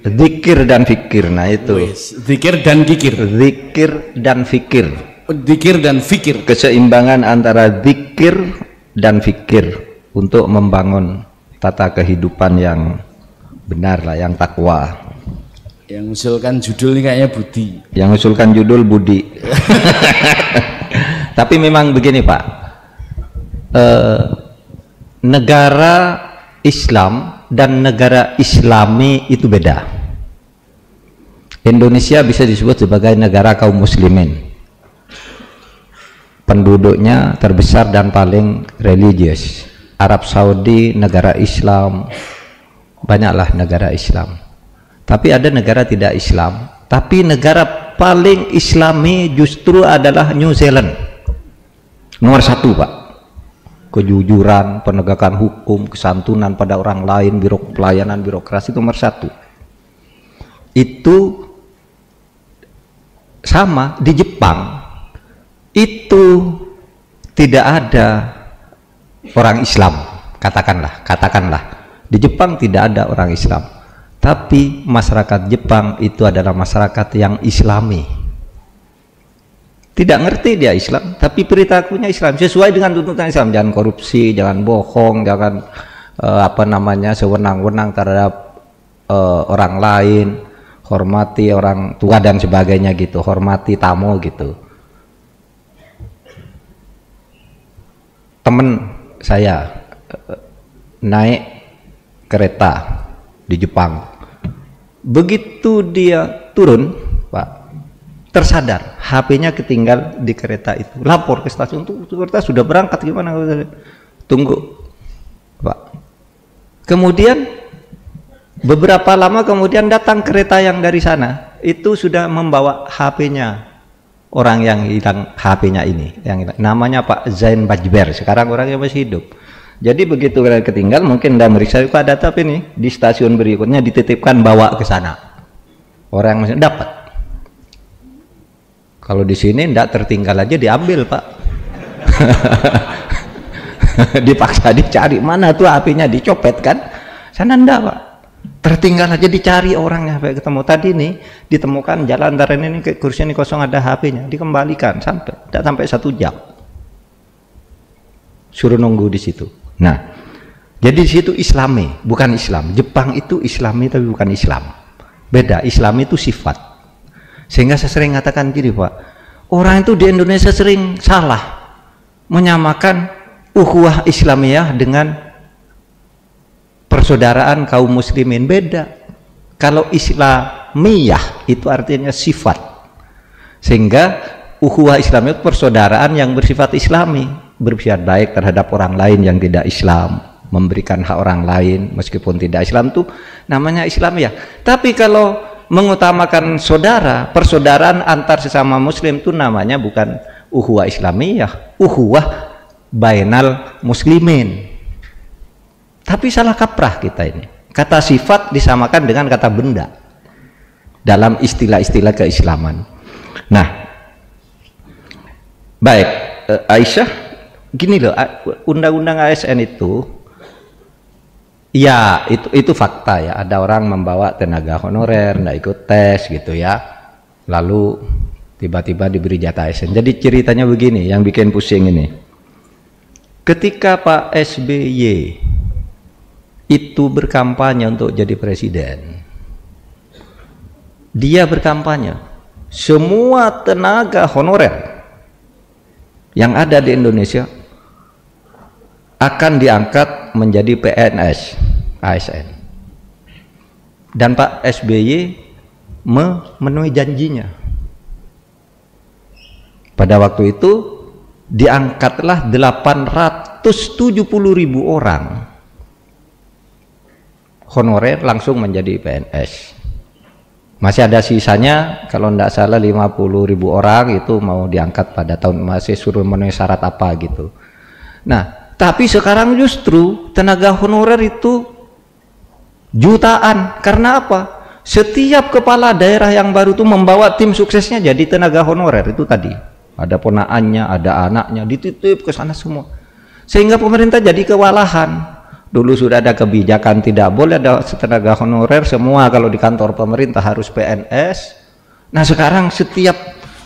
Zikir dan fikir. Nah itu. Zikir dan fikir. Zikir dan fikir. Zikir dan fikir. Keseimbangan antara zikir dan fikir untuk membangun tata kehidupan yang benar lah, yang takwa. Yang usulkan judul ini kayaknya Budi. Yang usulkan judul Budi. Tapi memang begini Pak, e, negara Islam dan negara Islami itu beda. Indonesia bisa disebut sebagai negara kaum muslimin, penduduknya terbesar dan paling religius. Arab Saudi negara Islam, banyaklah negara Islam. Tapi ada negara tidak Islam, tapi negara paling Islami justru adalah New Zealand, nomor satu Pak. Kejujuran, penegakan hukum, kesantunan pada orang lain, birok pelayanan birokrasi itu nomor satu. Itu sama di Jepang, itu tidak ada orang Islam, katakanlah, katakanlah di Jepang tidak ada orang Islam. Tapi masyarakat Jepang itu adalah masyarakat yang Islami. Tidak ngerti dia Islam, tapi perilakunya Islam sesuai dengan tuntutan Islam. Jangan korupsi, jangan bohong, jangan uh, apa namanya sewenang-wenang terhadap uh, orang lain, hormati orang tua dan sebagainya gitu, hormati tamu gitu. temen saya naik kereta di Jepang, begitu dia turun Pak, tersadar H P-nya ketinggal di kereta itu, lapor ke stasiun, tuh kereta sudah berangkat, gimana, tunggu Pak. Kemudian beberapa lama kemudian datang kereta yang dari sana, itu sudah membawa H P-nya orang yang hilang, H P-nya ini yang hilang. Namanya Pak Zain Bajber, sekarang orangnya masih hidup. Jadi begitu ketinggal, mungkin Anda meriksa Pak data ini di stasiun berikutnya dititipkan, bawa ke sana, orang yang masih dapat. Kalau di sini tidak, tertinggal aja diambil Pak. Dipaksa dicari, mana tuh H P-nya, dicopet kan, sana ndak Pak, tertinggal aja dicari orangnya sampai ketemu. Tadi nih ditemukan jalan antara ini ke kursi ini kosong, ada H P-nya, dikembalikan, sampai tidak sampai satu jam suruh nunggu di situ. Nah, jadi di situ Islami, bukan Islam. Jepang itu Islami tapi bukan Islam, beda. Islam itu sifat, sehingga saya sering katakan gini Pak, orang itu di Indonesia sering salah menyamakan ukhuwah Islamiyah dengan persaudaraan kaum muslimin. Beda. Kalau Islamiyah itu artinya sifat, sehingga ukhuwah Islamiyah itu persaudaraan yang bersifat islami, berbuat baik terhadap orang lain yang tidak Islam, memberikan hak orang lain meskipun tidak Islam, itu namanya Islamiyah. Tapi kalau mengutamakan saudara, persaudaraan antar sesama muslim, itu namanya bukan ukhuwah Islamiyah, ukhuwah bainal muslimin. Tapi salah kaprah kita ini, kata sifat disamakan dengan kata benda dalam istilah-istilah keislaman. Nah, baik Aisyah, gini loh, undang-undang A S N itu ya itu itu fakta ya, ada orang membawa tenaga honorer nggak ikut tes gitu ya, lalu tiba-tiba diberi jatah A S N. Jadi ceritanya begini, yang bikin pusing ini, ketika Pak S B Y itu berkampanye untuk jadi presiden, dia berkampanye, semua tenaga honorer yang ada di Indonesia akan diangkat menjadi P N S, A S N, dan Pak S B Y memenuhi janjinya. Pada waktu itu diangkatlah delapan ratus tujuh puluh ribu orang honorer langsung menjadi P N S. Masih ada sisanya, kalau tidak salah lima puluh ribu orang itu mau diangkat pada tahun, masih suruh memenuhi syarat apa gitu. Nah, tapi sekarang justru tenaga honorer itu jutaan. Karena apa? Setiap kepala daerah yang baru itu membawa tim suksesnya jadi tenaga honorer itu tadi. Ada ponakannya, ada anaknya, dititip ke sana semua. Sehingga pemerintah jadi kewalahan. Dulu sudah ada kebijakan tidak boleh ada tenaga honorer semua kalau di kantor pemerintah, harus P N S. Nah sekarang setiap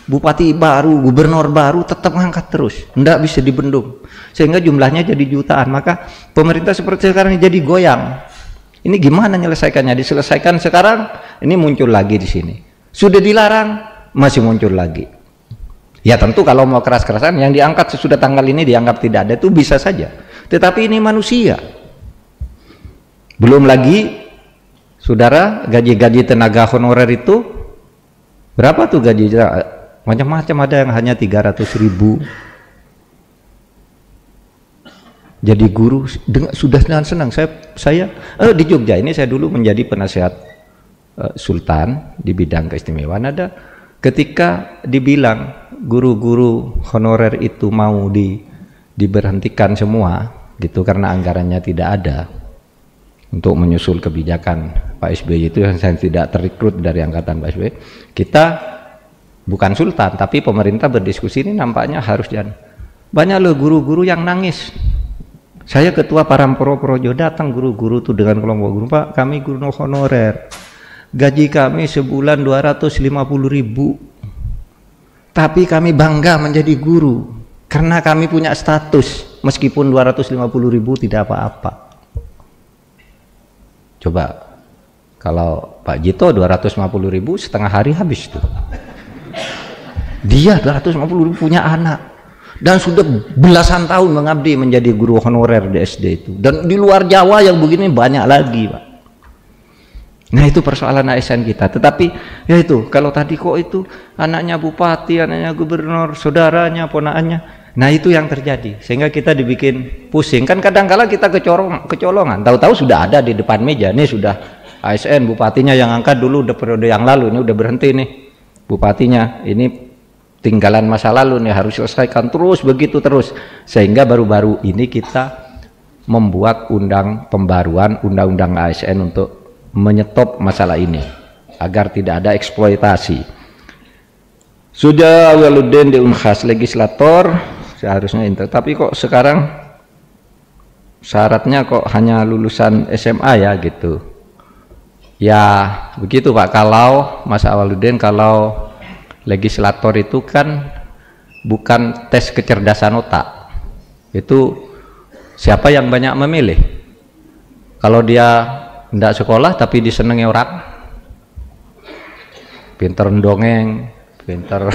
bupati baru, gubernur baru tetap mengangkat terus, tidak bisa dibendung, sehingga jumlahnya jadi jutaan. Maka pemerintah seperti sekarang jadi goyang. Ini gimana menyelesaikannya? Diselesaikan sekarang, ini muncul lagi di sini. Sudah dilarang, masih muncul lagi. Ya tentu kalau mau keras-kerasan, yang diangkat sesudah tanggal ini dianggap tidak ada itu bisa saja. Tetapi ini manusia. Belum lagi, saudara, gaji-gaji tenaga honorer itu, berapa tuh gajinya? Macam-macam, ada yang hanya tiga ratus ribu. Jadi guru, dengan, sudah dengan senang. Saya, saya eh, di Jogja ini saya dulu menjadi penasehat eh, Sultan di bidang keistimewaan. Ada ketika dibilang guru-guru honorer itu mau di, diberhentikan semua, gitu, karena anggarannya tidak ada untuk menyusul kebijakan Pak S B Y itu, yang saya tidak terrekrut dari angkatan Pak S B Y. Kita bukan sultan, tapi pemerintah berdiskusi ini nampaknya harus jalan. Banyak loh guru-guru yang nangis. Saya ketua Paramporo Projo, datang guru-guru tuh dengan kelompok guru, Pak, kami guru honorer, gaji kami sebulan dua ratus lima puluh ribu, tapi kami bangga menjadi guru karena kami punya status, meskipun dua ratus lima puluh ribu tidak apa-apa. Coba kalau Pak Jito dua ratus lima puluh ribu setengah hari habis tuh. Dia dua ratus lima puluh ribu punya anak, dan sudah belasan tahun mengabdi menjadi guru honorer di S D itu, dan di luar Jawa yang begini banyak lagi, Pak. Nah, itu persoalan A S N kita. Tetapi ya itu, kalau tadi kok itu anaknya bupati, anaknya gubernur, saudaranya, ponakannya, nah itu yang terjadi, sehingga kita dibikin pusing. Kan kadang-kala kita kecorong, kecolongan, tahu-tahu sudah ada di depan meja nih, sudah A S N bupatinya yang angkat dulu udah periode yang lalu, ini udah berhenti nih bupatinya, ini tinggalan masa lalu nih, harus selesaikan, terus begitu terus, sehingga baru-baru ini kita membuat undang pembaruan undang-undang A S N untuk menyetop masalah ini agar tidak ada eksploitasi. Sudah Waluddin di Unkhas legislator seharusnya inter, tapi kok sekarang syaratnya kok hanya lulusan S M A ya gitu. Ya begitu Pak, kalau Mas Waluddin, kalau legislator itu kan bukan tes kecerdasan otak. Itu siapa yang banyak memilih. Kalau dia tidak sekolah tapi disenangi orang, pinter dongeng, pinter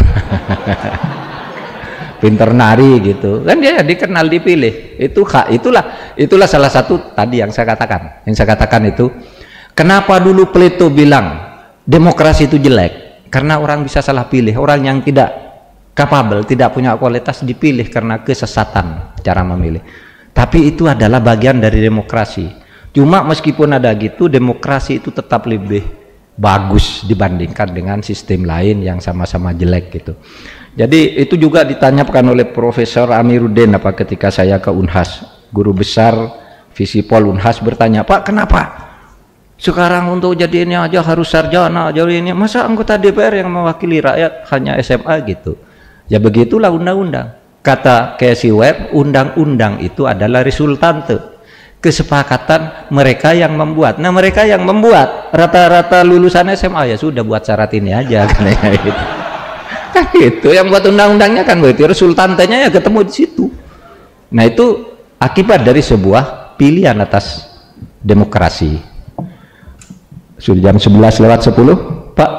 pinter nari gitu. Kan dia dikenal, dipilih. Itu hak, itulah itulah salah satu tadi yang saya katakan. Yang saya katakan itu, kenapa dulu Plato bilang demokrasi itu jelek? Karena orang bisa salah pilih, orang yang tidak capable, tidak punya kualitas dipilih karena kesesatan cara memilih. Tapi itu adalah bagian dari demokrasi. Cuma meskipun ada gitu, demokrasi itu tetap lebih bagus dibandingkan dengan sistem lain yang sama-sama jelek gitu. Jadi itu juga ditanyakan oleh Profesor Amiruddin apa ketika saya ke Unhas, guru besar Visipol Unhas bertanya, Pak kenapa sekarang untuk jadi ini aja harus sarjana, jadi ini, masa anggota D P R yang mewakili rakyat hanya S M A gitu? Ya begitulah undang-undang. Kata Casey Webb, undang-undang itu adalah resultante, kesepakatan mereka yang membuat. Nah mereka yang membuat rata-rata lulusan S M A, ya sudah buat syarat ini aja kan gitu. Kan gitu yang buat undang-undangnya kan, berarti resultantenya ya ketemu di situ. Nah itu akibat dari sebuah pilihan atas demokrasi. Sudah jam sebelas lewat sepuluh, Pak.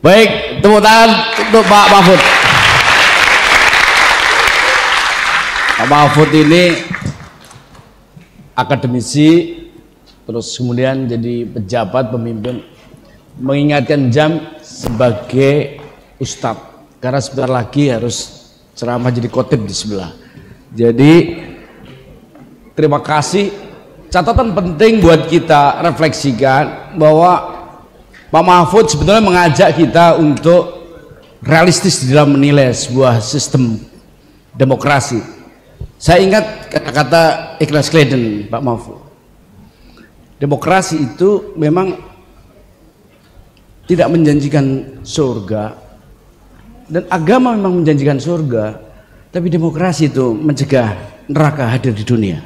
Baik, tepuk tangan untuk Pak Mahfud. Pak Mahfud ini akademisi, terus kemudian jadi pejabat, pemimpin, mengingatkan jam sebagai ustadz. Karena sebentar lagi harus ceramah jadi khotib di sebelah. Jadi terima kasih. Catatan penting buat kita refleksikan bahwa Pak Mahfud sebetulnya mengajak kita untuk realistis dalam menilai sebuah sistem demokrasi. Saya ingat kata-kata Ikhlas Clayton, Pak Mahfud. Demokrasi itu memang tidak menjanjikan surga, dan agama memang menjanjikan surga, tapi demokrasi itu mencegah neraka hadir di dunia.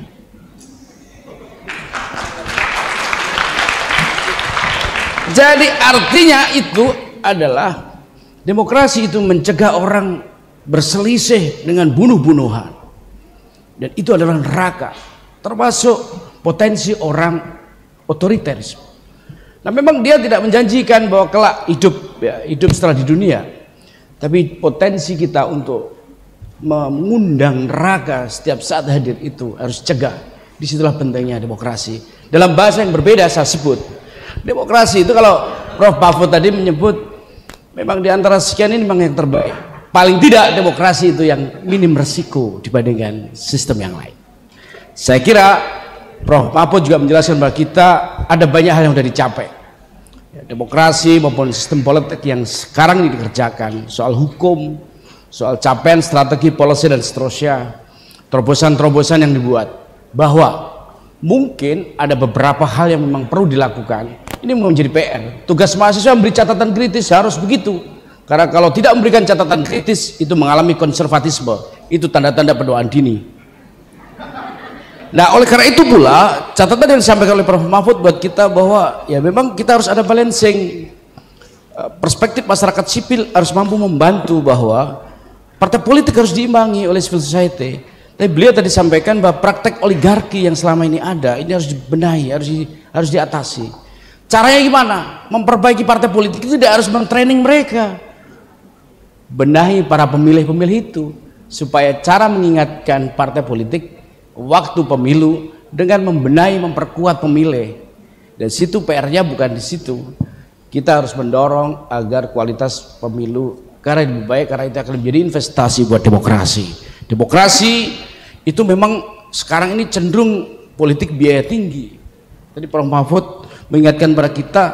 Jadi artinya itu adalah demokrasi itu mencegah orang berselisih dengan bunuh-bunuhan, dan itu adalah neraka, termasuk potensi orang otoriterisme. Nah memang dia tidak menjanjikan bahwa kelak hidup ya, hidup setelah di dunia, tapi potensi kita untuk mengundang neraka setiap saat hadir itu harus cegah. Disitulah pentingnya demokrasi. Dalam bahasa yang berbeda saya sebut demokrasi itu, kalau Prof Mahfud tadi menyebut memang di antara sekian ini memang yang terbaik. Paling tidak demokrasi itu yang minim resiko dibandingkan sistem yang lain. Saya kira Prof Mahfud juga menjelaskan bahwa kita ada banyak hal yang sudah dicapai. Ya, demokrasi maupun sistem politik yang sekarang ini dikerjakan, soal hukum, soal capaian strategi policy dan seterusnya, terobosan-terobosan yang dibuat, bahwa mungkin ada beberapa hal yang memang perlu dilakukan. Ini menjadi P R. Tugas mahasiswa memberi catatan kritis, harus begitu. Karena kalau tidak memberikan catatan kritis, itu mengalami konservatisme. Itu tanda-tanda pedoaan dini. Nah, oleh karena itu pula catatan yang disampaikan oleh Prof Mahfud buat kita bahwa ya memang kita harus ada balancing. Perspektif masyarakat sipil harus mampu membantu bahwa partai politik harus diimbangi oleh civil society. Tapi beliau tadi sampaikan bahwa praktek oligarki yang selama ini ada, ini harus dibenahi, harus di, harus diatasi. Caranya gimana? Memperbaiki partai politik itu tidak harus men-training mereka. benahi para pemilih-pemilih itu supaya cara mengingatkan partai politik waktu pemilu dengan membenahi, memperkuat pemilih. Dan situ P R-nya bukan di situ. Kita harus mendorong agar kualitas pemilu karena lebih baik, karena itu akan menjadi investasi buat demokrasi. Demokrasi itu memang sekarang ini cenderung politik biaya tinggi. Tadi Prof Mahfud mengingatkan kepada kita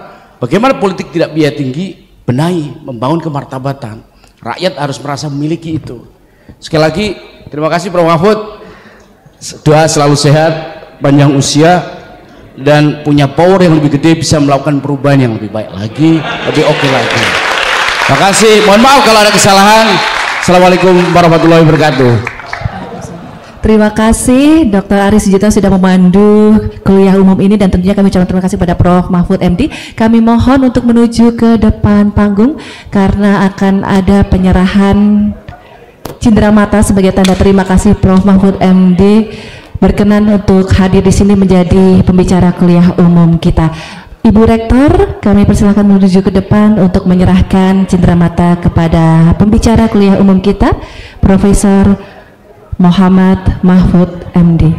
bagaimana politik tidak biaya tinggi, benahi, membangun kemartabatan. Rakyat harus merasa memiliki itu. Sekali lagi terima kasih Prof Mahfud, doa selalu sehat, panjang usia, dan punya power yang lebih gede, bisa melakukan perubahan yang lebih baik lagi, lebih oke okay lagi. Terima kasih, mohon maaf kalau ada kesalahan. Assalamualaikum warahmatullahi wabarakatuh. Terima kasih Doktor Arie Sujito sudah memandu kuliah umum ini, dan tentunya kami ucapkan terima kasih pada Prof Mahfud M D. Kami mohon untuk menuju ke depan panggung karena akan ada penyerahan Cindramata sebagai tanda terima kasih Prof Mahfud M D berkenan untuk hadir di sini menjadi pembicara kuliah umum kita. Ibu Rektor, kami persilahkan menuju ke depan untuk menyerahkan cindramata kepada pembicara kuliah umum kita, Profesor Muhammad Mahfud M D.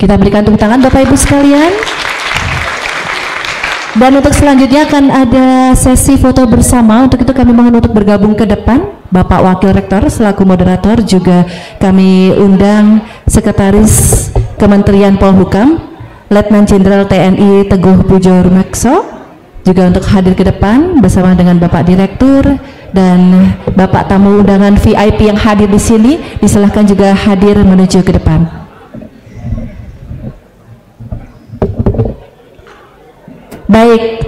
Kita berikan tepuk tangan Bapak Ibu sekalian. Dan untuk selanjutnya akan ada sesi foto bersama. Untuk itu kami mohon untuk bergabung ke depan. Bapak Wakil Rektor selaku moderator, juga kami undang Sekretaris Kementerian Polhukam Letnan Jenderal T N I Teguh Pujo Rumekso juga untuk hadir ke depan bersama dengan Bapak Direktur dan Bapak tamu undangan V I P yang hadir di sini. Disilahkan juga hadir menuju ke depan. Baik,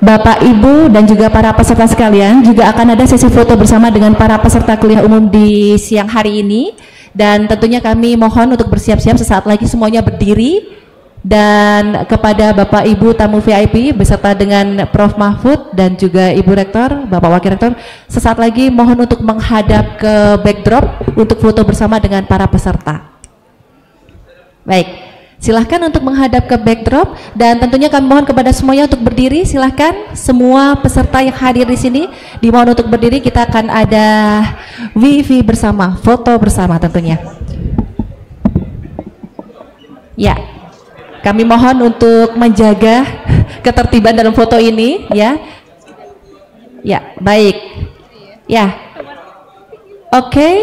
Bapak, Ibu, dan juga para peserta sekalian, juga akan ada sesi foto bersama dengan para peserta kuliah umum di siang hari ini. Dan tentunya kami mohon untuk bersiap-siap, sesaat lagi semuanya berdiri. Dan kepada Bapak, Ibu, tamu V I P, beserta dengan Prof Mahfud dan juga Ibu Rektor, Bapak Wakil Rektor, sesaat lagi mohon untuk menghadap ke backdrop untuk foto bersama dengan para peserta. Baik. Silahkan untuk menghadap ke backdrop, dan tentunya kami mohon kepada semuanya untuk berdiri. Silahkan semua peserta yang hadir di sini dimohon untuk berdiri. Kita akan ada wifi bersama, foto bersama tentunya. Ya, kami mohon untuk menjaga ketertiban dalam foto ini, ya. Ya, baik. Ya, oke. Okay.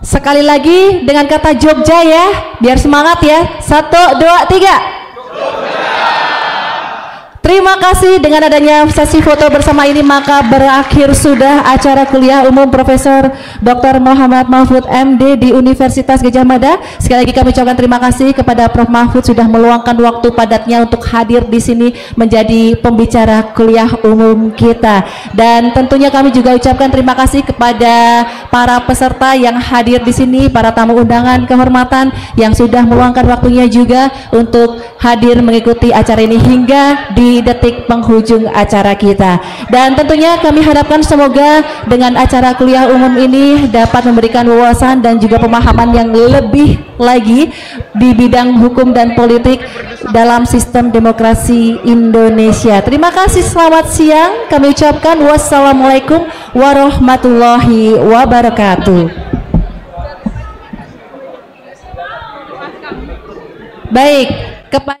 Sekali lagi dengan kata Jogja ya, biar semangat ya. Satu, dua, tiga. Jogja. Terima kasih. Dengan adanya sesi foto bersama ini maka berakhir sudah acara kuliah umum Profesor Doktor Muhammad Mahfud M D di Universitas Gajah Mada. Sekali lagi kami ucapkan terima kasih kepada Prof Mahfud sudah meluangkan waktu padatnya untuk hadir di sini menjadi pembicara kuliah umum kita. Dan tentunya kami juga ucapkan terima kasih kepada para peserta yang hadir di sini, para tamu undangan kehormatan yang sudah meluangkan waktunya juga untuk hadir mengikuti acara ini hingga di detik penghujung acara kita. Dan tentunya kami harapkan semoga dengan acara kuliah umum ini dapat memberikan wawasan dan juga pemahaman yang lebih lagi di bidang hukum dan politik dalam sistem demokrasi Indonesia. Terima kasih, selamat siang. Kami ucapkan wassalamualaikum warahmatullahi wabarakatuh. Baik, kepada